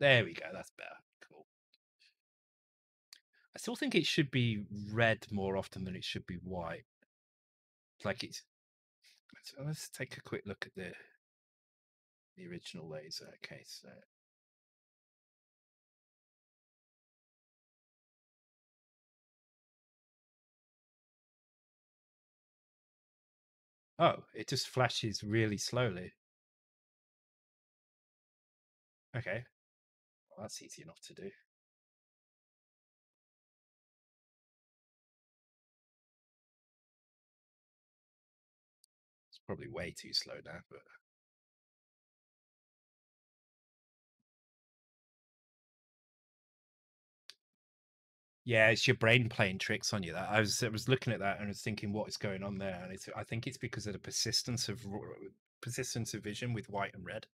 there we go. That's better. Cool. I still think it should be red more often than it should be white. Like it's. Let's, let's take a quick look at the. The original laser. Okay, so oh, it just flashes really slowly. Okay, well, that's easy enough to do. It's probably way too slow now, but. Yeah, it's your brain playing tricks on you. That I was, I was looking at that and I was thinking, what is going on there? And it's, I think it's because of the persistence of persistence of vision with white and red,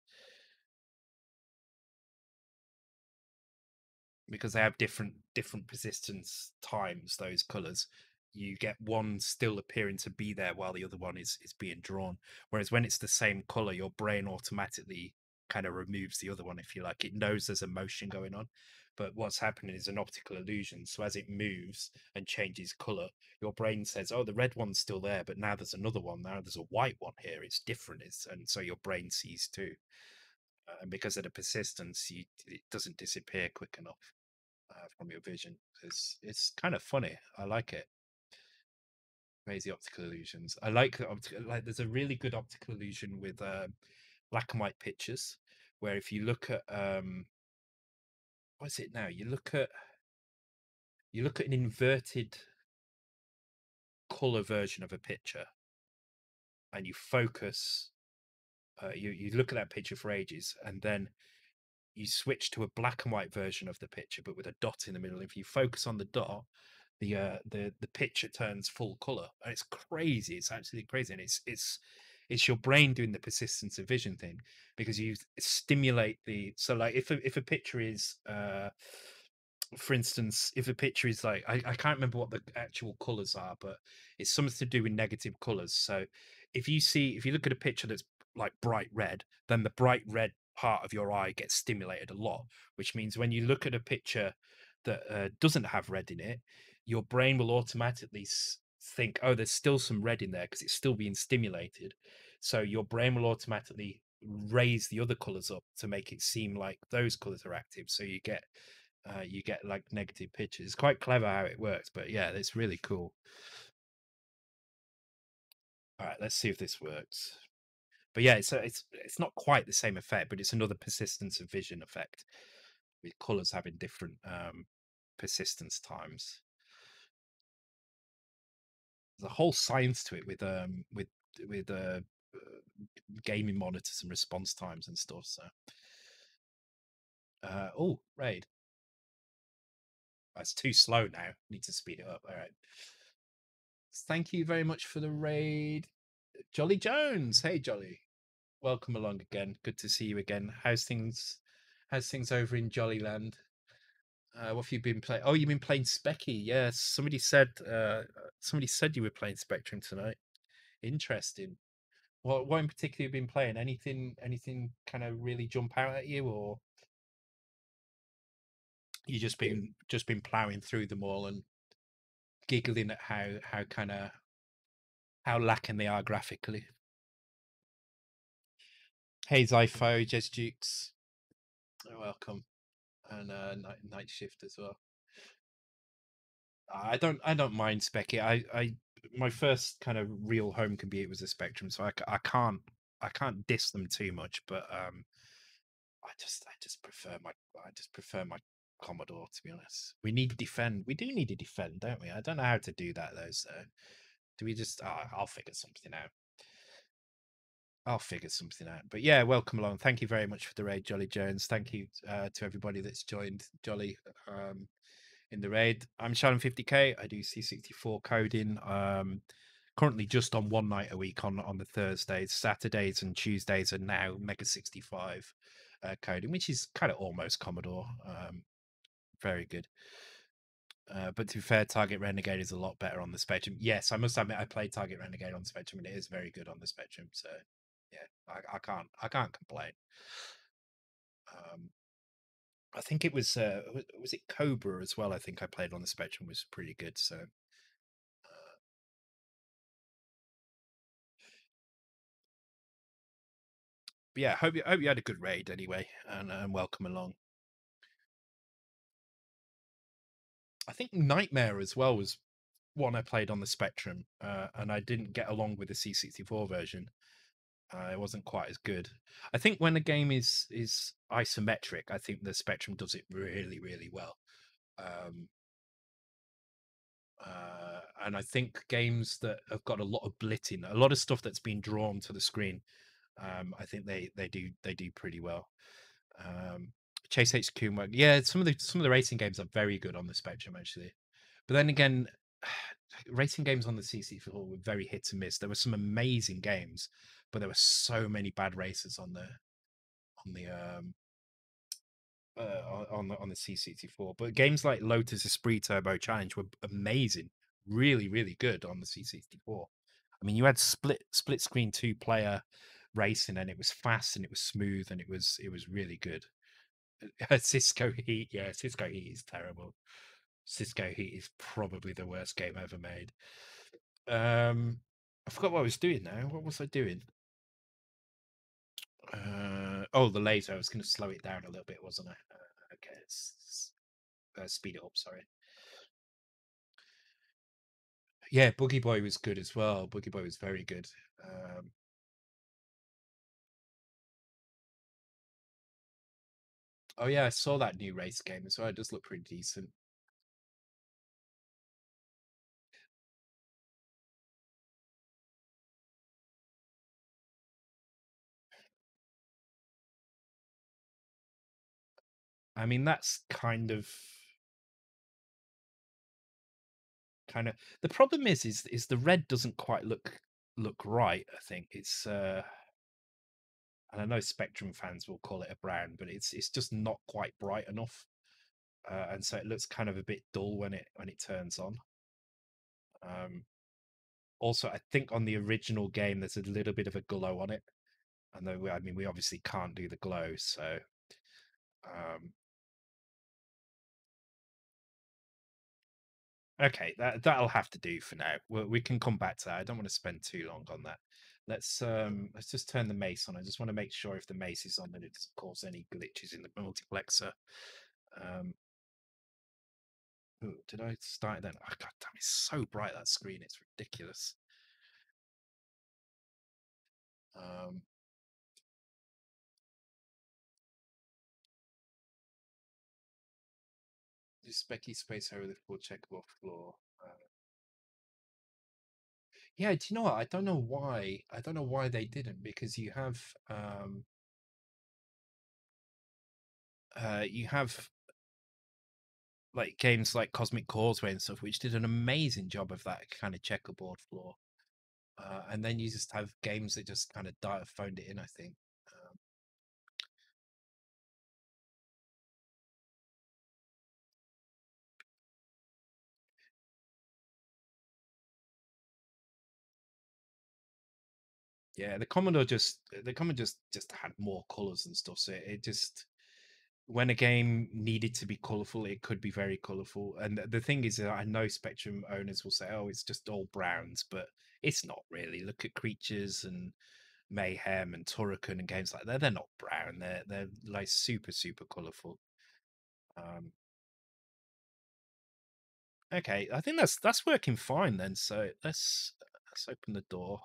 because they have different different persistence times. Those colors, you get one still appearing to be there while the other one is is being drawn. Whereas when it's the same color, your brain automatically kind of removes the other one, if you like. It knows there's a motion going on. But what's happening is an optical illusion. So as it moves and changes color, your brain says, oh, the red one's still there, but now there's another one. Now there's a white one here. It's different. It's, and so your brain sees too. Uh, and because of the persistence, you, it doesn't disappear quick enough uh, from your vision. It's, it's kind of funny. I like it. Crazy optical illusions. I like, like there's a really good optical illusion with uh, black and white pictures, where if you look at... Um, what is it now? You look at you look at an inverted color version of a picture, and you focus. Uh, you you look at that picture for ages, and then you switch to a black and white version of the picture, but with a dot in the middle. If you focus on the dot, the uh, the the picture turns full color, and it's crazy. It's absolutely crazy, and it's it's. It's your brain doing the persistence of vision thing, because you stimulate the. So, like, if a, if a picture is, uh, for instance, if a picture is like, I, I can't remember what the actual colors are, but it's something to do with negative colors. So, if you see, if you look at a picture that's like bright red, then the bright red part of your eye gets stimulated a lot, which means when you look at a picture that uh, doesn't have red in it, your brain will automatically think, oh, there's still some red in there because it's still being stimulated. So your brain will automatically raise the other colors up to make it seem like those colors are active. So you get uh, you get like negative pictures. It's quite clever how it works, but yeah, it's really cool. All right, let's see if this works. But yeah, so it's, it's it's not quite the same effect, but it's another persistence of vision effect, with colors having different um, persistence times. There's a whole science to it with um with with uh, gaming monitors and response times and stuff. So, uh, oh, raid. That's too slow now. Need to speed it up. All right. Thank you very much for the raid, Jolly Jones. Hey, Jolly, welcome along again. Good to see you again. How's things? How's things over in Jollyland? Uh, what have you been playing? Oh, you've been playing Specky. Yeah, somebody said. Uh, somebody said you were playing Spectrum tonight. Interesting. What? What in particular you've been playing? Anything? Anything kind of really jump out at you, or you just been just been ploughing through them all and giggling at how how kind of how lacking they are graphically? Hey, Zypho, Jez Dukes, welcome, and uh, night night shift as well. I don't I don't mind Specky. I I my first kind of real home computer was a Spectrum, so I, I can't I can't diss them too much. But um, I just I just prefer my I just prefer my. Commodore, to be honest. We need to defend. We do need to defend, don't we? I don't know how to do that though. So, do we just? Oh, I'll figure something out. I'll figure something out. But yeah, welcome along. Thank you very much for the raid, Jolly Jones. Thank you uh, to everybody that's joined Jolly um, in the raid. I'm Shannon fifty K. I do C sixty-four coding. Um, currently, just on one night a week on on the Thursdays, Saturdays, and Tuesdays, and now Mega sixty-five uh, coding, which is kind of almost Commodore. Um, Very good. Uh, but to be fair, Target Renegade is a lot better on the Spectrum. Yes, I must admit I played Target Renegade on the Spectrum, and it is very good on the Spectrum. So, yeah, I, I can't I can't complain. Um, I think it was uh, was it Cobra as well? I think I played on the Spectrum, was pretty good. So, uh, but yeah, hope you hope you had a good raid anyway, and, and welcome along. I think Nightmare as well was one I played on the Spectrum, uh, and I didn't get along with the C sixty-four version. Uh, it wasn't quite as good. I think when a game is is isometric, I think the Spectrum does it really, really well. Um, uh, and I think games that have got a lot of blitting, a lot of stuff that's been drawn to the screen, um, I think they they do they do pretty well. Um, Chase H Q and work. Yeah, some of the some of the racing games are very good on the Spectrum actually, but then again, racing games on the C sixty-four were very hit and miss. There were some amazing games, but there were so many bad racers on the on the um uh, on the on the C sixty-four. But games like Lotus Esprit Turbo Challenge were amazing, really really good on the C sixty-four. I mean, you had split split screen two player racing, and it was fast and it was smooth and it was it was really good. Cisco Heat, yeah, Cisco Heat is terrible. Cisco Heat is probably the worst game ever made. Um, I forgot what I was doing now. What was I doing? Uh, oh, the laser. I was going to slow it down a little bit, wasn't I? Uh, okay, let's, let's, uh, speed it up, sorry. Yeah, Boogie Boy was good as well. Boogie Boy was very good. Um, Oh yeah, I saw that new race game as well. It does look pretty decent. I mean, that's kind of kind of the problem is is is the red doesn't quite look look right, I think. It's uh and I know Spectrum fans will call it a brown, but it's it's just not quite bright enough, uh, and so it looks kind of a bit dull when it when it turns on. Um, also, I think on the original game there's a little bit of a glow on it, and though we, I mean we obviously can't do the glow, so um, Okay, that that'll have to do for now. We we can come back to that. I don't want to spend too long on that. Let's um let's just turn the mace on. I just want to make sure if the mace is on that it doesn't cause any glitches in the multiplexer. Um, ooh, did I start then? Oh, god damn, it's so bright, that screen. It's ridiculous. Um. Specky space hieroglyphical checkable floor. Uh, yeah, do you know what? I don't know why. I don't know why they didn't, because you have um, uh, you have like games like Cosmic Causeway and stuff, which did an amazing job of that kind of checkerboard floor. Uh, and then you just have games that just kind of died, phoned it in, I think. Yeah, the Commodore just the Commodore just just had more colors and stuff. So it, it just, when a game needed to be colorful, it could be very colorful. And the thing is, that I know Spectrum owners will say, "Oh, it's just all browns," but it's not really. Look at Creatures and Mayhem and Turrican and games like that. They're not brown. They're they're like super super colorful. Um, okay, I think that's that's working fine then. So let's let's open the door.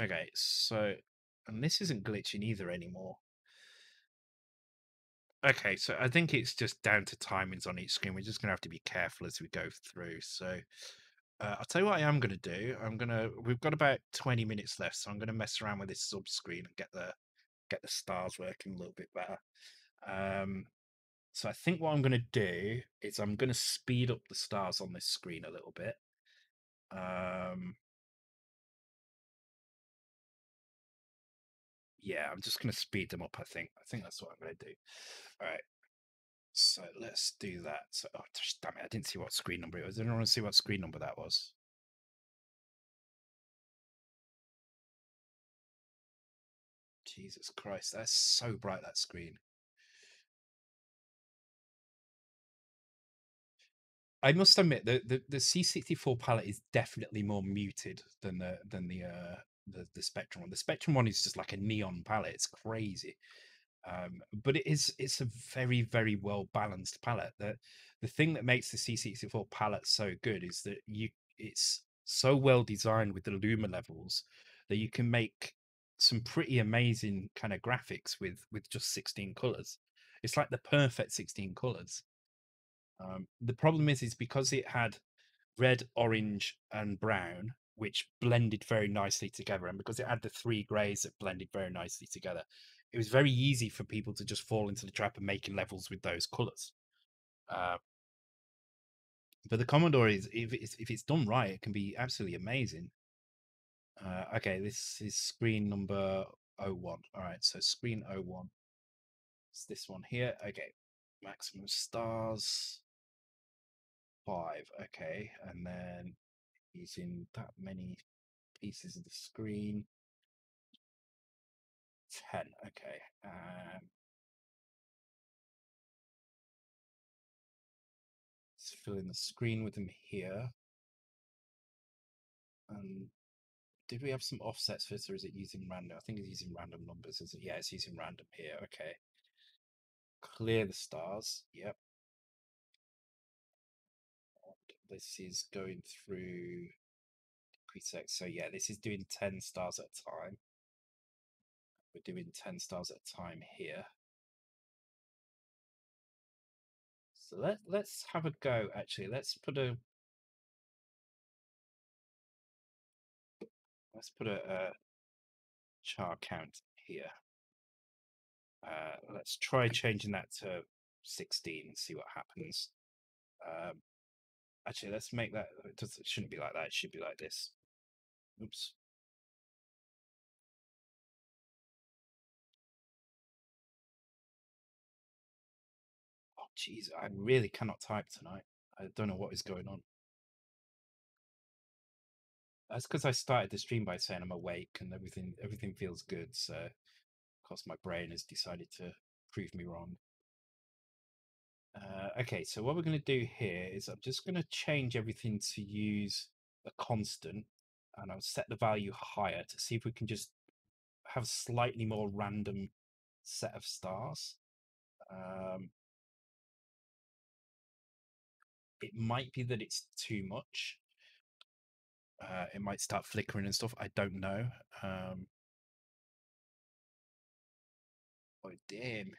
Okay, so, and this isn't glitching either anymore. Okay, so I think it's just down to timings on each screen. We're just going to have to be careful as we go through. So uh, I'll tell you what I am going to do. I'm going to, we've got about twenty minutes left, so I'm going to mess around with this sub screen and get the, get the stars working a little bit better. Um, so I think what I'm going to do is I'm going to speed up the stars on this screen a little bit. Um... Yeah, I'm just going to speed them up, I think. I think that's what I'm going to do. All right. So let's do that. So, oh, damn it. I didn't see what screen number it was. I didn't want to see what screen number that was. Jesus Christ. That's so bright, that screen. I must admit, the, the, the C sixty-four palette is definitely more muted than the, than the, uh, The, the Spectrum one. The Spectrum one is just like a neon palette. It's crazy, um, but it is it's a very very well balanced palette. The the thing that makes the C sixty-four palette so good is that you it's so well designed with the luma levels that you can make some pretty amazing kind of graphics with with just sixteen colors. It's like the perfect sixteen colors. Um, the problem is is because it had red, orange, and brown, which blended very nicely together. And because it had the three grays that blended very nicely together, it was very easy for people to just fall into the trap of making levels with those colors. Uh, but the Commodore is, if it's, if it's done right, it can be absolutely amazing. Uh, okay, this is screen number oh one. All right, so screen oh one. It's this one here. Okay, maximum stars, five. Okay, and then using that many pieces of the screen, ten. Okay, um, let's fill in the screen with them here. Um, did we have some offsets for this, or is it using random? I think it's using random numbers, is it? Yeah, it's using random here. Okay, clear the stars. Yep. This is going through presets. So yeah, this is doing ten stars at a time. We're doing ten stars at a time here. So let, let's have a go, actually. Let's put a... Let's put a, a char count here. Uh, let's try changing that to sixteen and see what happens. Um, Actually, let's make that, it, does, it shouldn't be like that, it should be like this. Oops. Oh, jeez, I really cannot type tonight. I don't know what is going on. That's because I started the stream by saying I'm awake and everything, everything feels good, so of course my brain has decided to prove me wrong. Uh, okay, so what we're going to do here is I'm just going to change everything to use a constant, and I'll set the value higher to see if we can just have a slightly more random set of stars. Um, it might be that it's too much. Uh, it might start flickering and stuff. I don't know. Um, oh, damn.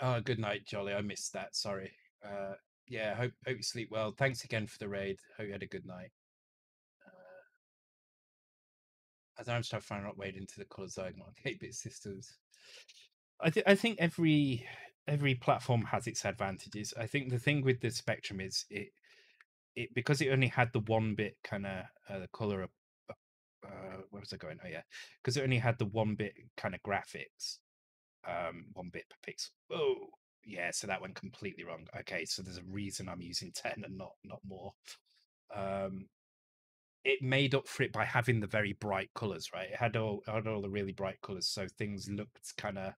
Oh, good night, Jolly. I missed that. Sorry. Uh, yeah, hope hope you sleep well. Thanks again for the raid. Hope you had a good night. Uh, as I'm still finding out way into the colour Zygmark eight-bit systems. I think I think every every platform has its advantages. I think the thing with the Spectrum is it it because it only had the one bit kind of uh, the colour. Of, uh, where was I going? Oh yeah, because it only had the one bit kind of graphics. Um, one bit per pixel. Oh, yeah. So that went completely wrong. Okay, so there's a reason I'm using ten and not not more. Um, it made up for it by having the very bright colors, right? It had all had all the really bright colors, so things looked kind of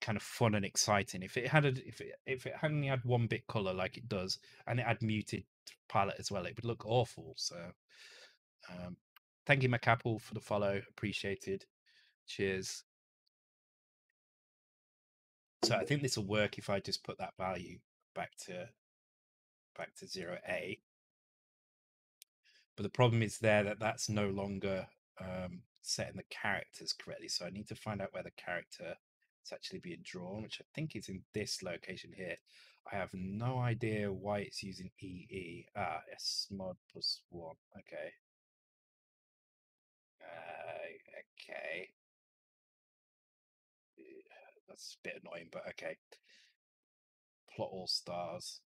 kind of fun and exciting. If it had a, if it if it only had one bit color like it does, and it had muted palette as well, it would look awful. So, um, thank you, MacApple, for the follow. Appreciated. Cheers. So I think this will work if I just put that value back to back to zero A. But the problem is there that that's no longer um, setting the characters correctly. So I need to find out where the character is actually being drawn, which I think is in this location here. I have no idea why it's using E E. Ah, S mod plus one. Okay. Uh, okay. That's a bit annoying, but okay. Plot all stars.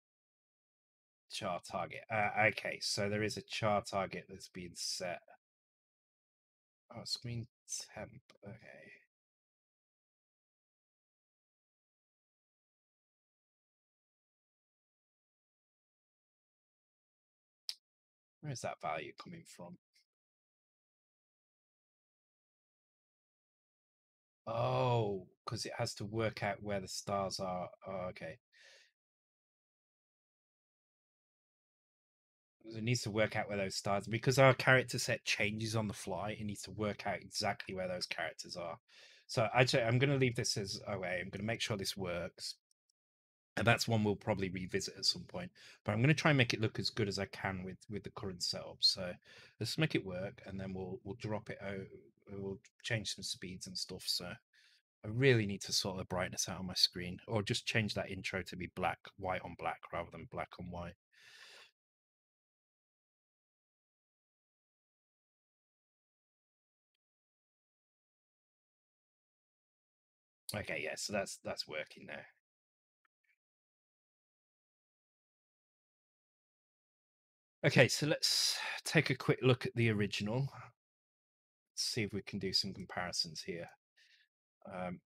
Char target. Uh, okay, so there is a char target that's being set. Oh, screen temp. Okay. Where is that value coming from? Oh, because it has to work out where the stars are. Oh, okay. It needs to work out where those stars, because our character set changes on the fly, it needs to work out exactly where those characters are. So actually, I'm going to leave this as O A. I'm going to make sure this works. And that's one we'll probably revisit at some point. But I'm going to try and make it look as good as I can with, with the current setup. So let's make it work, and then we'll we'll drop it out. We'll change some speeds and stuff. So I really need to sort the brightness out on my screen, or just change that intro to be black, white on black rather than black on white. Okay, yeah, so that's that's working now. Okay, so let's take a quick look at the original. See if we can do some comparisons here. Um,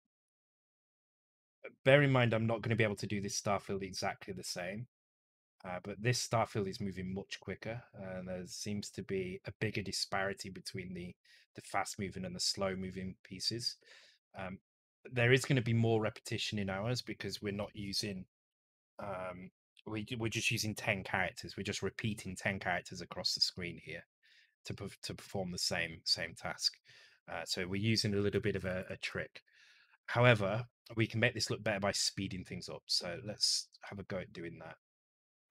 bear in mind, I'm not going to be able to do this starfield exactly the same, uh, but this starfield is moving much quicker, and there seems to be a bigger disparity between the the fast moving and the slow moving pieces. Um, there is going to be more repetition in ours because we're not using um, we we're just using ten characters. We're just repeating ten characters across the screen here to to perform the same same task. Uh, so we're using a little bit of a, a trick. However, we can make this look better by speeding things up. So let's have a go at doing that.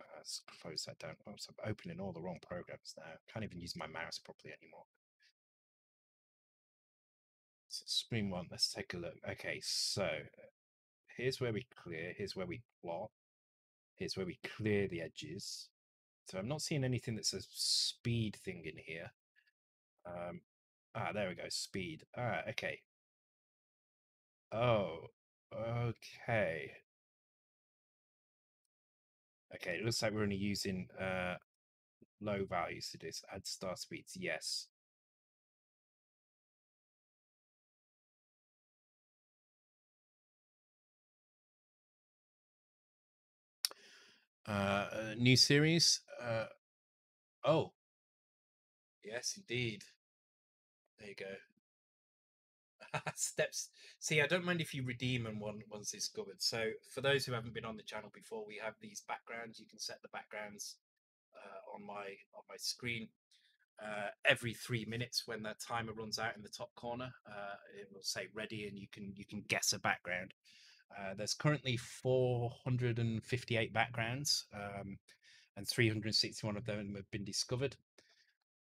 Uh, let's close that down. Oh, so I'm opening all the wrong programs now. Can't even use my mouse properly anymore. So screen one, let's take a look. Okay, so here's where we clear. Here's where we plot. Here's where we clear the edges. So I'm not seeing anything that's a speed thing in here. Um, ah, there we go, speed. Ah, okay. Oh, okay. Okay, it looks like we're only using uh, low values to this. Add star speeds, yes. Uh, new series. Uh, oh, yes, indeed. There you go. Steps. See, I don't mind if you redeem them one, once it's covered. So for those who haven't been on the channel before, we have these backgrounds. You can set the backgrounds uh, on my on my screen. Uh, every three minutes, when that timer runs out in the top corner, uh, it will say ready, and you can you can guess a background. Uh, there's currently four hundred fifty-eight backgrounds, um, and three hundred sixty-one of them have been discovered.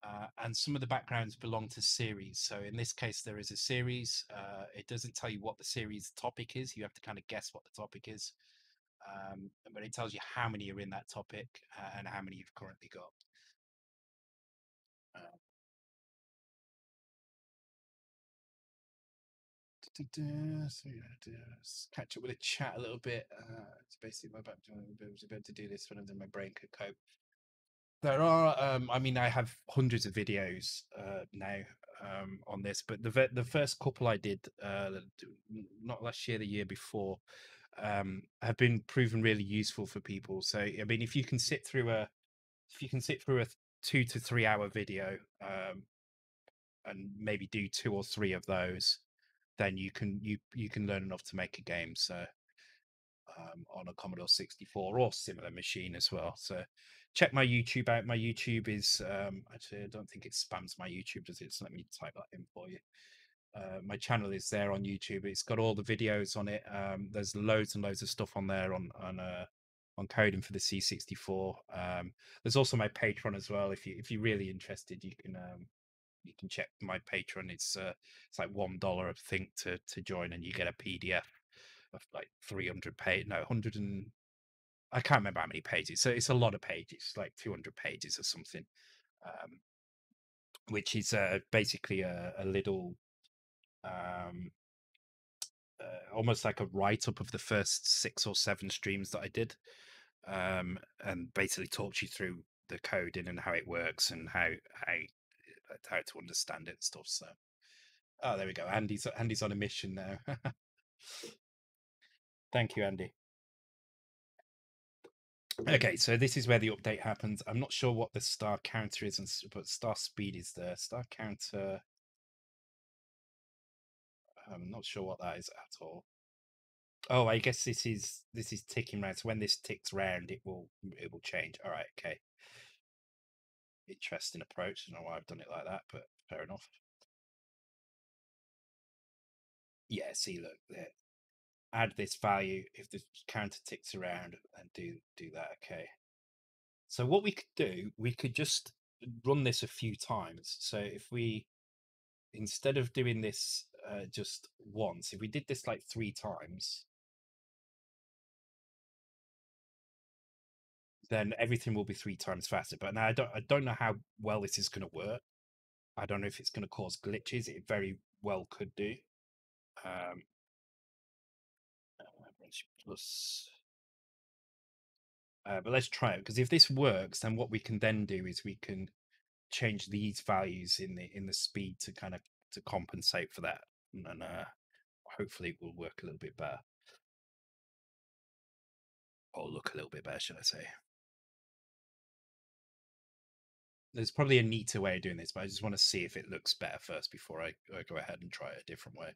Uh, and some of the backgrounds belong to series. So in this case, there is a series. Uh, it doesn't tell you what the series topic is. You have to kind of guess what the topic is. Um, but it tells you how many are in that topic uh, and how many you've currently got. Uh, da -da -da, so to catch up with the chat a little bit. Uh, it's basically my background. I was able to do this rather than my brain could cope. There are, um, I mean, I have hundreds of videos uh, now um, on this, but the the first couple I did, uh, not last year, the year before, um, have been proven really useful for people. So, I mean, if you can sit through a, if you can sit through a two to three hour video, um, and maybe do two or three of those, then you can you you can learn enough to make a game. So. Um, on a Commodore sixty-four or similar machine as well. So check my YouTube out. My YouTube is um, actually, I don't think it spams my YouTube, does it? So let me type that in for you. Uh, my channel is there on YouTube. It's got all the videos on it. Um, there's loads and loads of stuff on there on on uh, on coding for the C sixty-four. Um, there's also my Patreon as well. If you if you're really interested, you can um, you can check my Patreon. It's uh, it's like one dollar I think to to join, and you get a P D F. Of like three hundred page, no, one hundred and I can't remember how many pages. So it's a lot of pages, like two hundred pages or something, um, which is uh, basically a, a little, um, uh, almost like a write-up of the first six or seven streams that I did, um, and basically talks you through the coding and how it works and how how how to understand it and stuff. So, oh, there we go. Andy's Andy's on a mission now. Thank you, Andy. Okay, so this is where the update happens. I'm not sure what the star counter is, and but star speed is there. Star counter, I'm not sure what that is at all. Oh, I guess this is this is ticking round. So when this ticks round, it will it will change. All right, okay. Interesting approach. I don't know why I've done it like that, but fair enough. Yeah, see, look there. Add this value if the counter ticks around and do do that. Okay, so what we could do, we could just run this a few times. So if we, instead of doing this uh, just once, if we did this like three times, then everything will be three times faster. But now I don't I don't know how well this is going to work. I don't know if it's going to cause glitches. It very well could do. Um, Plus, uh, but let's try it, because if this works, then what we can then do is we can change these values in the in the speed to kind of to compensate for that, and, and uh, hopefully it will work a little bit better, or look a little bit better, should I say? There's probably a neater way of doing this, but I just want to see if it looks better first before I, I go ahead and try it a different way.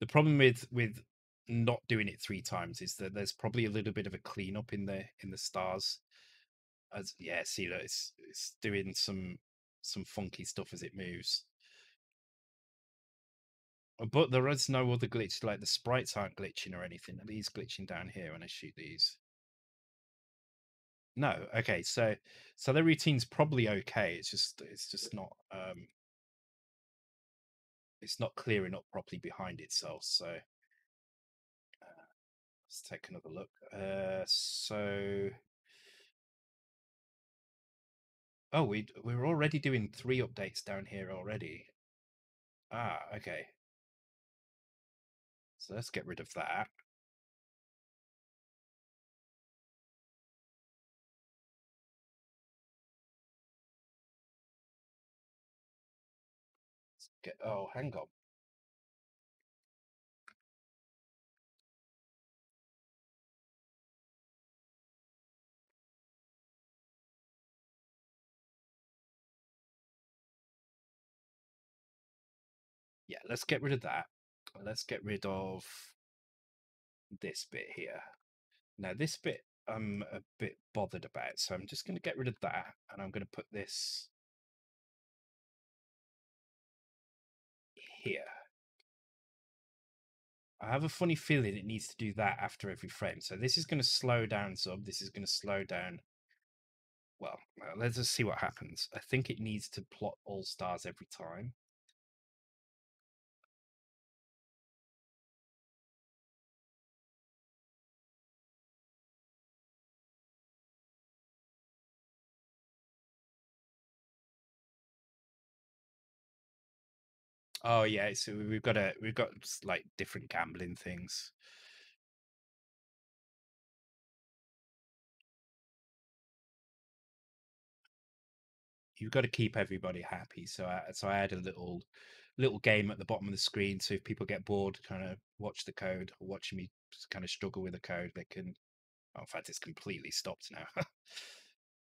The problem with with not doing it three times is that there's probably a little bit of a cleanup in the in the stars. As yeah, see, look, it's it's doing some some funky stuff as it moves. But there is no other glitch, like the sprites aren't glitching or anything. Are these glitching down here when I shoot these? No. Okay, so so the routine's probably okay. It's just it's just not um it's not clearing up properly behind itself, so. Let's take another look. Uh, so, oh, we we're already doing three updates down here already. Ah, okay. So let's get rid of that. Let's get. Oh, hang on. Yeah, let's get rid of that. So let's get rid of this bit here. Now this bit I'm a bit bothered about, so I'm just going to get rid of that, and I'm going to put this here. I have a funny feeling it needs to do that after every frame. So this is going to slow down sub. This is going to slow down. Well, let's just see what happens. I think it needs to plot all stars every time. Oh yeah, so we've got a we've got like different gambling things. You've got to keep everybody happy, so I, so I had a little little game at the bottom of the screen. So if people get bored, kind of watch the code, or watch me just kind of struggle with the code, they can. Oh, in fact, it's completely stopped now.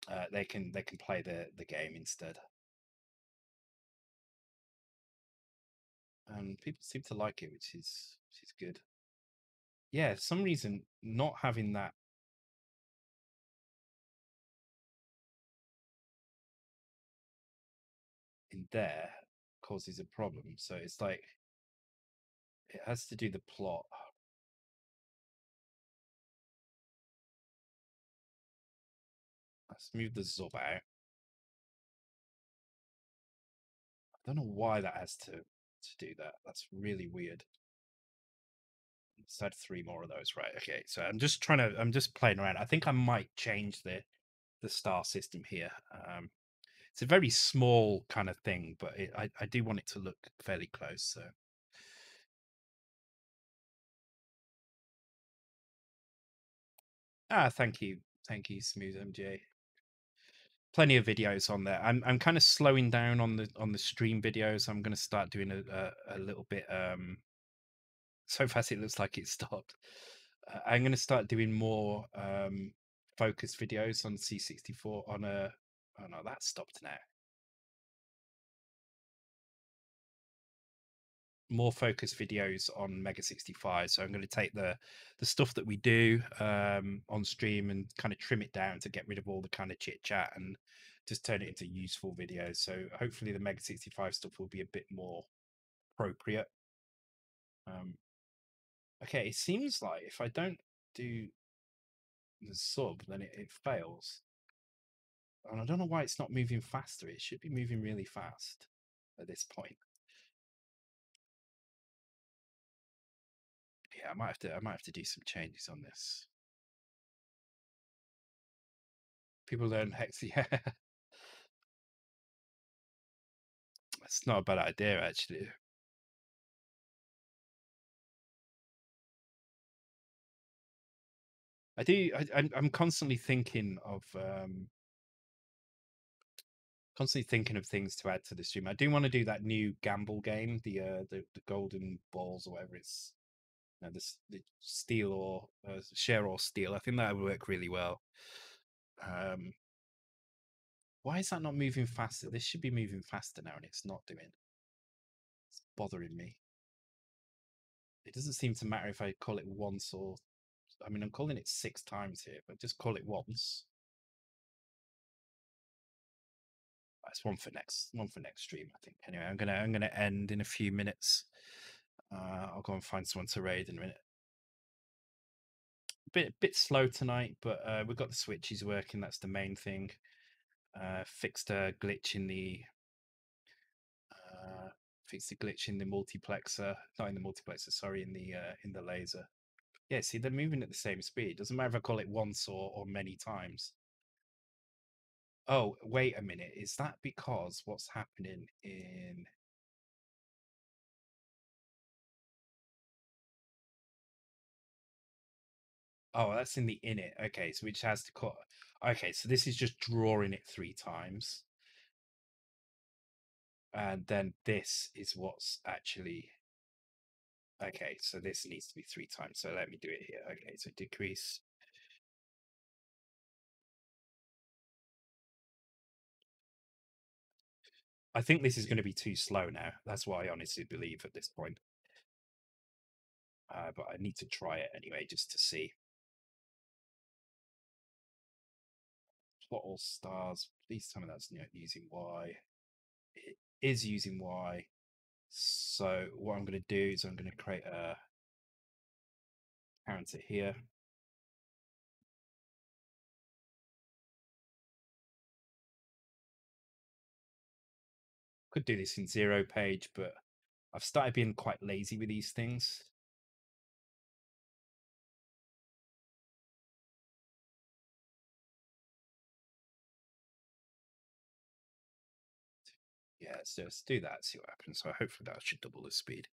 uh, they can they can play the the game instead. And people seem to like it, which is which is good. Yeah, for some reason not having that. In there causes a problem. So it's like it has to do the plot. Let's move the Zub out. I don't know why that has to to do that. That's really weird. Let's add three more of those. Right, okay, so i'm just trying to i'm just playing around. I think I might change the the star system here. Um it's a very small kind of thing, but it, I, I do want it to look fairly close. So ah thank you thank you Smooth M J. Plenty of videos on there. I'm I'm kind of slowing down on the on the stream videos. I'm going to start doing a, a a little bit. Um, so fast it looks like it stopped. Uh, I'm going to start doing more um focused videos on C sixty-four on a. Oh no, that stopped now. More focused videos on Mega sixty-five. So I'm going to take the the stuff that we do um, on stream and kind of trim it down to get rid of all the kind of chit chat and just turn it into useful videos. So hopefully the Mega sixty-five stuff will be a bit more appropriate. Um, okay, it seems like if I don't do the sub, then it, it fails. And I don't know why it's not moving faster. It should be moving really fast at this point. Yeah, I might have to. I might have to do some changes on this. People learn hex. Yeah, that's not a bad idea actually. I do. I, I'm. I'm constantly thinking of. Um, constantly thinking of things to add to the stream. I do want to do that new gamble game, the uh, the, the golden balls or whatever it's. Now this the steal or uh, share or steal. I think that would work really well. Um, why is that not moving faster? This should be moving faster now, and it's not doing. It's bothering me. It doesn't seem to matter if I call it once or, I mean, I'm calling it six times here, but just call it once. That's one for next one for next stream, I think. Anyway, I'm gonna I'm gonna end in a few minutes. Uh, I'll go and find someone to raid in a minute. Bit bit slow tonight, but uh, we've got the switches working. That's the main thing. Uh, fixed a glitch in the uh, fixed a glitch in the multiplexer. Not in the multiplexer, sorry, in the uh, in the laser. Yeah, see, they're moving at the same speed. Doesn't matter if I call it once or or many times. Oh, wait a minute. Is that because what's happening in? Oh, that's in the init. Okay, so which has to cut. Okay, so this is just drawing it three times. And then this is what's actually. Okay, so this needs to be three times. So let me do it here. Okay, so decrease. I think this is going to be too slow now. That's what I honestly believe at this point. uh, but I need to try it anyway just to see. Plot all stars. Please tell me that's you know, using Y. It is using Y. So what I'm going to do is I'm going to create a counter here. Could do this in zero page, but I've started being quite lazy with these things. Yeah, let's just do that, see what happens. So hopefully that should double the speed.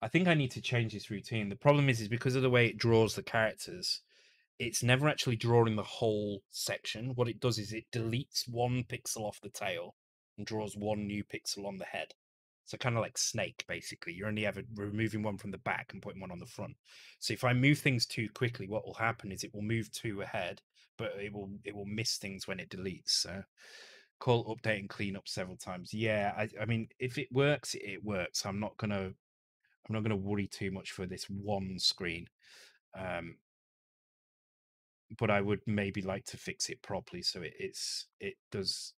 I think I need to change this routine. The problem is, is because of the way it draws the characters, it's never actually drawing the whole section. What it does is it deletes one pixel off the tail and draws one new pixel on the head. So kind of like Snake, basically. You're only ever removing one from the back and putting one on the front. So if I move things too quickly, what will happen is it will move two ahead, but it will it will miss things when it deletes. So call update and clean up several times. Yeah, I, I mean, if it works, it works. I'm not gonna I'm not gonna worry too much for this one screen. Um, but I would maybe like to fix it properly so it, it's it does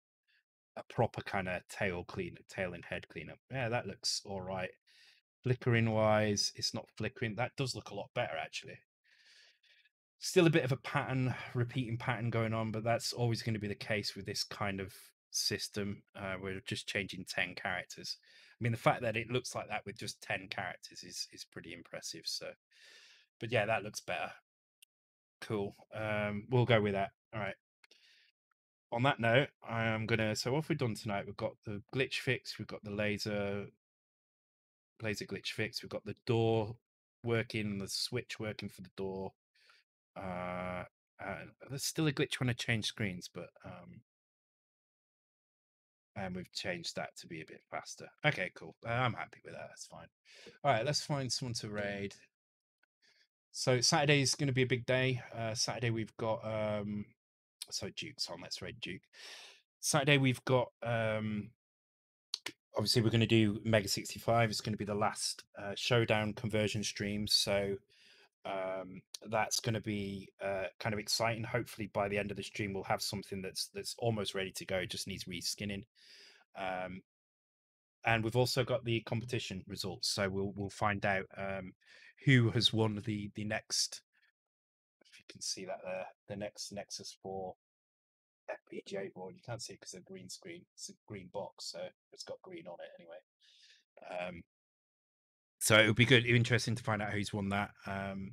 a proper kind of tail clean tail and head cleanup. Yeah, that looks all right. Flickering wise, it's not flickering. That does look a lot better actually. Still a bit of a pattern, repeating pattern going on, but that's always going to be the case with this kind of system. Uh, we're just changing ten characters. I mean, the fact that it looks like that with just ten characters is is pretty impressive. So, but yeah, that looks better. Cool. Um, we'll go with that. All right. On that note, I am gonna. So what have we done tonight? We've got the glitch fix. We've got the laser laser glitch fix. We've got the door working and the switch working for the door. Uh, uh, there's still a glitch when I change screens, but um, and we've changed that to be a bit faster. Okay, cool. Uh, I'm happy with that. That's fine. All right, let's find someone to raid. So Saturday is going to be a big day. Uh, Saturday we've got um, so Duke's on. Let's raid Duke. Saturday we've got um, obviously we're going to do Mega sixty-five. It's going to be the last uh, showdown conversion stream. So um, that's going to be uh, kind of exciting. Hopefully by the end of the stream we'll have something that's that's almost ready to go. It just needs reskinning. Um, and we've also got the competition results. So we'll we'll find out. Um, Who has won the the next? If you can see that there, the next Nexus four F P G A board. You can't see it because of the green screen. It's a green box, so it's got green on it anyway. Um, so it'll be good, interesting to find out who's won that. Um,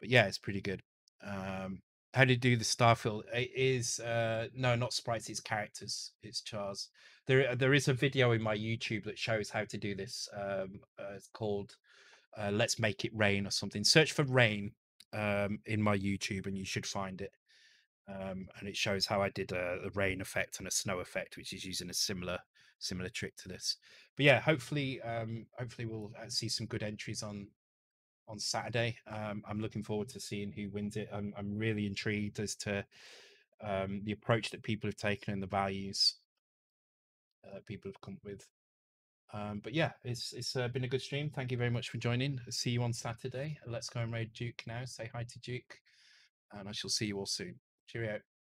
but yeah, it's pretty good. Um, how do you do the Starfield? It is uh, no, not sprites. It's characters. It's chars. There there is a video in my YouTube that shows how to do this. Um, uh, it's called. Uh, let's make it rain or something. Search for rain um, in my YouTube and you should find it. Um, and it shows how I did a, a rain effect and a snow effect, which is using a similar similar trick to this. But yeah, hopefully um, hopefully we'll see some good entries on on Saturday. Um, I'm looking forward to seeing who wins it. I'm, I'm really intrigued as to um, the approach that people have taken and the values uh, people have come up with. Um, but yeah, it's it's uh, been a good stream. Thank you very much for joining. I'll see you on Saturday. Let's go and raid Duke now. Say hi to Duke, and I shall see you all soon. Cheerio.